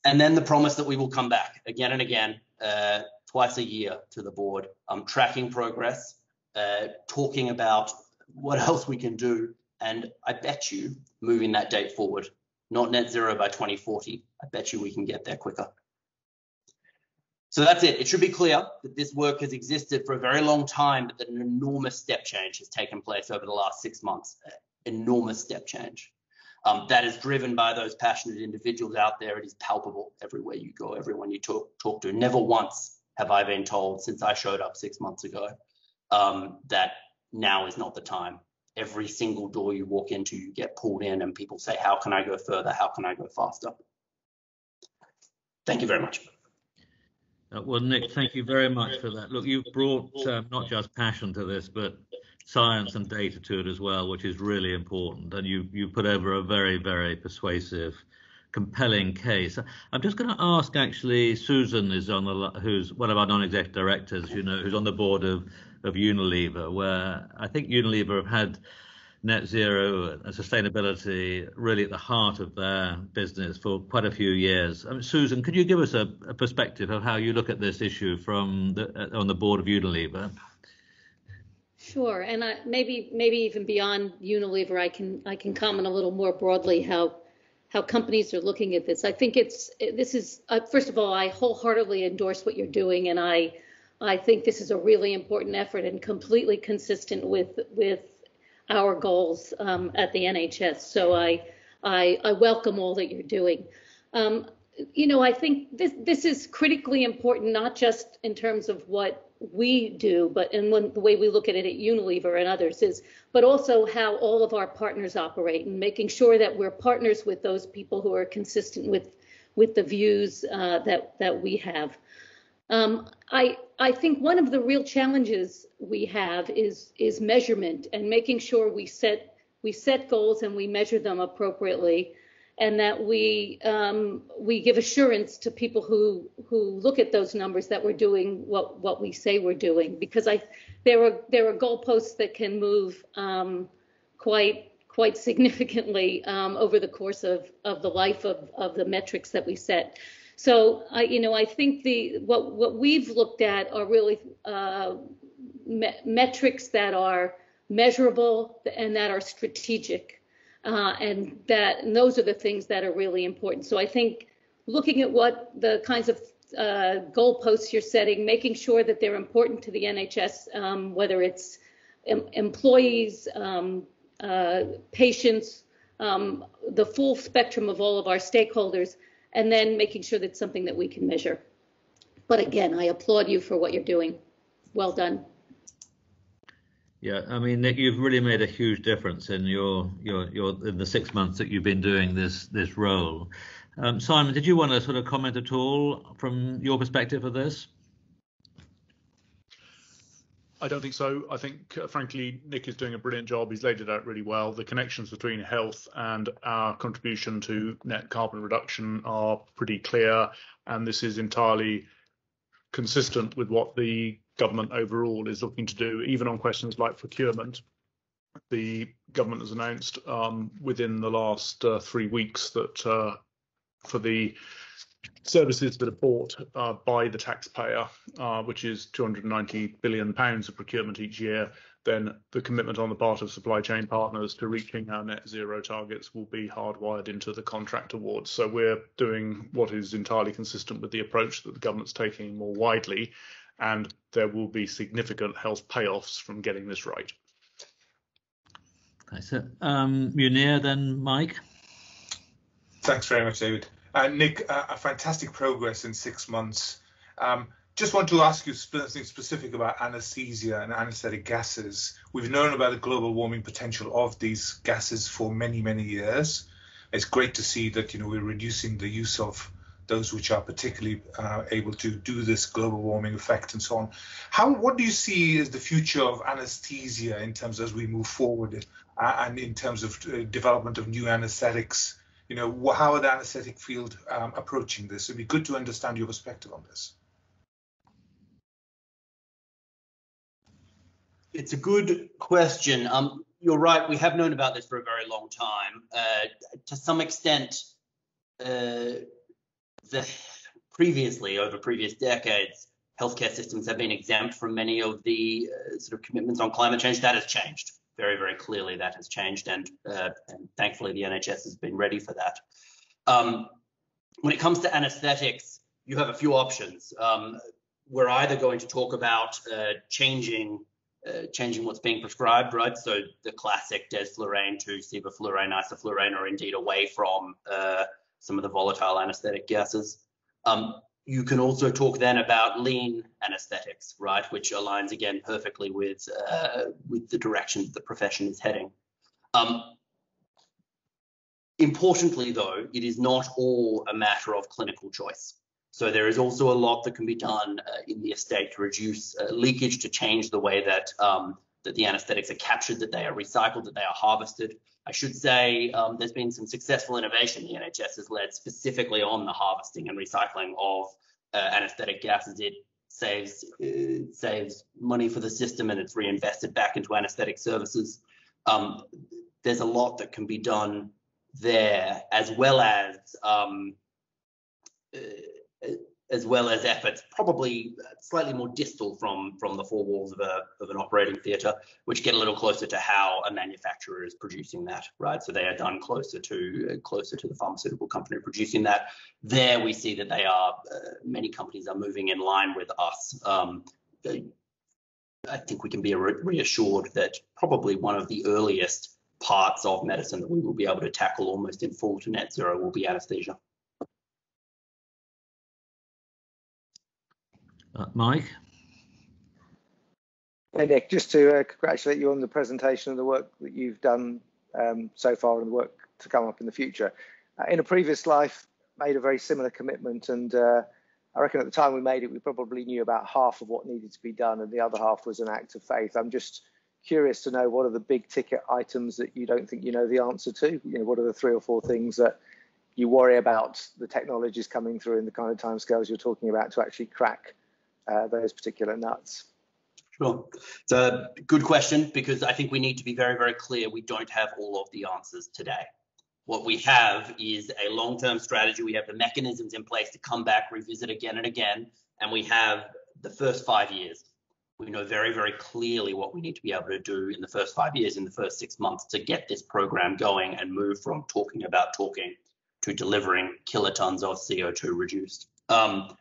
And then the promise that we will come back again and again, uh, twice a year to the board, um, tracking progress, uh, talking about what else we can do, and I bet you moving that date forward, not net zero by twenty forty, I bet you we can get there quicker. So that's it. It should be clear that this work has existed for a very long time, but that an enormous step change has taken place over the last six months. Enormous step change. Um, that is driven by those passionate individuals out there. It is palpable everywhere you go, everyone you talk, talk to. Never once have I been told since I showed up six months ago um, that now is not the time. Every single door you walk into, you get pulled in and people say, how can I go further? How can I go faster? Thank you very much. Uh, well, Nick, thank you very much for that. Look, you've brought uh, not just passion to this, but science and data to it as well, which is really important. And you you put over a very, very persuasive, compelling case. I'm just going to ask, actually, Susan is on the, who's one of our non-executive directors, you know, who's on the board of of Unilever, where I think Unilever have had net zero and sustainability really at the heart of their business for quite a few years. I mean, Susan, could you give us a, a perspective of how you look at this issue from the, on the board of Unilever? Sure, and I, maybe maybe even beyond Unilever, I can I can comment a little more broadly how how companies are looking at this. I think it's this is uh, first of all, I wholeheartedly endorse what you're doing, and I I think this is a really important effort and completely consistent with with. our goals um, at the N H S. So I, I, I welcome all that you're doing. Um, you know, I think this this is critically important, not just in terms of what we do, but in when, the way we look at it at Unilever and others is, but also how all of our partners operate and making sure that we're partners with those people who are consistent with with the views uh, that that we have. Um, I I think one of the real challenges we have is is measurement and making sure we set we set goals and we measure them appropriately, and that we um, we give assurance to people who who look at those numbers that we're doing what what we say we're doing, because I there are there are goalposts that can move um, quite quite significantly um, over the course of of the life of of the metrics that we set. So, I, you know, I think the what what we've looked at are really uh, me metrics that are measurable and that are strategic, uh, and that and those are the things that are really important. So I think looking at what the kinds of uh, goalposts you're setting, making sure that they're important to the N H S, um, whether it's em employees, um, uh, patients, um, the full spectrum of all of our stakeholders, and then making sure that's something that we can measure. But again, I applaud you for what you're doing. Well done. Yeah, I mean, Nick, you've really made a huge difference in your your your in the six months that you've been doing this this role. Um, Simon, did you want to sort of comment at all from your perspective of this? I don't think so. I think, uh, frankly, Nick is doing a brilliant job. He's laid it out really well. The connections between health and our contribution to net carbon reduction are pretty clear, and this is entirely consistent with what the government overall is looking to do, even on questions like procurement. The government has announced um, within the last uh, three weeks that uh, for the services that are bought uh, by the taxpayer, uh, which is two hundred and ninety billion pounds of procurement each year, then the commitment on the part of supply chain partners to reaching our net zero targets will be hardwired into the contract awards. So we're doing what is entirely consistent with the approach that the government's taking more widely, and there will be significant health payoffs from getting this right. That's it. Um, Munir, then Mike. Thanks very much, David. Uh, Nick, uh, a fantastic progress in six months. Um, just want to ask you something specific about anaesthesia and anaesthetic gases. We've known about the global warming potential of these gases for many, many years. It's great to see that, you know, we're reducing the use of those which are particularly uh, able to do this global warming effect and so on. How, what do you see as the future of anaesthesia in terms as we move forward uh, and in terms of uh, development of new anaesthetics? You know, how are the anaesthetic field um, approaching this? It'd be good to understand your perspective on this. It's a good question. Um, you're right. We have known about this for a very long time. Uh, to some extent, uh, the, previously, over previous decades, healthcare systems have been exempt from many of the uh, sort of commitments on climate change. That has changed. Very, very clearly that has changed, and, uh, and thankfully the N H S has been ready for that. Um, when it comes to anaesthetics, you have a few options. Um, we're either going to talk about uh, changing Uh, changing what's being prescribed, right? So the classic desflurane to sevoflurane, isoflurane, or indeed away from uh, some of the volatile anesthetic gases. Um, you can also talk then about lean anesthetics, right? Which aligns again perfectly with uh, with the direction that the profession is heading. Um, importantly, though, it is not all a matter of clinical choice. So there is also a lot that can be done uh, in the estate to reduce uh, leakage, to change the way that um, that the anaesthetics are captured, that they are recycled, that they are harvested. I should say um, there's been some successful innovation the N H S has led specifically on the harvesting and recycling of uh, anaesthetic gases. It saves it saves money for the system, and it's reinvested back into anaesthetic services. Um, there's a lot that can be done there, as well as um, uh, as well as efforts probably slightly more distal from, from the four walls of, a, of an operating theatre, which get a little closer to how a manufacturer is producing that, right? So they are done closer to uh, closer to the pharmaceutical company producing that. There we see that they are, uh, many companies are moving in line with us. Um, they, I think we can be re reassured that probably one of the earliest parts of medicine that we will be able to tackle almost in full to net zero will be anaesthesia. Uh, Mike? Hey Nick, just to uh, congratulate you on the presentation and the work that you've done um, so far and the work to come up in the future. Uh, in a previous life, made a very similar commitment, and uh, I reckon at the time we made it, we probably knew about half of what needed to be done, and the other half was an act of faith. I'm just curious to know, what are the big ticket items that you don't think you know the answer to? You know, what are the three or four things that you worry about the technologies coming through and the kind of timescales you're talking about to actually crack Uh, those particular nuts? Sure. It's a good question, because I think we need to be very, very clear. We don't have all of the answers today. What we have is a long-term strategy. We have the mechanisms in place to come back, revisit again and again, and we have the first five years. We know very, very clearly what we need to be able to do in the first five years, in the first six months to get this program going and move from talking about talking to delivering kilotons of C O two reduced. Um,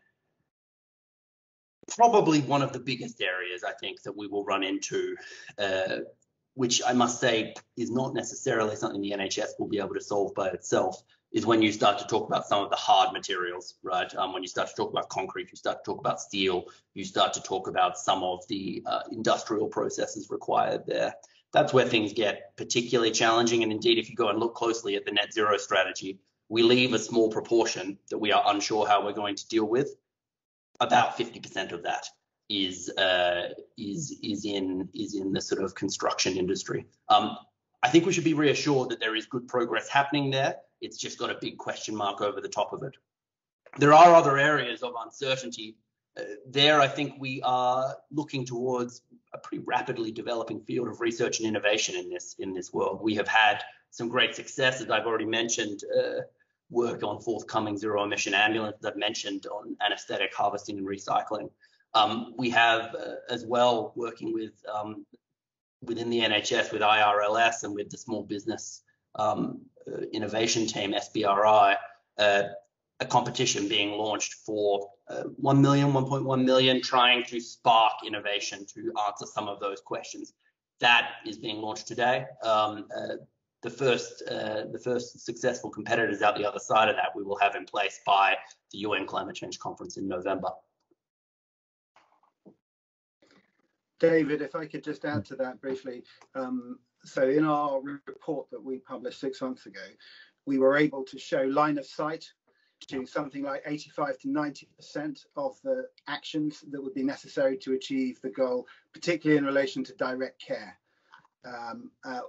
Probably one of the biggest areas I think that we will run into, uh, which I must say is not necessarily something the N H S will be able to solve by itself, is when you start to talk about some of the hard materials, right? Um, when you start to talk about concrete, you start to talk about steel, you start to talk about some of the uh, industrial processes required there. That's where things get particularly challenging. And indeed, if you go and look closely at the net zero strategy, we leave a small proportion that we are unsure how we're going to deal with. About fifty percent of that is uh, is is in is in the sort of construction industry. Um, I think we should be reassured that there is good progress happening there. It's just got a big question mark over the top of it. There are other areas of uncertainty. Uh, there, I think we are looking towards a pretty rapidly developing field of research and innovation in this in this world. We have had some great success, as I've already mentioned. Uh, work on forthcoming zero emission ambulances I've mentioned on anaesthetic harvesting and recycling. Um, we have uh, as well working with um, within the N H S with I R L S and with the small business um, uh, innovation team, S B R I, uh, a competition being launched for uh, one million, one point one million, trying to spark innovation to answer some of those questions. That is being launched today. Um, uh, the first uh, the first successful competitors out the other side of that we will have in place by the U N Climate Change Conference in November. David, if I could just add to that briefly. Um, so in our report that we published six months ago, we were able to show line of sight to something like eighty-five to ninety percent of the actions that would be necessary to achieve the goal, particularly in relation to direct care. Um, uh,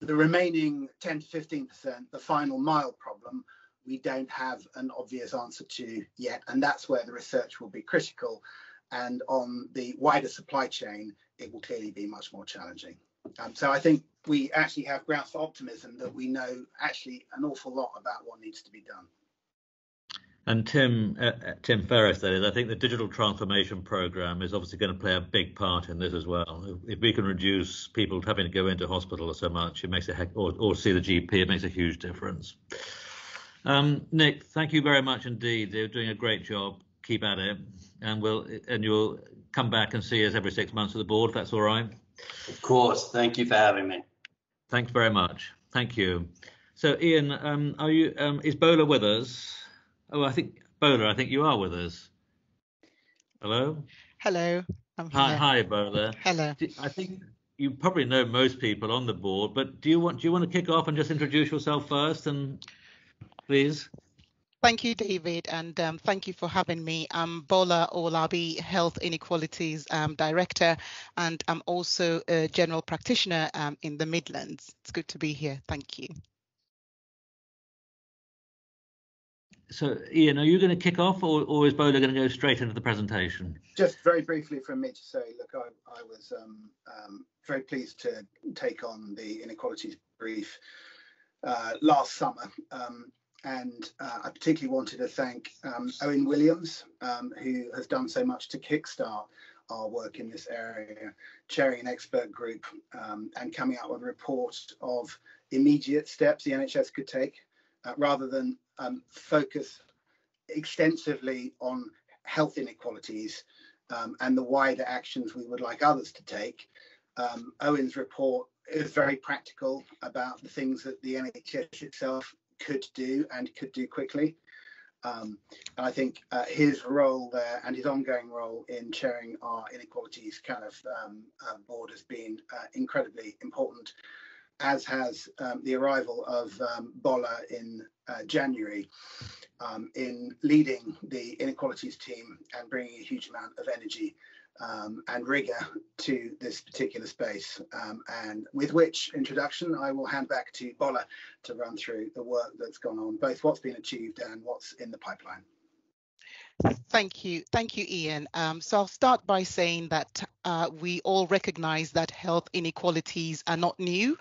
the remaining ten to fifteen percent, the final mile problem, we don't have an obvious answer to yet, and that's where the research will be critical. And on the wider supply chain, it will clearly be much more challenging. Um, so I think we actually have grounds for optimism that we know actually an awful lot about what needs to be done. And Tim, uh, Tim Ferriss, that is, I think the digital transformation programme is obviously going to play a big part in this as well. If we can reduce people having to go into hospital so much, it makes a heck, or, or see the G P, it makes a huge difference. Um, Nick, thank you very much indeed. You're doing a great job. Keep at it, and we'll and you'll come back and see us every six months at the board, if that's all right. Of course. Thank you for having me. Thanks very much. Thank you. So, Ian, um, are you? Um, is Bola with us? Oh, I think Bola, I think you are with us. Hello. Hello. I'm hi, here. Hi, Bola. Hello. Do, I think you probably know most people on the board, but do you want do you want to kick off and just introduce yourself first, and please? Thank you, David, and um, thank you for having me. I'm Bola Olabi, Health Inequalities um, Director, and I'm also a general practitioner um, in the Midlands. It's good to be here. Thank you. So, Ian, are you going to kick off, or, or is Bola going to go straight into the presentation? Just very briefly from me to say, look, I, I was um, um, very pleased to take on the inequalities brief uh, last summer. Um, And uh, I particularly wanted to thank um, Owen Williams, um, who has done so much to kickstart our work in this area, chairing an expert group um, and coming out with a report of immediate steps the N H S could take, uh, rather than um, focus extensively on health inequalities um, and the wider actions we would like others to take. Um, Owen's report is very practical about the things that the N H S itself could do and could do quickly. Um, and I think uh, his role there and his ongoing role in chairing our inequalities kind of um, uh, board has been uh, incredibly important, as has um, the arrival of um, Bola in uh, January um, in leading the inequalities team and bringing a huge amount of energy um, and rigour to this particular space. Um, and with which introduction, I will hand back to Bola to run through the work that's gone on, both what's been achieved and what's in the pipeline. Thank you. Thank you, Ian. Um, so I'll start by saying that uh, we all recognise that health inequalities are not new,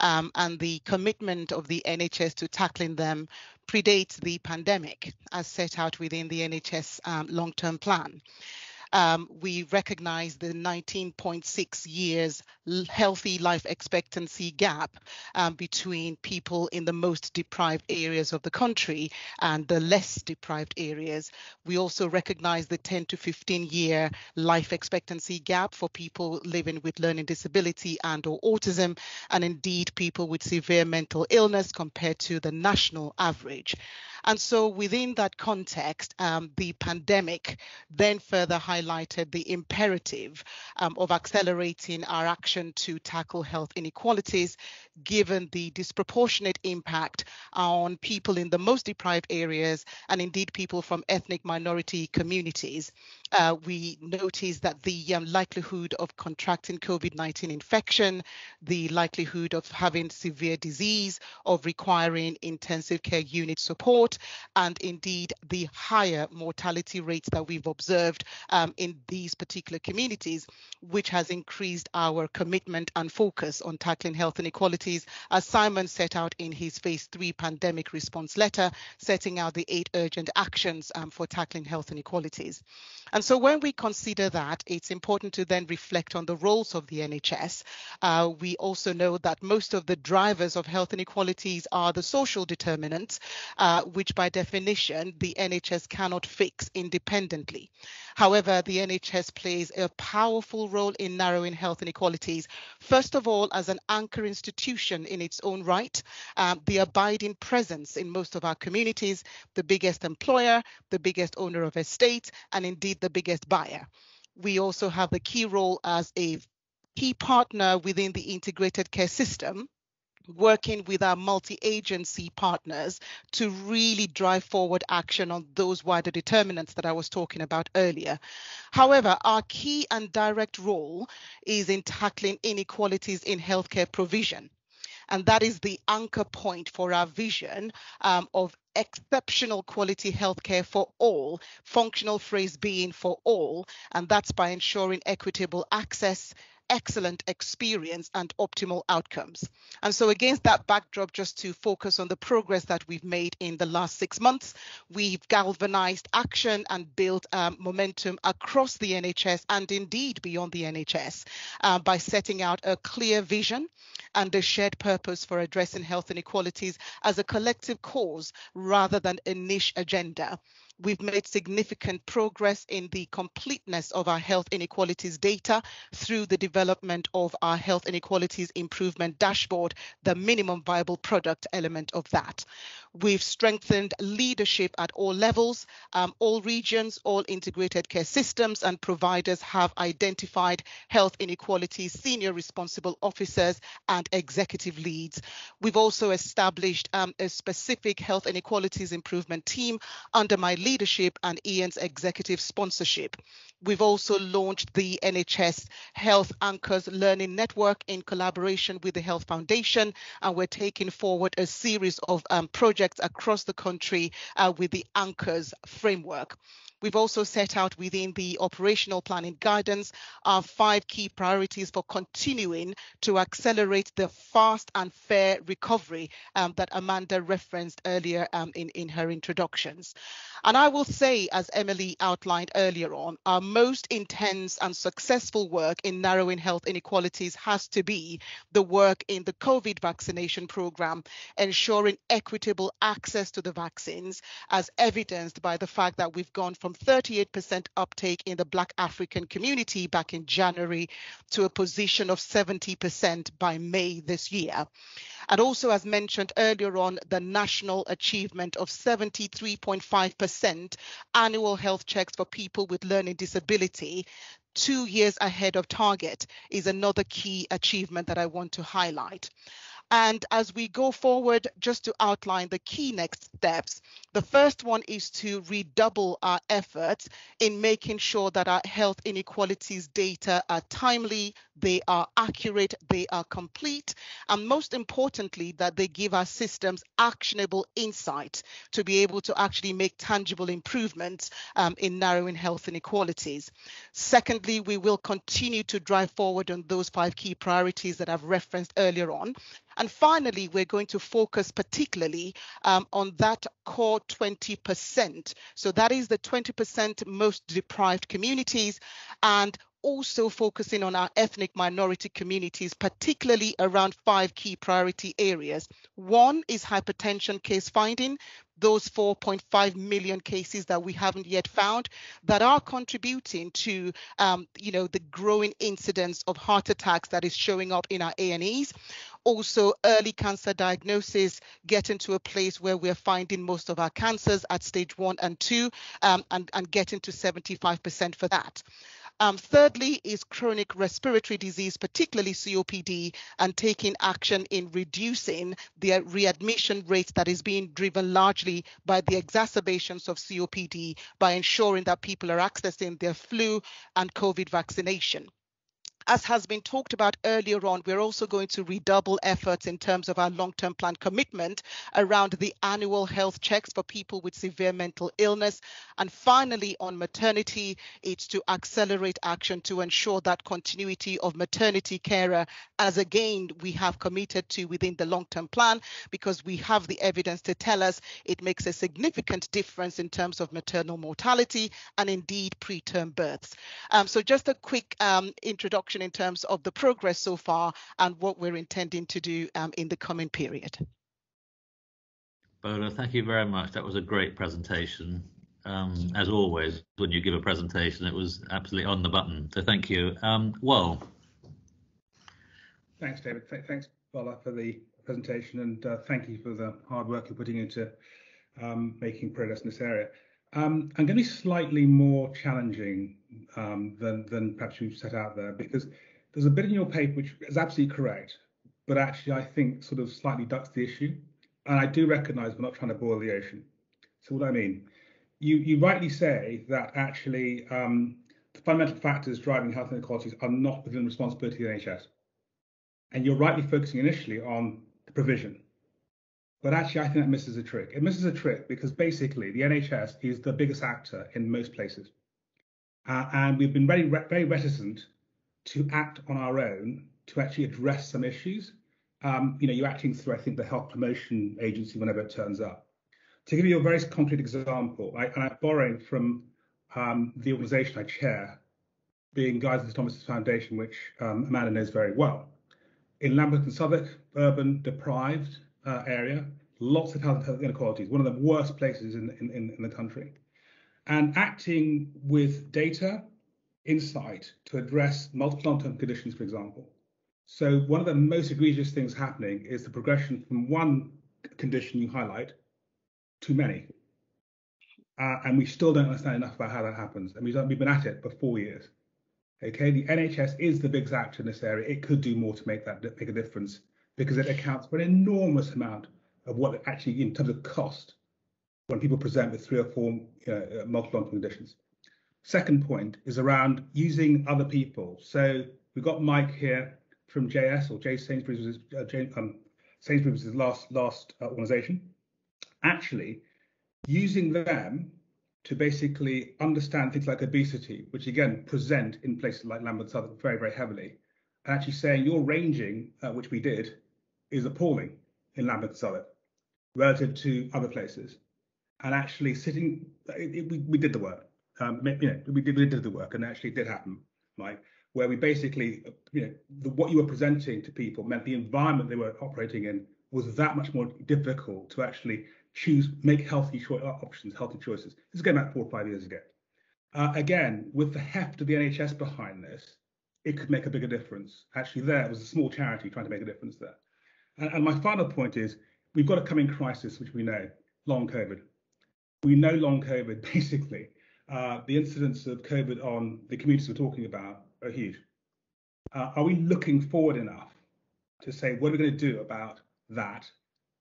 um, and the commitment of the N H S to tackling them predates the pandemic, as set out within the N H S um, long-term plan. Um, we recognise the nineteen point six years healthy life expectancy gap um, between people in the most deprived areas of the country and the less deprived areas. We also recognise the ten to fifteen year life expectancy gap for people living with learning disability and or autism, and indeed people with severe mental illness compared to the national average. And so within that context, um, the pandemic then further highlighted the imperative um, of accelerating our action to tackle health inequalities, given the disproportionate impact on people in the most deprived areas and indeed people from ethnic minority communities. uh, we noticed that the um, likelihood of contracting COVID nineteen infection, the likelihood of having severe disease, of requiring intensive care unit support, and indeed the higher mortality rates that we've observed um, in these particular communities, which has increased our commitment and focus on tackling health inequalities, as Simon set out in his Phase three pandemic response letter, setting out the eight urgent actions um, for tackling health inequalities. And so when we consider that, it's important to then reflect on the roles of the N H S. Uh, we also know that most of the drivers of health inequalities are the social determinants, uh, which by definition, the N H S cannot fix independently. However, the N H S plays a powerful role in narrowing health inequalities, first of all, as an anchor institution in its own right, um, the abiding presence in most of our communities, the biggest employer, the biggest owner of estate, and indeed the biggest buyer. We also have the key role as a key partner within the integrated care system, working with our multi-agency partners to really drive forward action on those wider determinants that I was talking about earlier. However, our key and direct role is in tackling inequalities in healthcare provision. And that is the anchor point for our vision um, of exceptional quality healthcare for all, functional phrase being for all, and that's by ensuring equitable access, excellent experience and optimal outcomes. And so against that backdrop, just to focus on the progress that we've made in the last six months, we've galvanized action and built um, momentum across the N H S and indeed beyond the N H S uh, by setting out a clear vision and a shared purpose for addressing health inequalities as a collective cause rather than a niche agenda. We've made significant progress in the completeness of our health inequalities data through the development of our Health Inequalities Improvement Dashboard, the minimum viable product element of that. We've strengthened leadership at all levels. Um, all regions, all integrated care systems and providers have identified health inequalities, senior responsible officers and executive leads. We've also established um, a specific health inequalities improvement team under my leadership and Ian's executive sponsorship. We've also launched the N H S Health Anchors Learning Network in collaboration with the Health Foundation, and we're taking forward a series of um, projects across the country uh, with the Anchors framework. We've also set out within the operational planning guidance our five key priorities for continuing to accelerate the fast and fair recovery um, that Amanda referenced earlier um, in, in her introductions. And I will say, as Emily outlined earlier on, our most intense and successful work in narrowing health inequalities has to be the work in the COVID vaccination program, ensuring equitable access to the vaccines, as evidenced by the fact that we've gone from from thirty-eight percent uptake in the Black African community back in January to a position of seventy percent by May this year. And also, as mentioned earlier on, the national achievement of seventy-three point five percent annual health checks for people with learning disability, two years ahead of target, is another key achievement that I want to highlight. And as we go forward, just to outline the key next steps, the first one is to redouble our efforts in making sure that our health inequalities data are timely, they are accurate, they are complete, and most importantly, that they give our systems actionable insight to be able to actually make tangible improvements um, in narrowing health inequalities. Secondly, we will continue to drive forward on those five key priorities that I've referenced earlier on. And finally, we're going to focus particularly um, on that core twenty percent. So that is the twenty percent most deprived communities, and also focusing on our ethnic minority communities, particularly around five key priority areas. One is hypertension case finding, those four point five million cases that we haven't yet found that are contributing to, um, you know, the growing incidence of heart attacks that is showing up in our A and Es. Also, early cancer diagnosis, getting to a place where we're finding most of our cancers at stage one and two, um, and, and getting to seventy-five percent for that. Um, thirdly is chronic respiratory disease, particularly C O P D, and taking action in reducing the readmission rates that is being driven largely by the exacerbations of C O P D by ensuring that people are accessing their flu and COVID vaccination. As has been talked about earlier on, we're also going to redouble efforts in terms of our long-term plan commitment around the annual health checks for people with severe mental illness. And finally, on maternity, it's to accelerate action to ensure that continuity of maternity carer, as again, we have committed to within the long-term plan, because we have the evidence to tell us it makes a significant difference in terms of maternal mortality and indeed preterm births. Um, so just a quick um, introduction in terms of the progress so far and what we're intending to do um, in the coming period. Bola, thank you very much. That was a great presentation. Um, as always, when you give a presentation, it was absolutely on the button. So thank you. Um, well, thanks, David. Th thanks, Bola, for the presentation, and uh, thank you for the hard work you're putting into um, making progress in this area. Um, I'm going to be slightly more challenging um, than, than perhaps you've set out there, because there's a bit in your paper which is absolutely correct, but actually I think sort of slightly ducks the issue. And I do recognise we're not trying to boil the ocean. So what I mean, you, you rightly say that actually um, the fundamental factors driving health inequalities are not within the responsibility of the N H S. And you're rightly focusing initially on the provision. But actually, I think that misses a trick. It misses a trick because basically the N H S is the biggest actor in most places. Uh, and we've been very, very reticent to act on our own to actually address some issues. Um, you know, you're acting through, I think, the Health Promotion Agency whenever it turns up. To give you a very concrete example, I, and I'm borrowing from um, the organisation I chair, being Guys and Thomas' Foundation, which um, Amanda knows very well. In Lambeth and Southwark, urban, deprived, Uh, area, lots of health inequalities, one of the worst places in, in, in the country. And acting with data, insight to address multiple long-term conditions, for example. So one of the most egregious things happening is the progression from one condition you highlight to many. Uh, and we still don't understand enough about how that happens. And we've, we've been at it for four years. Okay, the N H S is the biggest actor in this area. It could do more to make that make a difference, because it accounts for an enormous amount of what actually, in terms of cost, when people present with three or four you know, multiple long-term conditions. Second point is around using other people. So we've got Mike here from J S, or J Sainsbury's, uh, J, um, Sainsbury's last, last uh, organisation, actually using them to basically understand things like obesity, which again present in places like Lambeth Southwark very, very heavily. And actually saying your ranging, uh, which we did, is appalling in Lambeth and Southwark relative to other places. And actually sitting, it, it, we, we did the work, um, you know, we did, we did the work, and actually it did happen, Mike, where we basically, you know, the, what you were presenting to people meant the environment they were operating in was that much more difficult to actually choose, make healthy cho options, healthy choices. This is going back four or five years ago. Uh, again, with the heft of the N H S behind this, it could make a bigger difference. Actually, there it was a small charity trying to make a difference there. And, and my final point is we've got a coming crisis, which we know, long COVID. We know long COVID, basically. Uh, the incidence of COVID on the communities we're talking about are huge. Uh, are we looking forward enough to say, what are we going to do about that?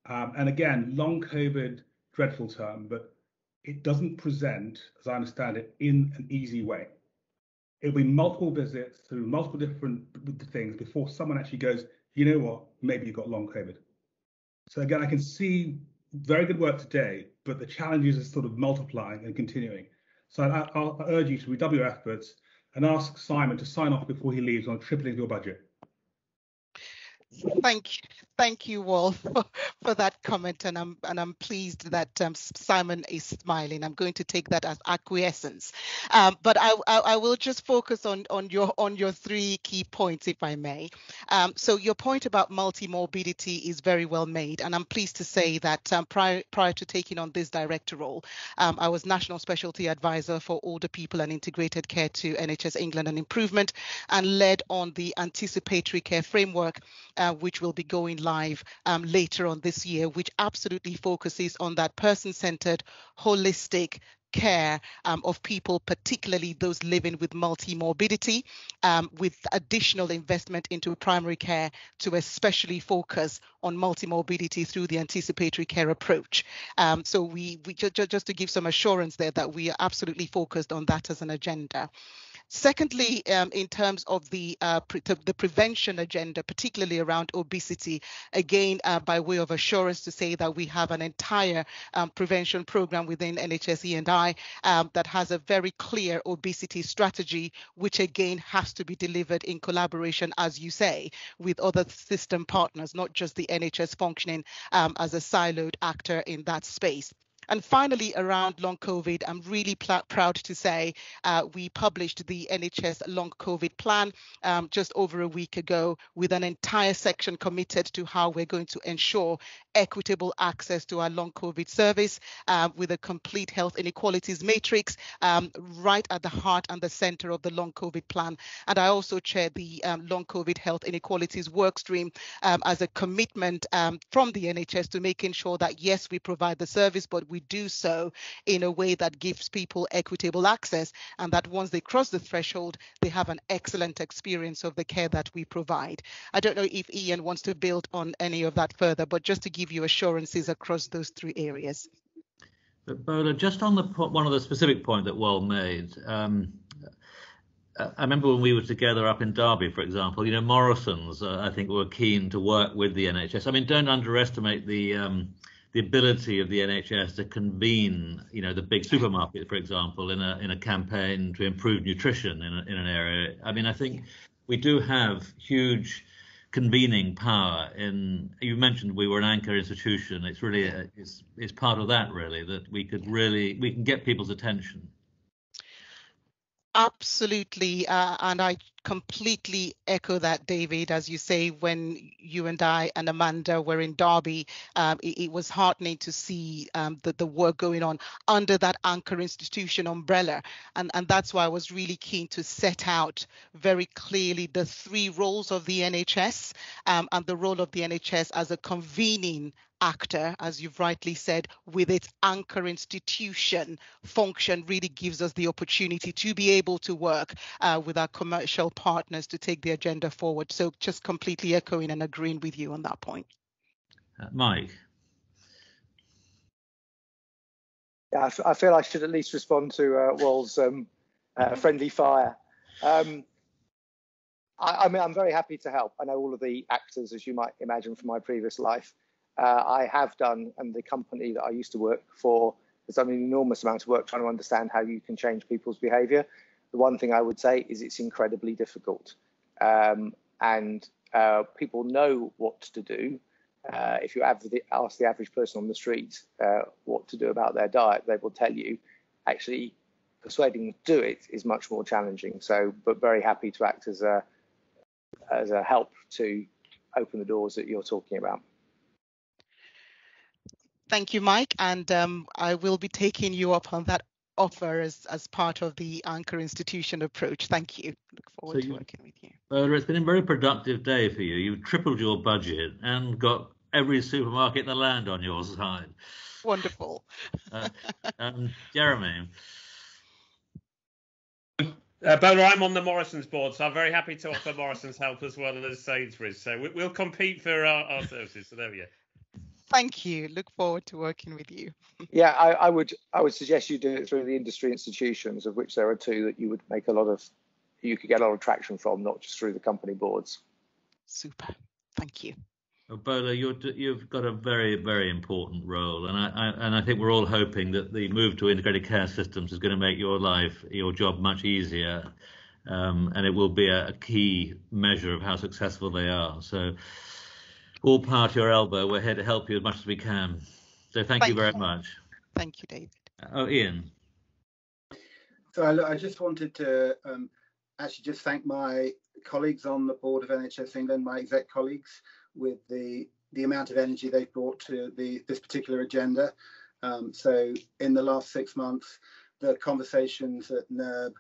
Um, and again, long COVID, dreadful term, but it doesn't present, as I understand it, in an easy way. It'll be multiple visits through multiple different things before someone actually goes, you know what, maybe you've got long COVID. So again, I can see very good work today, but the challenges are sort of multiplying and continuing. So I, I'll urge you to redouble your efforts and ask Simon to sign off before he leaves on tripling your budget. Thank you. Thank you all for, for that comment, and I'm and I'm pleased that um, Simon is smiling. I'm going to take that as acquiescence, um, but I, I I will just focus on on your on your three key points, if I may. Um, so your point about multimorbidity is very well made, and I'm pleased to say that um, prior prior to taking on this director role, um, I was National Specialty Advisor for Older People and Integrated Care to N H S England and Improvement, and led on the anticipatory care framework, uh, which will be going live um, later on this year, which absolutely focuses on that person-centered, holistic care um, of people, particularly those living with multimorbidity, um, with additional investment into primary care to especially focus on multimorbidity through the anticipatory care approach. Um, so we, we ju- ju- just to give some assurance there that we are absolutely focused on that as an agenda. Secondly, um, in terms of the uh, pre- the prevention agenda, particularly around obesity, again, uh, by way of assurance to say that we have an entire um, prevention program within N H S E and I um, that has a very clear obesity strategy, which again has to be delivered in collaboration, as you say, with other system partners, not just the N H S functioning um, as a siloed actor in that space. And finally, around long COVID, I'm really pl- proud to say uh, we published the N H S long COVID plan um, just over a week ago, with an entire section committed to how we're going to ensure equitable access to our long COVID service uh, with a complete health inequalities matrix um, right at the heart and the center of the long COVID plan. And I also chair the um, long COVID health inequalities workstream um, as a commitment um, from the N H S to making sure that, yes, we provide the service, but we We do so in a way that gives people equitable access, and that once they cross the threshold, they have an excellent experience of the care that we provide. I don't know if Ian wants to build on any of that further, but just to give you assurances across those three areas. But Bola, just on the po- one of the specific point that Wal made, um, I remember when we were together up in Derby, for example, you know, Morrison's, uh, I think, were keen to work with the N H S. I mean, don't underestimate the um, the ability of the N H S to convene, you know, the big supermarket, for example, in a in a campaign to improve nutrition in, a, in an area. I mean, I think we do have huge convening power in, you mentioned we were an anchor institution. It's really, a, it's it's part of that really, that we could really, we can get people's attention. Absolutely, uh, and I completely echo that, David. As you say, when you and I and Amanda were in Derby, um, it, it was heartening to see um, the, the work going on under that anchor institution umbrella. And, and that's why I was really keen to set out very clearly the three roles of the N H S um, and the role of the N H S as a convening actor, as you've rightly said, with its anchor institution function, really gives us the opportunity to be able to work uh, with our commercial partners to take the agenda forward. So just completely echoing and agreeing with you on that point. Uh, Mike. Yeah, I, f- I feel I should at least respond to uh, Wal's um, uh, friendly fire. Um, I, I mean, I'm very happy to help. I know all of the actors, as you might imagine from my previous life. Uh, I have done, and the company that I used to work for has done an enormous amount of work trying to understand how you can change people's behaviour. The one thing I would say is it's incredibly difficult, um, and uh, people know what to do. Uh, if you ask the average person on the street uh, what to do about their diet, they will tell you. Actually, persuading them to do it is much more challenging. So, but very happy to act as a as a help to open the doors that you're talking about. Thank you, Mike, and um, I will be taking you up on that offer as, as part of the anchor institution approach. Thank you. Look forward so to you, working with you. Uh, it's been a very productive day for you. You've tripled your budget and got every supermarket in the land on your side. Wonderful. uh, um, Jeremy. Uh, Bola, I'm on the Morrison's board, so I'm very happy to offer Morrison's help as well as Sainsbury's. So we, we'll compete for our, our services. So there we go. Thank you. Look forward to working with you. Yeah, I, I would I would suggest you do it through the industry institutions, of which there are two that you would make a lot of, you could get a lot of traction from, not just through the company boards. Super. Thank you. Well, Bola, you're, you've got a very, very important role, and I, I and I think we're all hoping that the move to integrated care systems is going to make your life, your job much easier, um, and it will be a, a key measure of how successful they are. So. All power to your elbow. We're here to help you as much as we can. So thank, thank you very you. much. Thank you, David. Oh, Ian. So I, I just wanted to um, actually just thank my colleagues on the board of N H S England, my exec colleagues, with the, the amount of energy they've brought to the, this particular agenda. Um, so in the last six months, the conversations at N E R B,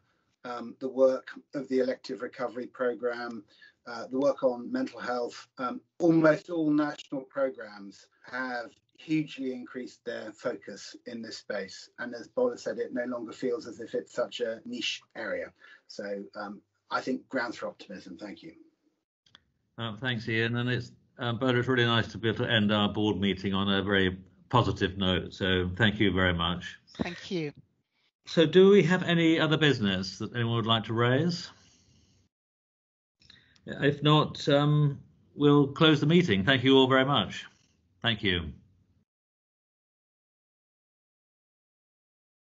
um, the work of the elective recovery programme, Uh, the work on mental health, um, almost all national programmes have hugely increased their focus in this space. And as Bola said, it no longer feels as if it's such a niche area. So um, I think grounds for optimism. Thank you. Um, thanks, Ian. And it's, um, Bola, it's really nice to be able to end our board meeting on a very positive note. So thank you very much. Thank you. So do we have any other business that anyone would like to raise? If not, um, we'll close the meeting. Thank you all very much. Thank you.